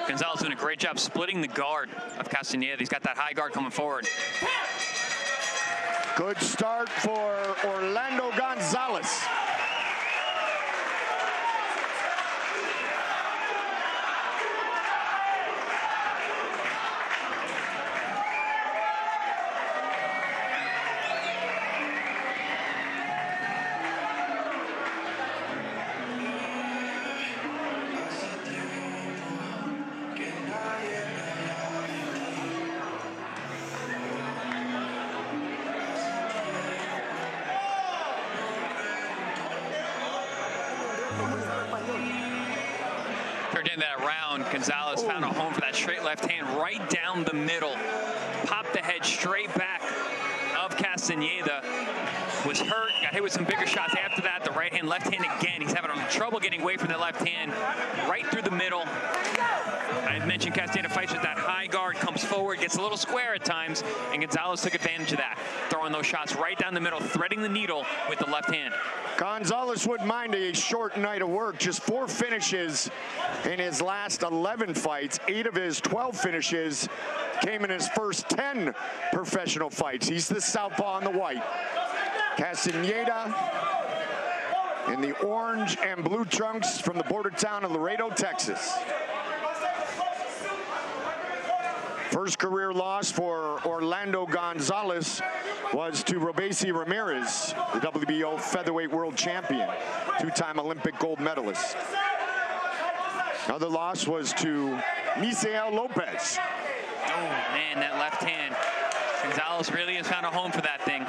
Gonzalez doing a great job splitting the guard of Castañeda. He's got that high guard coming forward. Good start for Orlando Gonzalez. Gonzalez found a home for that straight left hand right down the middle. Popped the head straight back of Castañeda. Was hurt. Got hit with some bigger shots after that. The right hand, left hand again. He's having trouble getting away from the left hand. Right through the middle. I mentioned Castañeda fights with that high guard, comes forward, gets a little square at times, and Gonzalez took advantage of that, throwing those shots right down the middle, threading the needle with the left hand. Gonzalez wouldn't mind a short night of work. Just four finishes in his last eleven fights. Eight of his twelve finishes came in his first ten professional fights. He's the southpaw in the white. Castañeda in the orange and blue trunks from the border town of Laredo, Texas. First career loss for Orlando Gonzalez was to Robeisy Ramirez, the W B O featherweight world champion, two-time Olympic gold medalist. Another loss was to Misael Lopez. Oh, man, that left hand. Gonzalez really has found a home for that thing.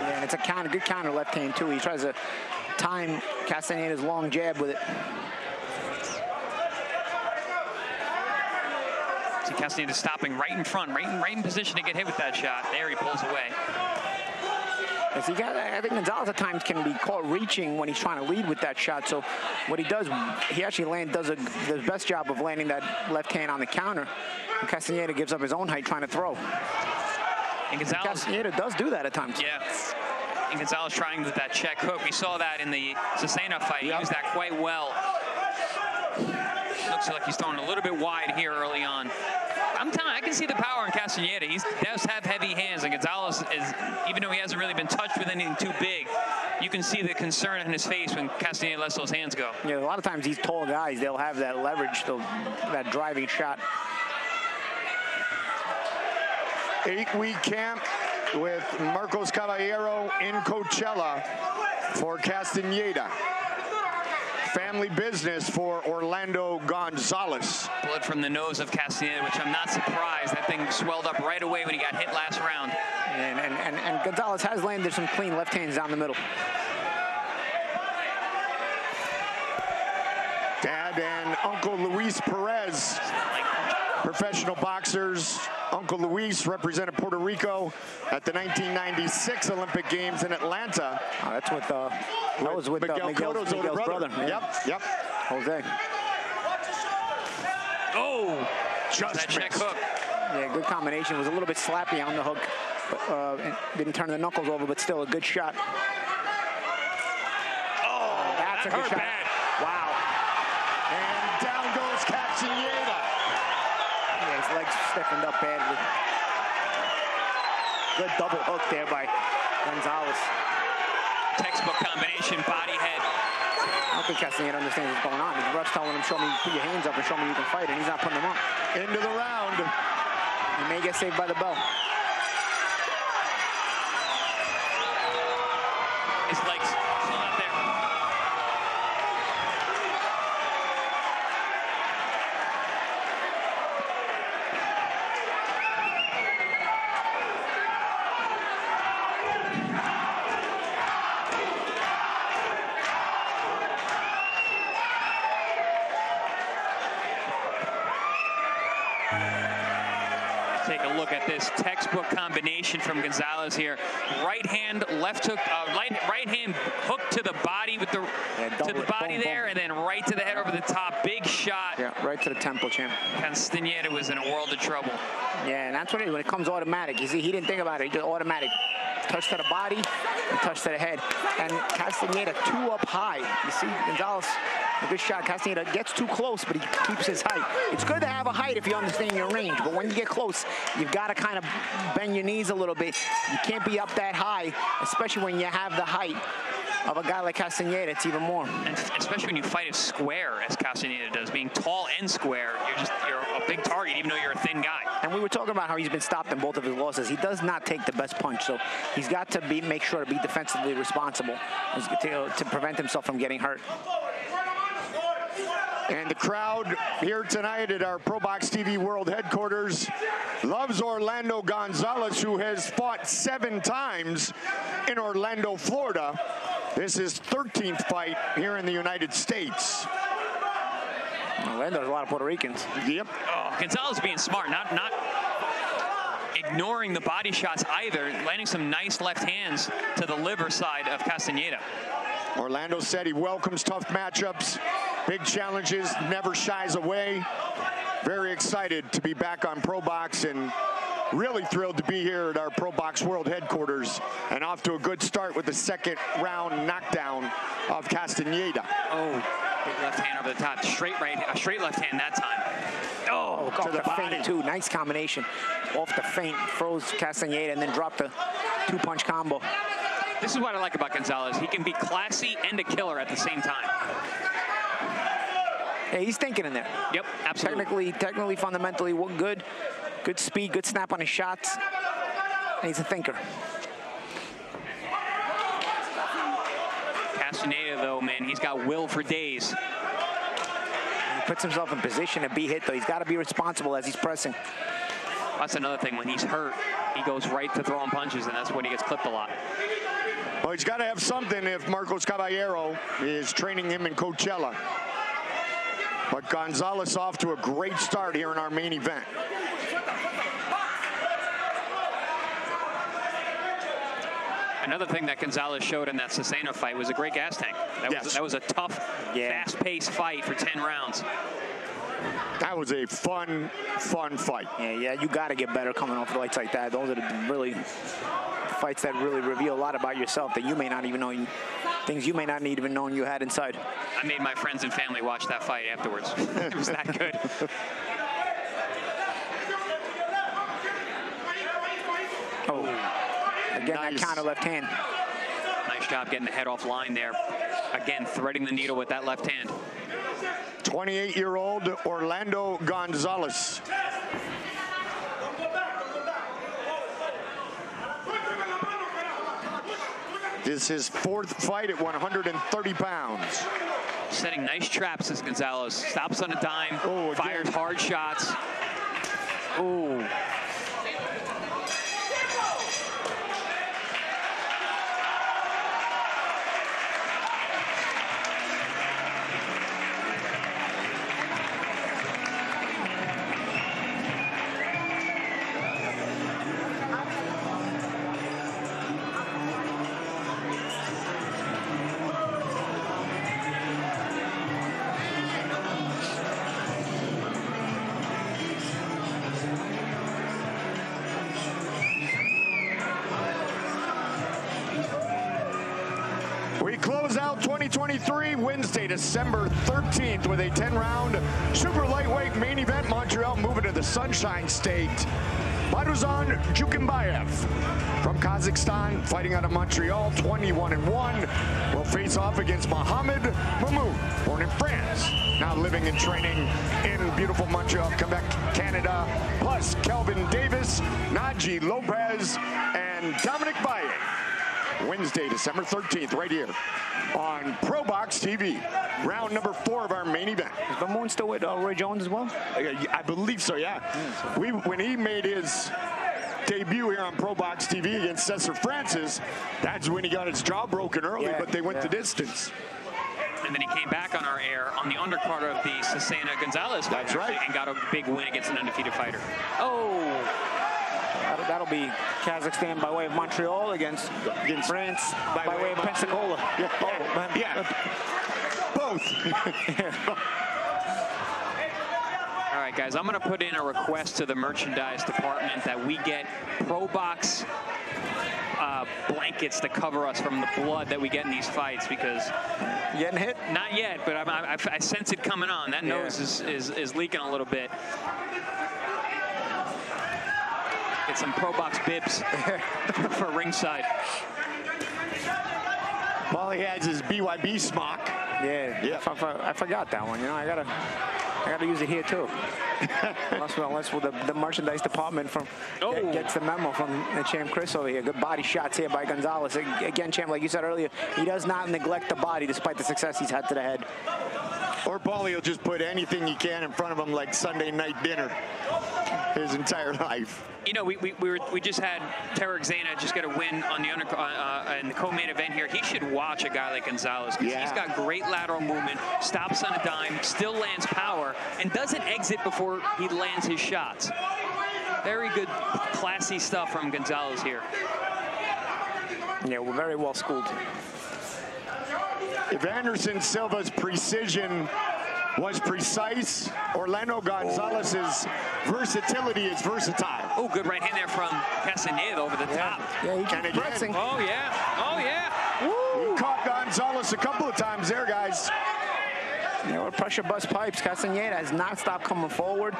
Yeah, and it's a counter, good counter left hand, too. He tries to time Castañeda's long jab with it. Castañeda stopping right in front, right in, right in position to get hit with that shot. There he pulls away. As he got, I think Gonzalez at times can be caught reaching when he's trying to lead with that shot. So what he does, he actually land, does a, the best job of landing that left hand on the counter. And Castañeda gives up his own height trying to throw. And Gonzalez, Castañeda does do that at times. Yeah. And Gonzalez trying with that check hook. We saw that in the Cesena fight. Yep. He used that quite well. Looks like he's throwing a little bit wide here early on. I'm telling you, I can see the power in Castañeda. He does have heavy hands, and Gonzalez is, even though he hasn't really been touched with anything too big, you can see the concern in his face when Castañeda lets those hands go. Yeah, a lot of times these tall guys, they'll have that leverage, that driving shot. Eight-week camp with Marcos Caballero in Coachella for Castañeda. Family business for Orlando Gonzalez. Blood from the nose of Castañeda, which I'm not surprised. That thing swelled up right away when he got hit last round. And, and, and, and Gonzalez has landed some clean left hands down the middle. Dad and Uncle Luis Perez, professional boxers. Uncle Luis represented Puerto Rico at the nineteen ninety-six Olympic Games in Atlanta. Oh, that's with, uh, that was with Miguel, uh, Miguel's, Cotto's Miguel's older brother. brother yep, yep. Jose. Oh, just that check hook. Yeah, good combination. It was a little bit slappy on the hook. Uh, didn't turn the knuckles over, but still a good shot. Oh, that's that a good shot. Bad. Wow. And down goes Castañeda. His legs stiffened up badly. Good double hook there by Gonzalez. Textbook combination, body, head. I don't think Castañeda understands what's going on. His ref's telling him, show me, put your hands up and show me you can fight, and he's not putting them up. End of the round. He may get saved by the bell. His legs still out there. Textbook combination from Gonzalez here. Right hand, left hook, uh, right, right hand hook to the body with the yeah, to the body boom, there, boom. And then right to the head over the top. Big shot. Yeah, right to the temple, champ. Castañeda was in a world of trouble. Yeah, and that's what it is when it comes automatic. You see, he didn't think about it. He did automatic. Touch to the body, and touch to the head. And Castañeda two up high. You see, Gonzalez. A good shot. Castañeda gets too close, but he keeps his height. It's good to have a height if you understand your range, but when you get close, you've got to kind of bend your knees a little bit. You can't be up that high, especially when you have the height of a guy like Castañeda. It's even more. And especially when you fight as square as Castañeda does, being tall and square, you're just you're a big target, even though you're a thin guy. And we were talking about how he's been stopped in both of his losses. He does not take the best punch, so he's got to be make sure to be defensively responsible to, to prevent himself from getting hurt. And the crowd here tonight at our Pro Box T V World Headquarters loves Orlando Gonzalez, who has fought seven times in Orlando, Florida. This is his thirteenth fight here in the United States. Orlando's a lot of Puerto Ricans. Yep. Oh, Gonzalez being smart, not not ignoring the body shots either, landing some nice left hands to the liver side of Castañeda. Orlando said he welcomes tough matchups, big challenges, never shies away. Very excited to be back on Pro Box and really thrilled to be here at our Pro Box World headquarters, and off to a good start with the second round knockdown of Castañeda. Oh, big left hand over the top, straight right, a straight left hand that time. Oh, oh off the, the feint too, nice combination. Off the feint, froze Castañeda and then dropped the two-punch combo. This is what I like about Gonzalez. He can be classy and a killer at the same time. Yeah, he's thinking in there. Yep, absolutely. Technically, technically, fundamentally, what good. Good speed, good snap on his shots. And he's a thinker. Castañeda, though, man, he's got will for days. He puts himself in position to be hit, though. He's got to be responsible as he's pressing. That's another thing. When he's hurt, he goes right to throwing punches, and that's when he gets clipped a lot. Well, he's got to have something if Marcos Caballero is training him in Coachella. But Gonzalez off to a great start here in our main event. Another thing that Gonzalez showed in that Cesena fight was a great gas tank. That, yes. was, that was a tough, yeah. fast-paced fight for ten rounds. That was a fun, fun fight. Yeah, yeah, you got to get better coming off fights like that. Those are the really fights that really reveal a lot about yourself that you may not even know, you, things you may not even know you had inside. I made my friends and family watch that fight afterwards. It was that good. Again, nice. That counter left hand. Nice job getting the head off line there. Again, threading the needle with that left hand. twenty-eight-year-old Orlando Gonzalez. This is his fourth fight at one hundred thirty pounds. Setting nice traps, this Gonzalez. Stops on a dime, oh, fires hard shots. Ooh. twenty twenty-three, Wednesday, December thirteenth, with a ten-round super lightweight main event. Montreal moving to the Sunshine State. Baduzhan Jukimbayev from Kazakhstan, fighting out of Montreal, twenty-one and one, will face off against Mohamed Mahmoud, born in France, now living and training in beautiful Montreal, Quebec, Canada, plus Kelvin Davis, Najee Lopez, and Dominic Baye. Wednesday, December thirteenth, right here on Pro Box T V. Round number four of our main event. Is Vermont still with uh, Roy Jones as well? I, I believe so, yeah. Mm. We, when he made his debut here on Pro Box T V against Cesar Francis, that's when he got his jaw broken early, yeah, but they went yeah. the distance. And then he came back on our air on the undercard of the Cesena Gonzalez fight. That's right. And got a big win against an undefeated fighter. Oh! That'll be Kazakhstan by way of Montreal against, against France by, by way, way of Pensacola. Yeah. Oh, yeah. Both. yeah. All right, guys, I'm going to put in a request to the merchandise department that we get Pro Box uh, blankets to cover us from the blood that we get in these fights, because... You getting hit? Not yet, but I'm, I, I sense it coming on. That yeah. nose is, is, is leaking a little bit. Get some Pro Box bibs for ringside. Well, he has his B Y B smock. Yeah, yeah. I, I, I forgot that one. You know, I gotta, I gotta use it here too. unless unless well, the, the merchandise department from oh. get, gets the memo from the champ Chris over here. Good body shots here by Gonzalez. Again, champ, like you said earlier, he does not neglect the body despite the success he's had to the head. Or Paulie will just put anything he can in front of him, like Sunday night dinner, his entire life. You know, we we we, were, we just had Tarek Zaina just get a win on the under uh, in the co-main event here. He should watch a guy like Gonzalez, because yeah. he's got great lateral movement, stops on a dime, still lands power, and doesn't exit before he lands his shots. Very good, classy stuff from Gonzalez here. Yeah, we're very well schooled. If Anderson Silva's precision was precise, Orlando Gonzalez's versatility is versatile. Oh, good right hand there from Castañeda over the yeah. top. Yeah, he keeps pressing. Oh, yeah. Oh, yeah. Woo. Caught Gonzalez a couple of times there, guys. You know, pressure bust pipes. Castañeda has not stopped coming forward.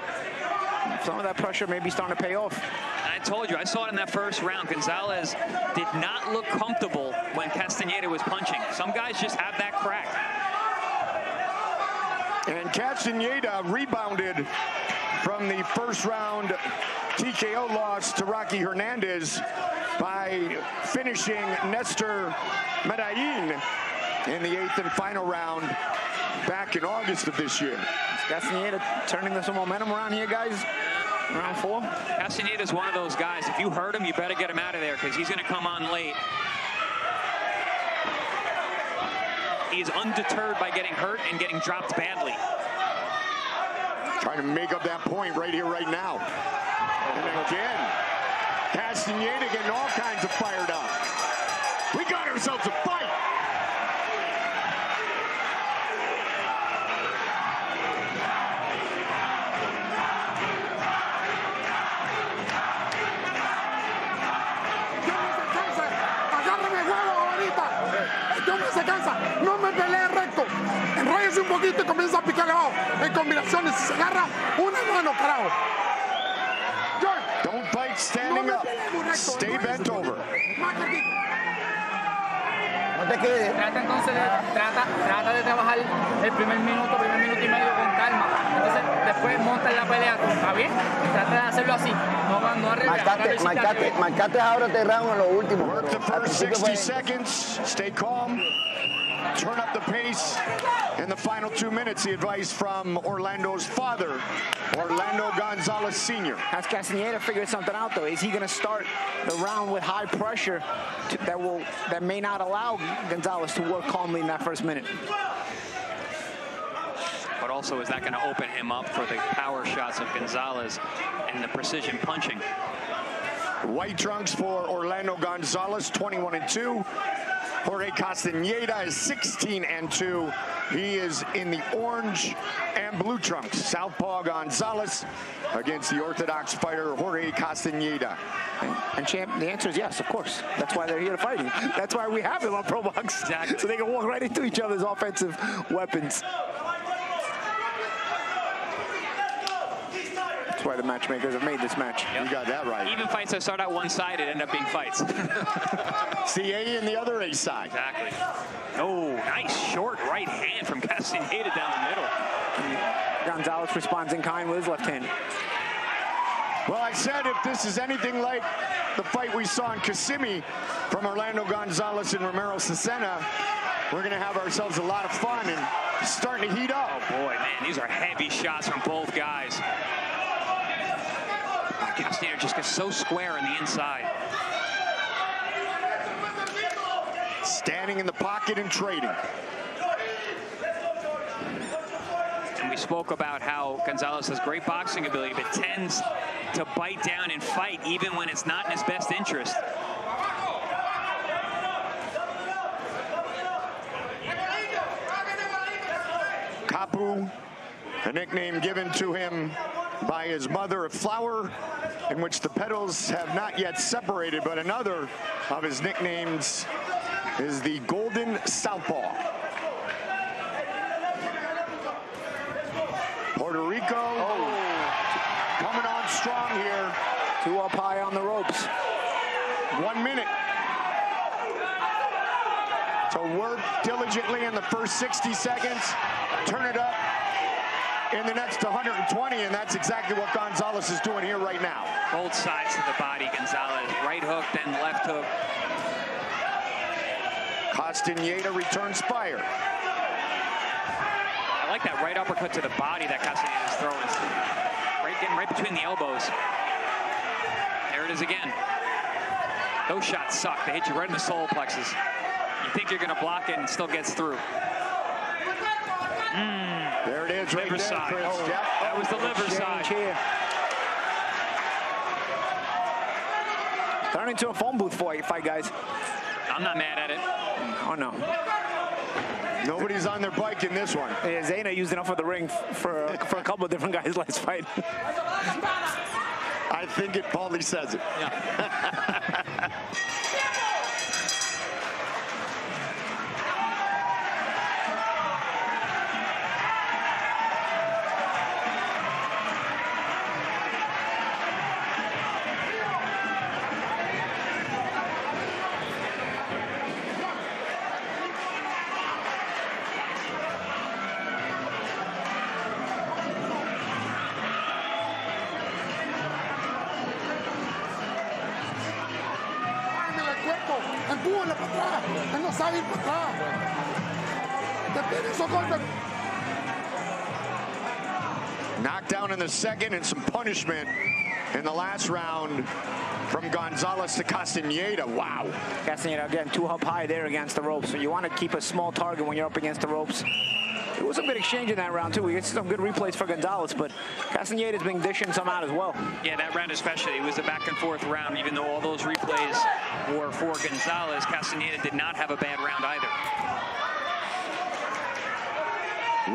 Some of that pressure may be starting to pay off. I told you, I saw it in that first round. Gonzalez did not look comfortable when Castañeda was punching. Some guys just have that crack. And Castañeda rebounded from the first round T K O loss to Rocky Hernandez by finishing Nestor Medellin in the eighth and final round back in August of this year. Castañeda turning some momentum around here, guys. Round four. Castañeda is one of those guys. If you hurt him, you better get him out of there because he's going to come on late. He is undeterred by getting hurt and getting dropped badly. Trying to make up that point right here, right now. And again, Castañeda getting all kinds of fired up. We got ourselves a fight. Don't fight standing up. Stay bent over. Trata entonces de trata trata de trabajar el primer minuto, primer minuto y medio con calma. Entonces después monta la pelea, ¿está bien? Trata de hacerlo así. No van no arreglar. Marcate, marcate, marcate ahora te round en lo último. Work the first sixty seconds. Stay calm. Turn up the pace in the final two minutes. The advice from Orlando's father, Orlando Gonzalez Senior Has Castañeda figured something out, though? Is he going to start the round with high pressure to, that will that may not allow Gonzalez to work calmly in that first minute? But also, is that going to open him up for the power shots of Gonzalez and the precision punching? White trunks for Orlando Gonzalez, twenty-one and two. Jorge Castañeda is sixteen and two. He is in the orange and blue trunks. Southpaw Gonzalez against the orthodox fighter Jorge Castañeda. And, and champ, the answer is yes, of course. That's why they're here to fight. That's why we have them on Pro Box. Exactly. So they can walk right into each other's offensive weapons. That's why the matchmakers have made this match. Yep. You got that right. Even fights that start out one-sided end up being fights. It's the A and the other A side. Exactly. Oh, nice short right hand from Castañeda down the middle. And Gonzalez responds in kind with his left hand. Well, I said if this is anything like the fight we saw in Kissimmee from Orlando Gonzalez and Ramiro Cesena, we're going to have ourselves a lot of fun and starting to heat up. Oh, boy, man, these are heavy shots from both guys. Castañeda just gets so square on the inside. Standing in the pocket and trading. And we spoke about how Gonzalez has great boxing ability, but tends to bite down and fight even when it's not in his best interest. Capu, a nickname given to him by his mother, a flower in which the petals have not yet separated, but another of his nicknames is the Golden Southpaw. Puerto Rico oh. coming on strong here. Two up high on the ropes. One minute to work diligently in the first sixty seconds, turn it up in the next one hundred twenty, and that's exactly what Gonzalez is doing here right now. Both sides to the body, Gonzalez. Right hook, then left hook. Castañeda returns fire. I like that right uppercut to the body that Castañeda is throwing. Right, getting right between the elbows. There it is again. Those shots suck. They hit you right in the solar plexus. You think you're going to block it and it still gets through. Mm. There it is, right liver there, side. Oh, yeah. That was the liver side. Here. Turn into a phone booth fight, fight, guys. I'm not mad at it. Oh, no. Nobody's on their bike in this one. Yeah, Zayna used enough of the ring for, for a couple of different guys last fight. I think it, Paulie says it. Yeah. Knockdown in the second and some punishment in the last round from Gonzalez to Castañeda. Wow. Castañeda again, two up high there against the ropes. So you want to keep a small target when you're up against the ropes. It was a good exchange in that round, too. We get some good replays for Gonzalez, but Castañeda's been dishing some out as well. Yeah, that round especially. It was a back-and-forth round, even though all those replays were for Gonzalez. Castañeda did not have a bad round either.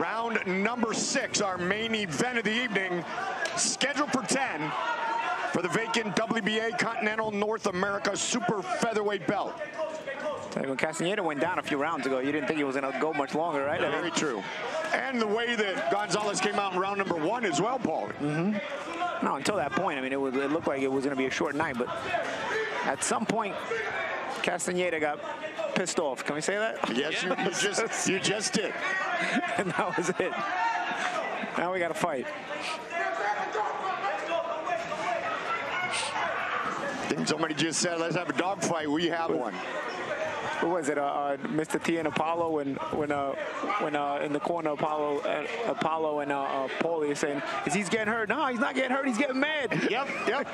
Round number six, our main event of the evening, scheduled for ten for the vacant W B A Continental North America Super Featherweight belt. When Castañeda went down a few rounds ago, you didn't think he was going to go much longer, right? Yeah, very true. And the way that Gonzalez came out in round number one as well, Paul. Mm-hmm. No, until that point, I mean, it, was, it looked like it was going to be a short night, but at some point, Castañeda got pissed off. Can we say that? Yes, yeah. you, you, just, you just did. And that was it. Now we got to fight. Didn't somebody just said, let's have a dog fight? We have one. Who was it? Uh, uh, Mister T and Apollo, when when uh, when uh, in the corner, Apollo, uh, Apollo and uh, uh, Paulie are saying, "Is he's getting hurt? No, he's not getting hurt. He's getting mad." Yep, yep.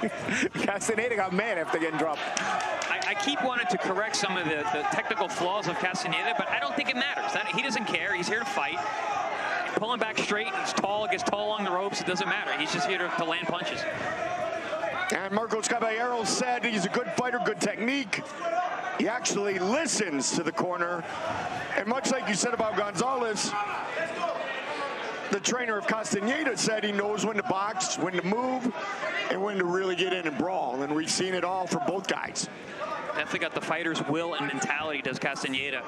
Castañeda got mad after getting dropped. I, I keep wanting to correct some of the, the technical flaws of Castañeda, but I don't think it matters. That, he doesn't care. He's here to fight. Pulling back straight, he's tall. Gets tall along the ropes. It doesn't matter. He's just here to, to land punches. And Marcos Caballero said he's a good fighter, good technique. He actually listens to the corner. And much like you said about Gonzalez, the trainer of Castañeda said he knows when to box, when to move, and when to really get in and brawl. And we've seen it all for both guys. Definitely got the fighter's will and mentality, does Castañeda.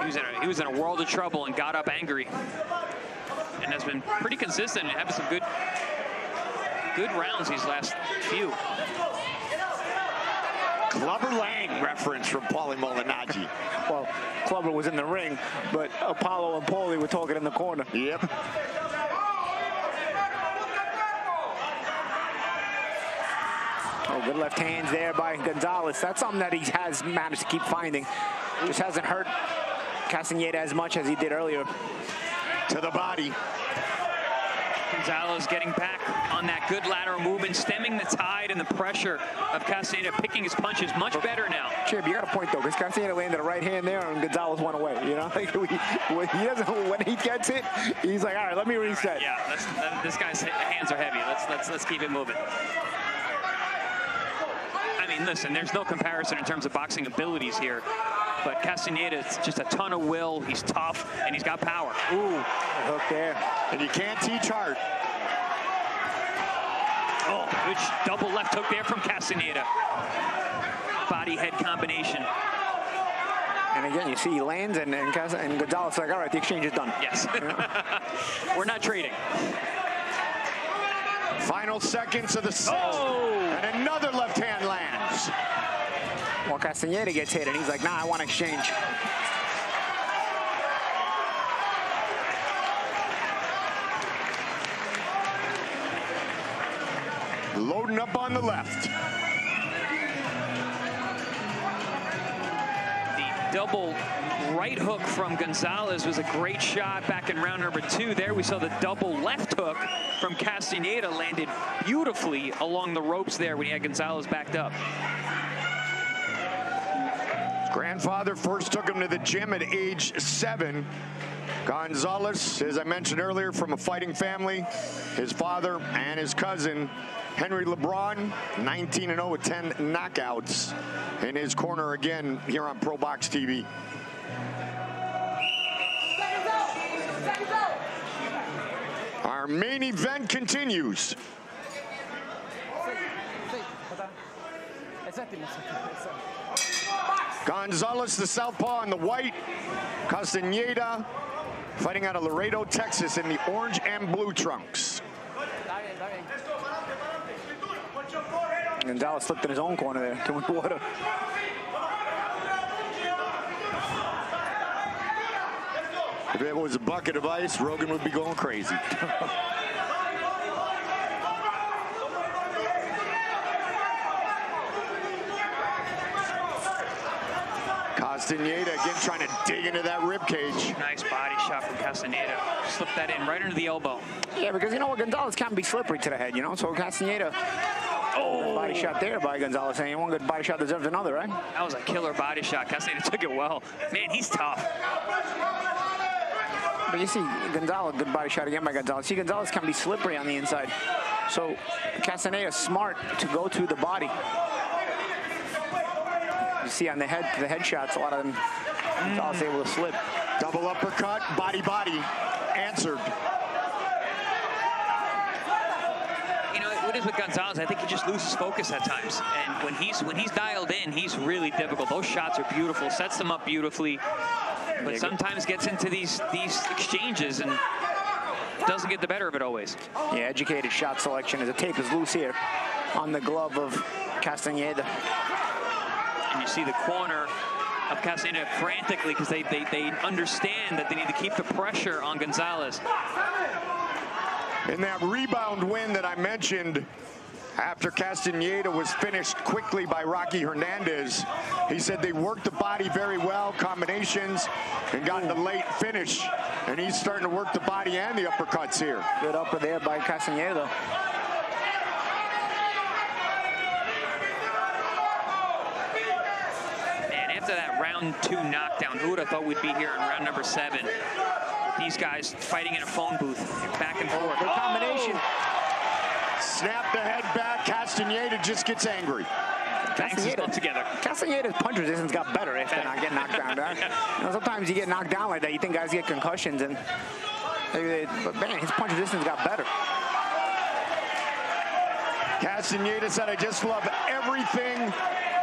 He was in a, he was in a world of trouble and got up angry. And has been pretty consistent and having some good, good rounds these last few. Clubber Lang reference from Paulie Malignaggi. Well, Clubber was in the ring, but Apollo and Paulie were talking in the corner. Yep. Oh, good left hands there by Gonzalez. That's something that he has managed to keep finding. Just hasn't hurt Castañeda as much as he did earlier. To the body. Gonzalez getting back on that good lateral movement, stemming the tide and the pressure of Castañeda, picking his punches much better now. Chip, you got a point, though, because Castañeda landed a right hand there, and Gonzalez went away. You know, like we, when, he doesn't, when he gets it, he's like, all right, let me reset. Right, yeah, let's, let, this guy's hands are heavy. Let's, let's, let's keep it moving. I mean, listen, there's no comparison in terms of boxing abilities here, but Castañeda is just a ton of will. He's tough, and he's got power. Ooh, a hook there. And you can't teach heart. Oh, which double left hook there from Castañeda. Body-head combination. And again, you see he lands, and, and, and Gonzalez is like, all right, the exchange is done. Yes. You know? We're not trading. Final seconds of the sixth. Oh. And another left hand lands. Well, Castañeda gets hit, and he's like, nah, I want to exchange. Loading up on the left. The double right hook from Gonzalez was a great shot back in round number two. There we saw the double left hook from Castañeda landed beautifully along the ropes there when he had Gonzalez backed up. Grandfather first took him to the gym at age seven. Gonzalez, as I mentioned earlier, from a fighting family, his father and his cousin Henry LeBron, nineteen and oh with ten knockouts in his corner again here on Pro Box T V. Seconds out. Seconds out. Our main event continues. Gonzalez, the southpaw in the white. Castañeda fighting out of Laredo, Texas in the orange and blue trunks. Gonzalez slipped in his own corner there, doing water. If it was a bucket of ice, Rogan would be going crazy. Castañeda again trying to dig into that ribcage. Nice body shot from Castañeda. Slip that in right into the elbow. Yeah, because you know what, Gonzalez can be slippery to the head, you know, so Castañeda. Oh, body shot there by Gonzalez. And one good body shot deserves another, right? That was a killer body shot. Castañeda took it well. Man, he's tough. But you see Gonzalez, good body shot again by Gonzalez. See, Gonzalez can be slippery on the inside. So Castañeda smart to go to the body. You see on the head, the headshots, a lot of them Gonzalez mm. able to slip. Double uppercut, body, body, answered. You know, what is with Gonzalez? I think he just loses focus at times. And when he's when he's dialed in, he's really difficult. Those shots are beautiful. Sets them up beautifully. But sometimes gets into these these exchanges and doesn't get the better of it always. Yeah, educated shot selection as the tape is loose here on the glove of Castañeda. And you see the corner of Castañeda frantically because they, they, they understand that they need to keep the pressure on Gonzalez. In that rebound win that I mentioned, after Castañeda was finished quickly by Rocky Hernandez, he said they worked the body very well, combinations, and got the late finish. And he's starting to work the body and the uppercuts here. Good upper there by Castañeda. After that round two knockdown, who would have thought we'd be here in round number seven? These guys fighting in a phone booth, back and forth. Good combination. Oh! Snap the head back. Castañeda just gets angry. Castañeda together. Castañeda's punch resistance got better after not getting knocked down. Right? You know, sometimes you get knocked down like that, you think guys get concussions, and they, but man, his punch resistance got better. Castañeda said, "I just love everything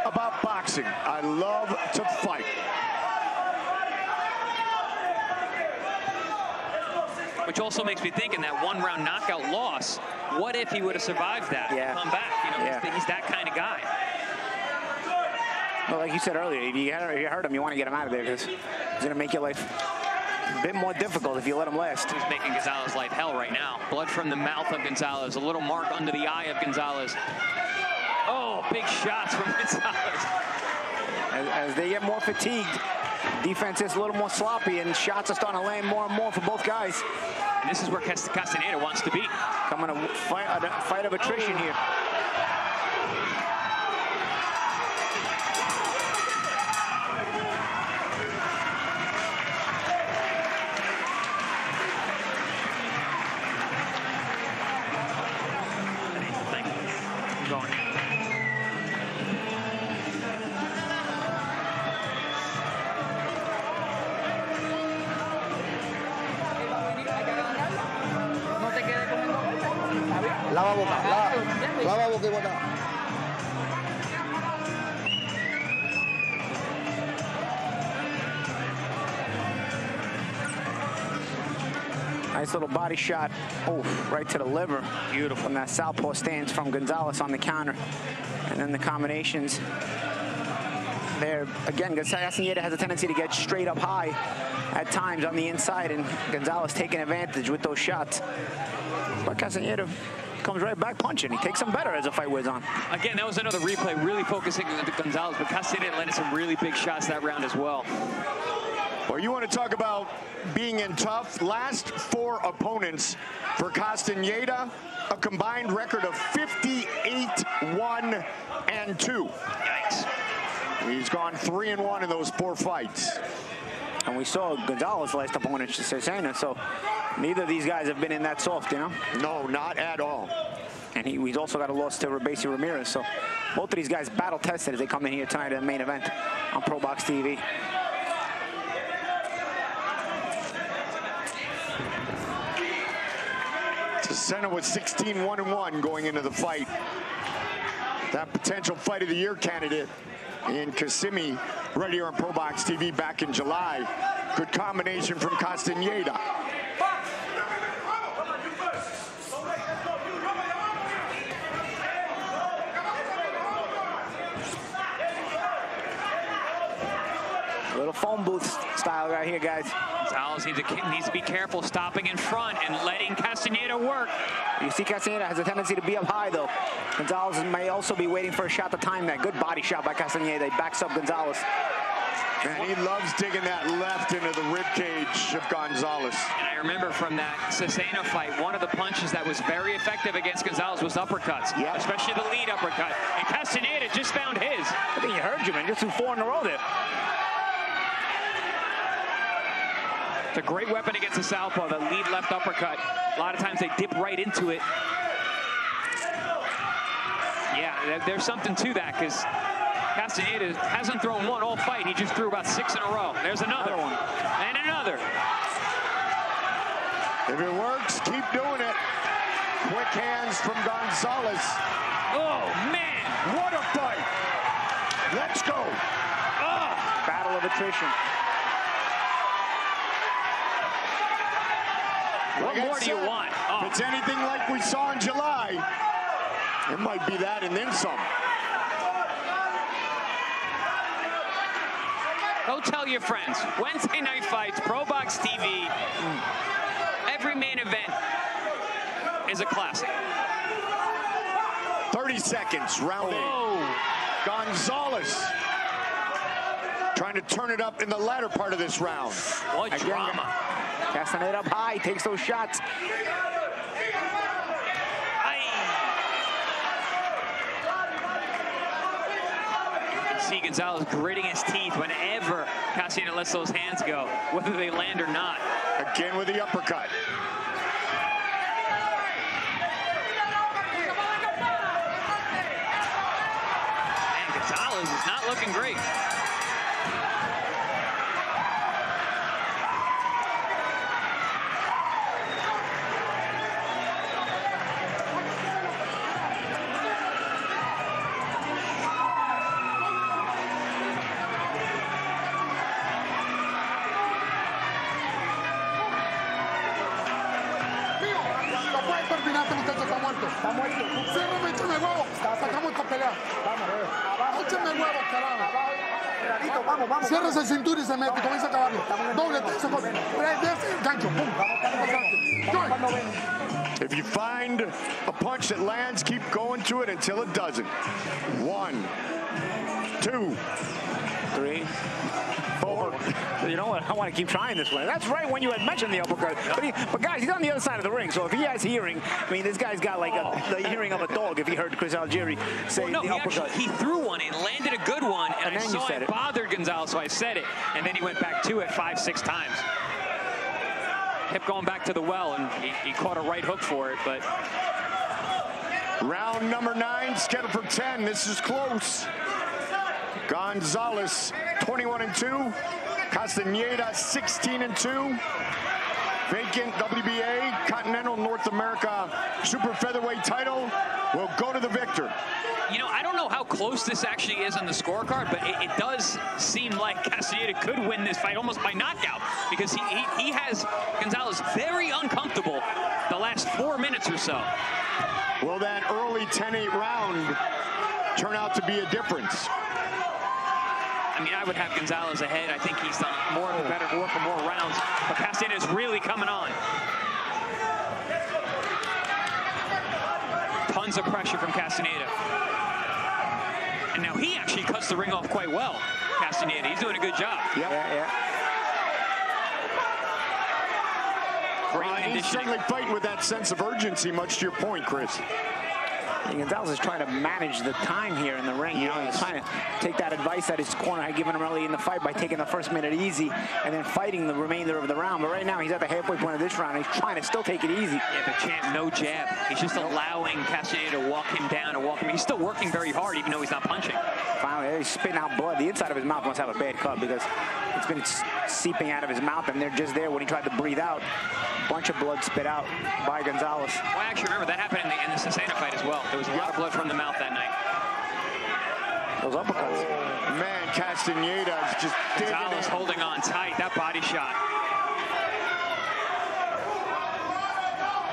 about boxing. I love to fight." Which also makes me think in that one round knockout loss, what if he would have survived that? Yeah. Come back, you know, yeah. He's that kind of guy. Well, like you said earlier, if you hurt him, you want to get him out of there because it's going to make your life a bit more difficult if you let him last. He's making Gonzalez life hell right now. Blood from the mouth of Gonzalez, a little mark under the eye of Gonzalez. Oh, big shots from Gonzalez. As, as they get more fatigued, defense is a little more sloppy, and shots are starting to land more and more for both guys. And this is where Castañeda wants to be. Coming a fight, a fight of attrition oh. here. Nice little body shot, oh, right to the liver. Beautiful. And that southpaw stance from Gonzalez on the counter. And then the combinations there. Again, Castañeda has a tendency to get straight up high at times on the inside, and Gonzalez taking advantage with those shots. But Castañeda comes right back punching. He takes them better as the fight wears on. Again, that was another replay, really focusing on Gonzalez, but Castañeda landed some really big shots that round as well. Well, you want to talk about being in tough. Last four opponents for Castañeda, a combined record of fifty-eight, one, and two. Yikes. He's gone three and one in those four fights. And we saw Gonzalez's last opponent, Cesena, so neither of these guys have been in that soft, you know? No, not at all. and he, he's also got a loss to Robeisy Ramirez. So both of these guys battle tested as they come in here tonight at the main event on Pro Box T V. Cesena was sixteen one and one going into the fight. That potential fight of the year candidate in Kissimmee, right here on Pro Box T V back in July. Good combination from Castañeda. A little phone booth style right here, guys. Gonzalez needs to, needs to be careful stopping in front and letting Castañeda work. You see Castañeda has a tendency to be up high, though. Gonzalez may also be waiting for a shot to time that. Good body shot by Castañeda. He backs up Gonzalez. And he loves digging that left into the ribcage of Gonzalez. And I remember from that Cesena fight, one of the punches that was very effective against Gonzalez was uppercuts, yep. Especially the lead uppercut. And Castañeda just found his. I think you heard you, man. Just threw four in a row there. It's a great weapon against the southpaw, the lead left uppercut. A lot of times they dip right into it. Yeah, there's something to that, because Castañeda hasn't thrown one all fight. He just threw about six in a row. There's another, another one. And another. If it works, keep doing it. Quick hands from Gonzalez. Oh, man. What a fight. Let's go. Oh. Battle of attrition. What more do you want? Oh. If it's anything like we saw in July, it might be that and then some. Go tell your friends. Wednesday Night Fights, Pro Box T V. Every main event is a classic. thirty seconds, round oh. eight. Gonzalez trying to turn it up in the latter part of this round. What Again, drama. Castañeda up high, takes those shots. Aye. You can see Gonzalez gritting his teeth whenever Castañeda lets those hands go, whether they land or not. Again with the uppercut. And Gonzalez is not looking great. If you find a punch that lands, keep going to it until it doesn't. One, two, three, four. You know what? I want to keep trying this one. That's right when you had mentioned the uppercut. But, he, but guys, he's on the other side of the ring, so if he has hearing, I mean, this guy's got like a, the hearing of a dog if he heard Chris Algieri say well, no, the he uppercut. Actually, he threw one and landed a good one, and, and I then saw you said it, it bothered Gonzalez, so I said it. And then he went back to it five, six times. Kept going back to the well, and he, he caught a right hook for it, but. Round number nine, scheduled for ten. This is close. Gonzalez, twenty-one and two. Castañeda, sixteen and two. Vacant W B A Continental North America Super Featherweight title will go to the victor. You know, I don't know how close this actually is on the scorecard, but it, it does seem like Castañeda could win this fight almost by knockout, because he, he, he has Gonzalez very uncomfortable the last four minutes or so. Will that early ten eight round turn out to be a difference? I mean, I would have Gonzalez ahead. I think he's done more and better work for more rounds, but Castañeda is really coming on. Tons of pressure from Castañeda. And now he actually cuts the ring off quite well, Castañeda. He's doing a good job. Yep. Yeah, yeah. Great well, he's certainly fighting with that sense of urgency, much to your point, Chris. And Gonzalez is trying to manage the time here in the ring. You know, he's trying to take that advice that his corner had given him early in the fight by taking the first minute easy and then fighting the remainder of the round. But right now, he's at the halfway point of this round. He's trying to still take it easy. Yeah, but champ, no jab. He's just nope. allowing Castañeda to walk him down and walk him. He's still working very hard, even though he's not punching. Finally, he's spitting out blood. The inside of his mouth must have a bad cut because it's been seeping out of his mouth, and they're just there when he tried to breathe out. A bunch of blood spit out by Gonzalez. Well, I actually remember that happened in the, in the Cesena fight as well. There was a lot of blood from the mouth that night. Those uppercuts. Oh, man, Castañeda is just digging in. Gonzalez holding on tight. That body shot.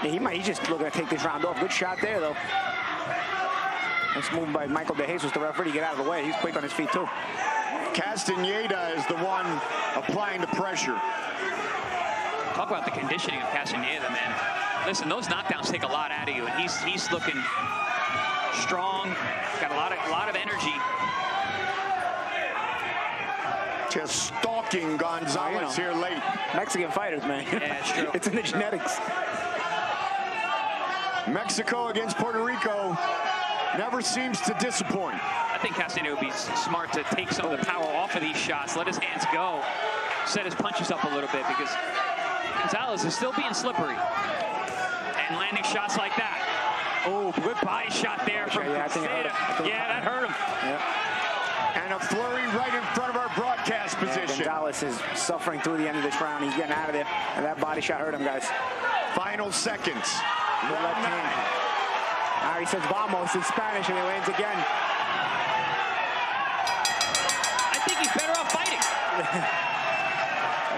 Yeah, he might. He's just looking to take this round off. Good shot there, though. Nice move by Michael DeJesus, the referee, to get out of the way. He's quick on his feet, too. Castañeda is the one applying the pressure. Talk about the conditioning of Castañeda, man. Listen, those knockdowns take a lot out of you, and he's he's looking strong. Got a lot of a lot of energy. Just stalking Gonzalez oh, you know. here late. Mexican fighters, man. Yeah, it's true. It's in the genetics. Mexico against Puerto Rico never seems to disappoint. I think Castañeda would be smart to take some of the power off of these shots, let his hands go, set his punches up a little bit, because Gonzalez is still being slippery and landing shots like that. Oh, good body shot there from yeah, Castañeda. Yeah, that hurt him. Yeah. And a flurry right in front of our broadcast yeah, position. Gonzalez is suffering through the end of this round. He's getting out of there, and that body shot hurt him, guys. Final seconds. The left hand. Now he says vamos in Spanish, and he wins again. I think he's better off fighting.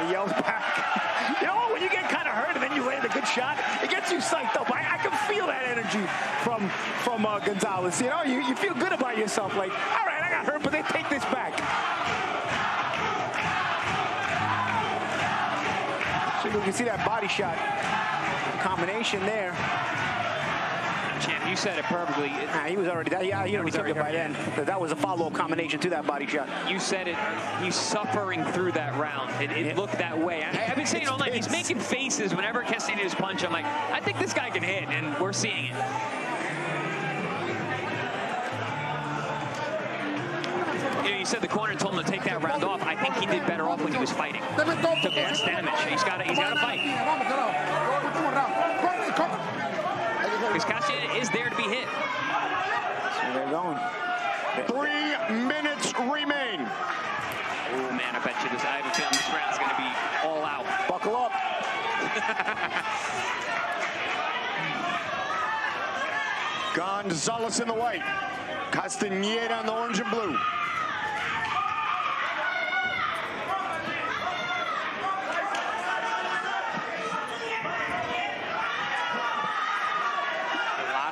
He yells back. You know, when you get kind of hurt and then you land a good shot, it gets you psyched up. I, I can feel that energy from from uh, Gonzalez. You know, you, you feel good about yourself. Like, all right, I got hurt, but they take this back. So you can see that body shot combination there. Champ, you said it perfectly. It, nah, he was already that. Yeah, he already took it by then. That was a follow-up combination to that body shot. You said it. He's suffering through that round. It, it yeah. looked that way. I, I've been saying all night. He's making faces whenever Castañeda's punch. I'm like, I think this guy can hit, and we're seeing it. You know, you said the corner told him to take that round off. I think he did better off when he was fighting. He took less damage. He's got. He's got to fight. Because Castañeda is there to be hit. So they're going. Three minutes remain. Oh, man, I bet you this. I have a feeling this round's going to be all out. Buckle up. Gonzalez in the white. Castañeda on the orange and blue.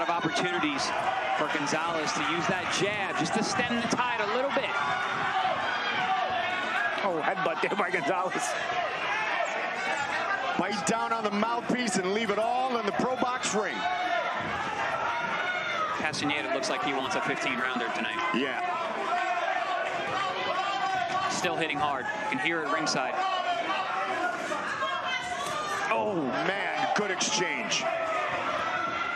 Opportunities for Gonzalez to use that jab just to stem the tide a little bit. Oh, headbutt there by Gonzalez. Bite down on the mouthpiece and leave it all in the Pro Box ring. Castañeda looks like he wants a fifteen rounder tonight. Yeah. Still hitting hard. You can hear it ringside. Oh, man, good exchange.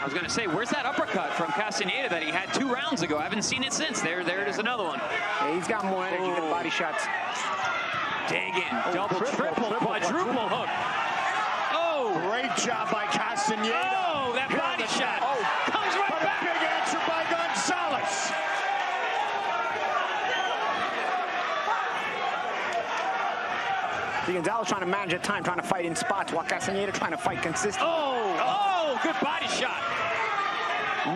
I was going to say, where's that uppercut from Castañeda that he had two rounds ago? I haven't seen it since. There, there it is, another one. Yeah, he's got more energy oh. than body shots. Dig in, oh, double, triple, triple, triple quadruple triple. hook. Oh, great job by Castañeda. Oh, that Here body shot oh. comes right what back. A big answer by Gonzalez. See, Gonzalez trying to manage at time, trying to fight in spots, while Castañeda trying to fight consistently. Oh, oh. Good body shot.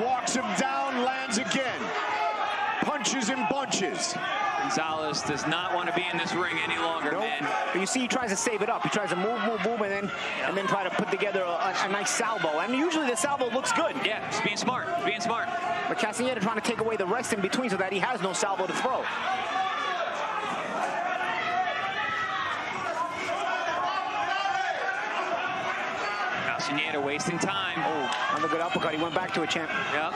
Walks him down, lands again. Punches and bunches. Gonzalez does not want to be in this ring any longer, nope. man. But you see he tries to save it up. He tries to move, move, move, and then yep. and then try to put together a, a nice salvo. And usually the salvo looks good. Yeah, just being smart, just being smart. But Castañeda trying to take away the rest in between so that he has no salvo to throw. Castañeda wasting time. Oh, another good uppercut. He went back to a champ. Yep.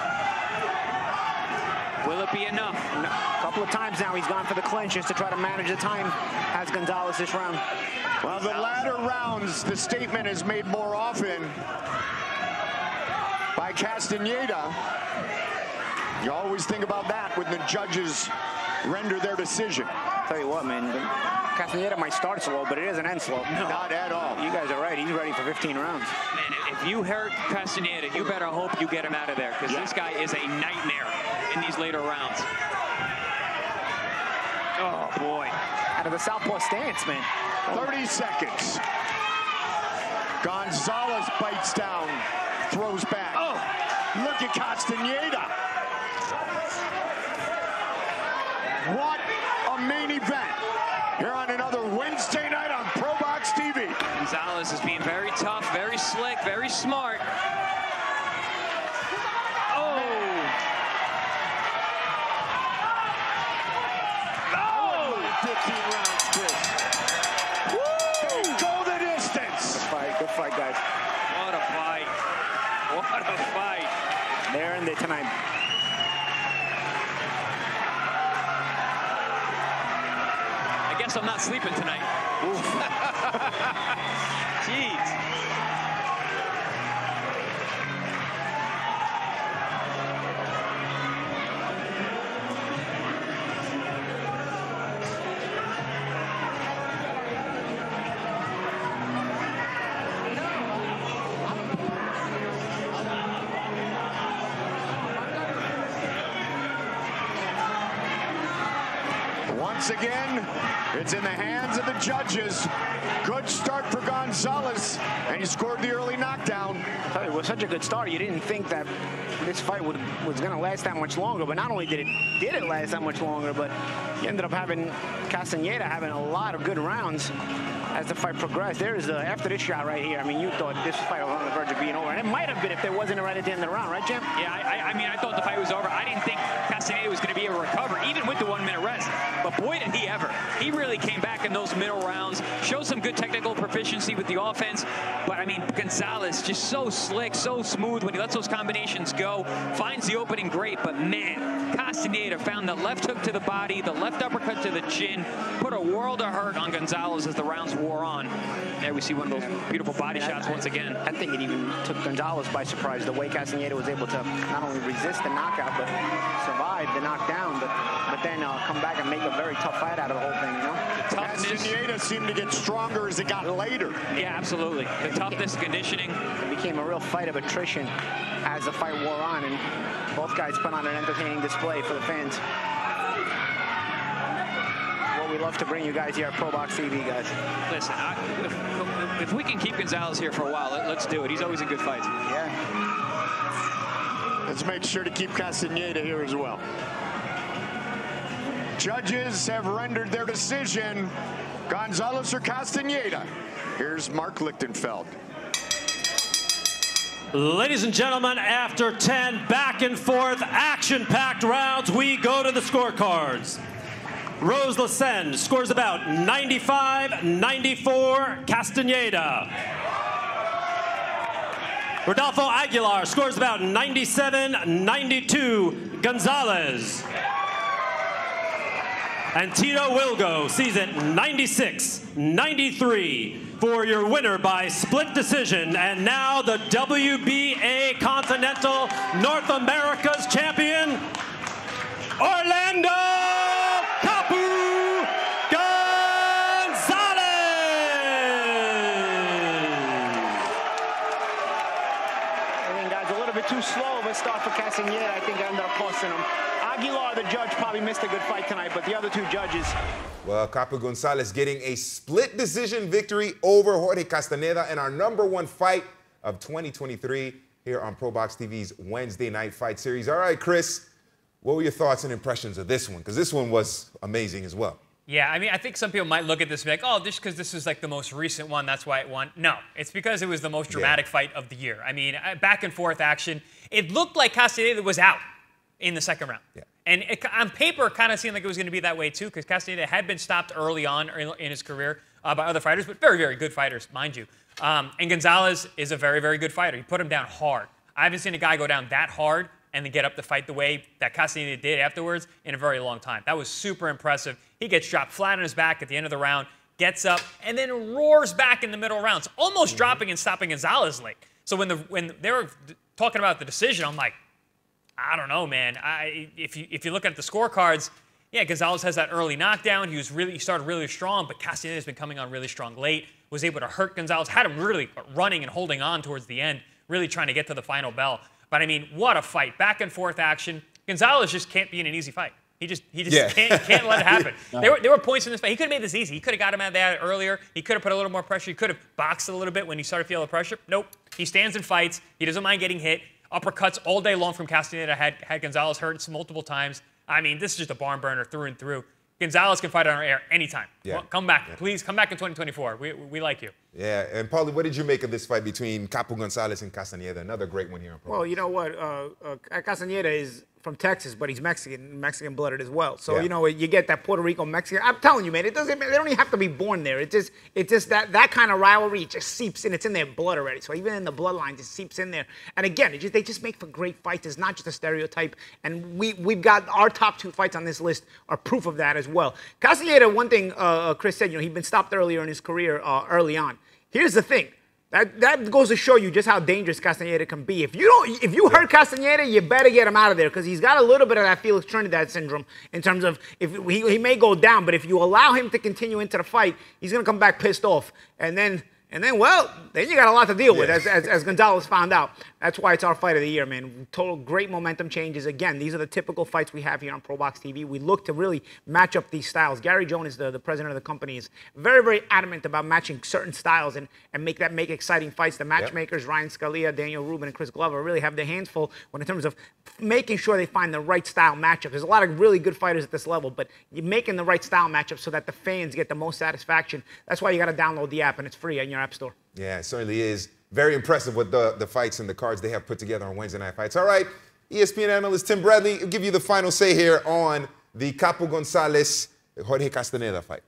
Will it be enough? No. A couple of times now he's gone for the clinch just to try to manage the time as Gonzalez this round. Well, Gonzalez. the latter rounds, the statement is made more often by Castañeda. You always think about that when the judges render their decision. I'll tell you what, man, Castañeda might start slow, but it doesn't end slow. No. Not at all. You guys are right. He's ready for fifteen rounds. Man, if you hurt Castañeda, you better hope you get him out of there, because yeah. this guy is a nightmare in these later rounds. Oh, boy. Out of the southpaw stance, man. thirty seconds. Gonzalez bites down, throws back. Oh, look at Castañeda. What a main event here on another Wednesday night on Pro Box T V. Gonzalez is being very tough, very slick, very smart. Tonight. I guess I'm not sleeping tonight. Once again, it's in the hands of the judges. Good start for Gonzalez, and he scored the early knockdown. It was such a good start. You didn't think that this fight would, was going to last that much longer, but not only did it did it last that much longer, but you ended up having Castañeda having a lot of good rounds as the fight progressed. There is a, after this shot right here, I mean, you thought this fight was on the verge of being over, and it might have been if there wasn't right at the end of the round, right, Jim? Yeah, I, I mean, I thought the fight was over. I didn't think Castañeda was going to be able to recover, even with the one-minute rest. But boy, did he ever. He really came back in those middle rounds, showed some good technical proficiency with the offense. But, I mean, Gonzalez, just so slick, so smooth when he lets those combinations go, finds the opening great. But, man, Castañeda found the left hook to the body, the left uppercut to the chin, put a world of hurt on Gonzalez as the rounds wore on. There we see one of those beautiful body yeah, shots I, once again. I think it even took Gonzalez by surprise, the way Castañeda was able to not only resist the knockout, but survive the knockdown, but, but then uh, come back and make a very tough fight out of the whole thing, you know? The toughness. Castañeda seemed to get stronger as it got later. Yeah, absolutely. The it toughness, became, conditioning. It became a real fight of attrition as the fight wore on, and both guys put on an entertaining display for the fans. We love to bring you guys here at Pro Box T V, guys. Listen, I, if, if we can keep Gonzalez here for a while, let, let's do it. He's always in good fights. Yeah. Let's make sure to keep Castañeda here as well. Judges have rendered their decision. Gonzalez or Castañeda. Here's Mark Lichtenfeld. Ladies and gentlemen, after ten back and forth action-packed rounds, we go to the scorecards. Rose Lesen scores about ninety-five ninety-four, Castañeda. Rodolfo Aguilar scores about ninety-seven ninety-two, Gonzalez. And Tito Wilgo sees it ninety-six ninety-three for your winner by split decision. And now the W B A Continental North America's champion, Orlando too slow of a start for Castañeda. I think I ended up costing him. Aguilar, the judge, probably missed a good fight tonight, but the other two judges. Well, Capu Gonzalez getting a split decision victory over Jorge Castañeda in our number one fight of twenty twenty-three here on Pro Box T V's Wednesday Night Fight Series. All right, Chris, what were your thoughts and impressions of this one? Because this one was amazing as well. Yeah, I mean, I think some people might look at this and be like, oh, just because this is like the most recent one, that's why it won. No, it's because it was the most dramatic yeah. fight of the year. I mean, back and forth action. It looked like Castañeda was out in the second round. Yeah. And it, on paper, it kind of seemed like it was going to be that way, too, because Castañeda had been stopped early on in his career uh, by other fighters, but very, very good fighters, mind you. Um, and Gonzalez is a very, very good fighter. He put him down hard. I haven't seen a guy go down that hard and then get up to fight the way that Castañeda did afterwards in a very long time. That was super impressive. He gets dropped flat on his back at the end of the round, gets up, and then roars back in the middle rounds, almost mm-hmm. dropping and stopping Gonzalez late. So when the when they were talking about the decision, I'm like, I don't know, man. I if you if you look at the scorecards, yeah, Gonzalez has that early knockdown. He was really he started really strong, but Castañeda has been coming on really strong late. Was able to hurt Gonzalez. Had him really running and holding on towards the end, really trying to get to the final bell. But I mean, what a fight! Back and forth action. Gonzalez just can't be in an easy fight. He just he just yeah. can't can't let it happen. No. There were there were points in this fight. He could have made this easy. He could have got him out of there earlier. He could have put a little more pressure. He could have boxed a little bit when he started feeling the pressure. Nope. He stands and fights. He doesn't mind getting hit. Uppercuts all day long from Castañeda. Had had Gonzalez hurt multiple times. I mean, this is just a barn burner through and through. Gonzalez can fight on our air anytime. Yeah. Well, come back, yeah. please. Come back in twenty twenty-four. We we like you. Yeah, and Paulie, what did you make of this fight between Capu Gonzalez and Castañeda? Another great one here on Pro Box. Well, you know what, uh, uh, Castañeda is from Texas, but he's Mexican, Mexican blooded as well. So yeah. you know, you get that Puerto Rico Mexican. I'm telling you, man, it doesn't. They don't even have to be born there. It just, it just that that kind of rivalry it just seeps in. It's in their blood already. So even in the bloodlines, it seeps in there. And again, it just, they just make for great fights. It's not just a stereotype. And we we've got our top two fights on this list are proof of that as well. Castañeda, one thing uh, Chris said, you know, he'd been stopped earlier in his career, uh, early on. Here's the thing. That, that goes to show you just how dangerous Castañeda can be. If you don't, if you hurt Castañeda, you better get him out of there because he's got a little bit of that Felix Trinidad syndrome in terms of if he, he may go down, but if you allow him to continue into the fight, he's gonna come back pissed off, and then and then well, then you got a lot to deal with, yeah. as, as as Gonzalez found out. That's why it's our fight of the year, man. Total great momentum changes. Again, these are the typical fights we have here on Pro Box T V. We look to really match up these styles. Gary Jones, the, the president of the company, is very, very adamant about matching certain styles and, and make that make exciting fights. The matchmakers, yep. Ryan Scalia, Daniel Rubin, and Chris Glover really have their hands full when in terms of making sure they find the right style matchup. There's a lot of really good fighters at this level, but you're making the right style matchup so that the fans get the most satisfaction. That's why you got to download the app, and it's free in your app store. Yeah, it certainly is. Very impressive with the, the fights and the cards they have put together on Wednesday Night Fights. All right, E S P N analyst Tim Bradley will give you the final say here on the Capu Gonzalez-Jorge Castañeda fight.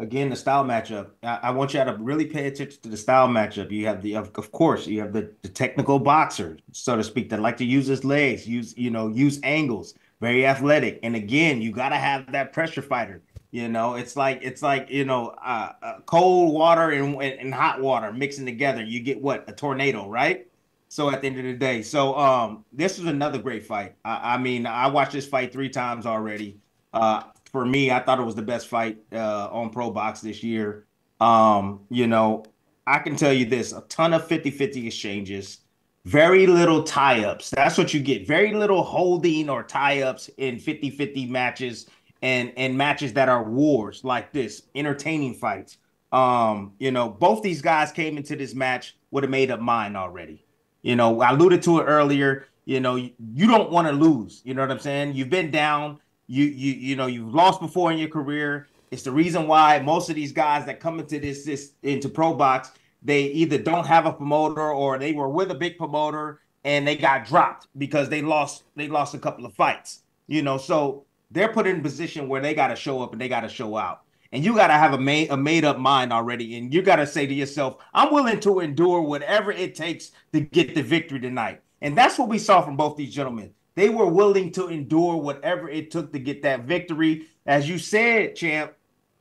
Again, the style matchup. I, I want you all to really pay attention to the style matchup. You have the, of, of course, you have the, the technical boxer, so to speak, that like to use his legs, use, you know, use angles, very athletic. And again, you got to have that pressure fighter. You know, it's like it's like, you know, uh, uh, cold water and, and hot water mixing together. You get what? A tornado, right? So at the end of the day. So um, this was another great fight. I, I mean, I watched this fight three times already. Uh, for me, I thought it was the best fight uh, on Pro Box this year. Um, you know, I can tell you this, a ton of fifty fifty exchanges, very little tie-ups. That's what you get. Very little holding or tie-ups in fifty fifty matches. And, and matches that are wars like this, entertaining fights. Um, you know, both these guys came into this match with a made-up mind already. You know, I alluded to it earlier. You know, you, you don't want to lose. You know what I'm saying? You've been down. You you you know you've lost before in your career. It's the reason why most of these guys that come into this this into Pro Box, they either don't have a promoter or they were with a big promoter and they got dropped because they lost they lost a couple of fights. You know, so. They're put in a position where they got to show up and they got to show out. And you got to have a, ma a made-up mind already. And you got to say to yourself, I'm willing to endure whatever it takes to get the victory tonight. And that's what we saw from both these gentlemen. They were willing to endure whatever it took to get that victory. As you said, champ,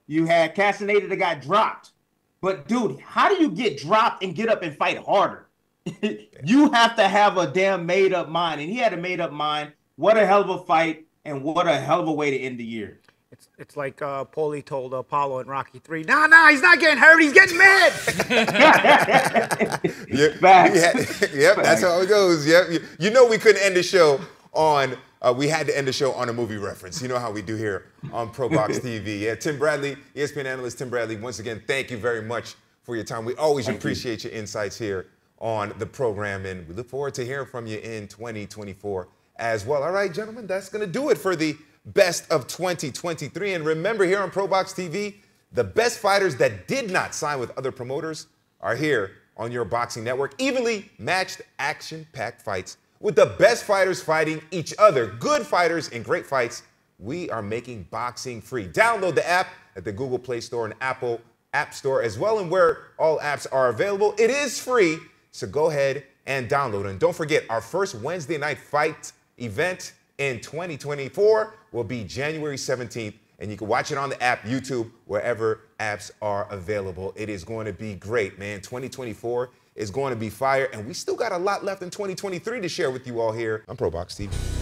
you had Castañeda that got dropped. But, dude, how do you get dropped and get up and fight harder? You have to have a damn made-up mind. And he had a made-up mind. What a hell of a fight. And what a hell of a way to end the year. It's, it's like uh, Paulie told Apollo in Rocky three, nah, nah, he's not getting hurt, he's getting mad. Yep, Back. Yeah, yep Back. That's how it goes. Yep. You, you know we couldn't end the show on, uh, we had to end the show on a movie reference. You know how we do here on Pro Box T V. Yeah, Tim Bradley, E S P N analyst Tim Bradley, once again, thank you very much for your time. We always thank appreciate you. your insights here on the program, and we look forward to hearing from you in twenty twenty-four. As well. All right, gentlemen, that's going to do it for the best of twenty twenty-three. And remember, here on Pro Box T V, the best fighters that did not sign with other promoters are here on your boxing network. Evenly matched, action-packed fights with the best fighters fighting each other. Good fighters and great fights. We are making boxing free. Download the app at the Google Play Store and Apple App Store as well, and where all apps are available. It is free, so go ahead and download it. And don't forget, our first Wednesday night fight event in twenty twenty-four will be January seventeenth And you can watch it on the app, YouTube, wherever apps are available. It is going to be great, man. twenty twenty-four is going to be fire, and we still got a lot left in twenty twenty-three to share with you all here on Pro Box T V.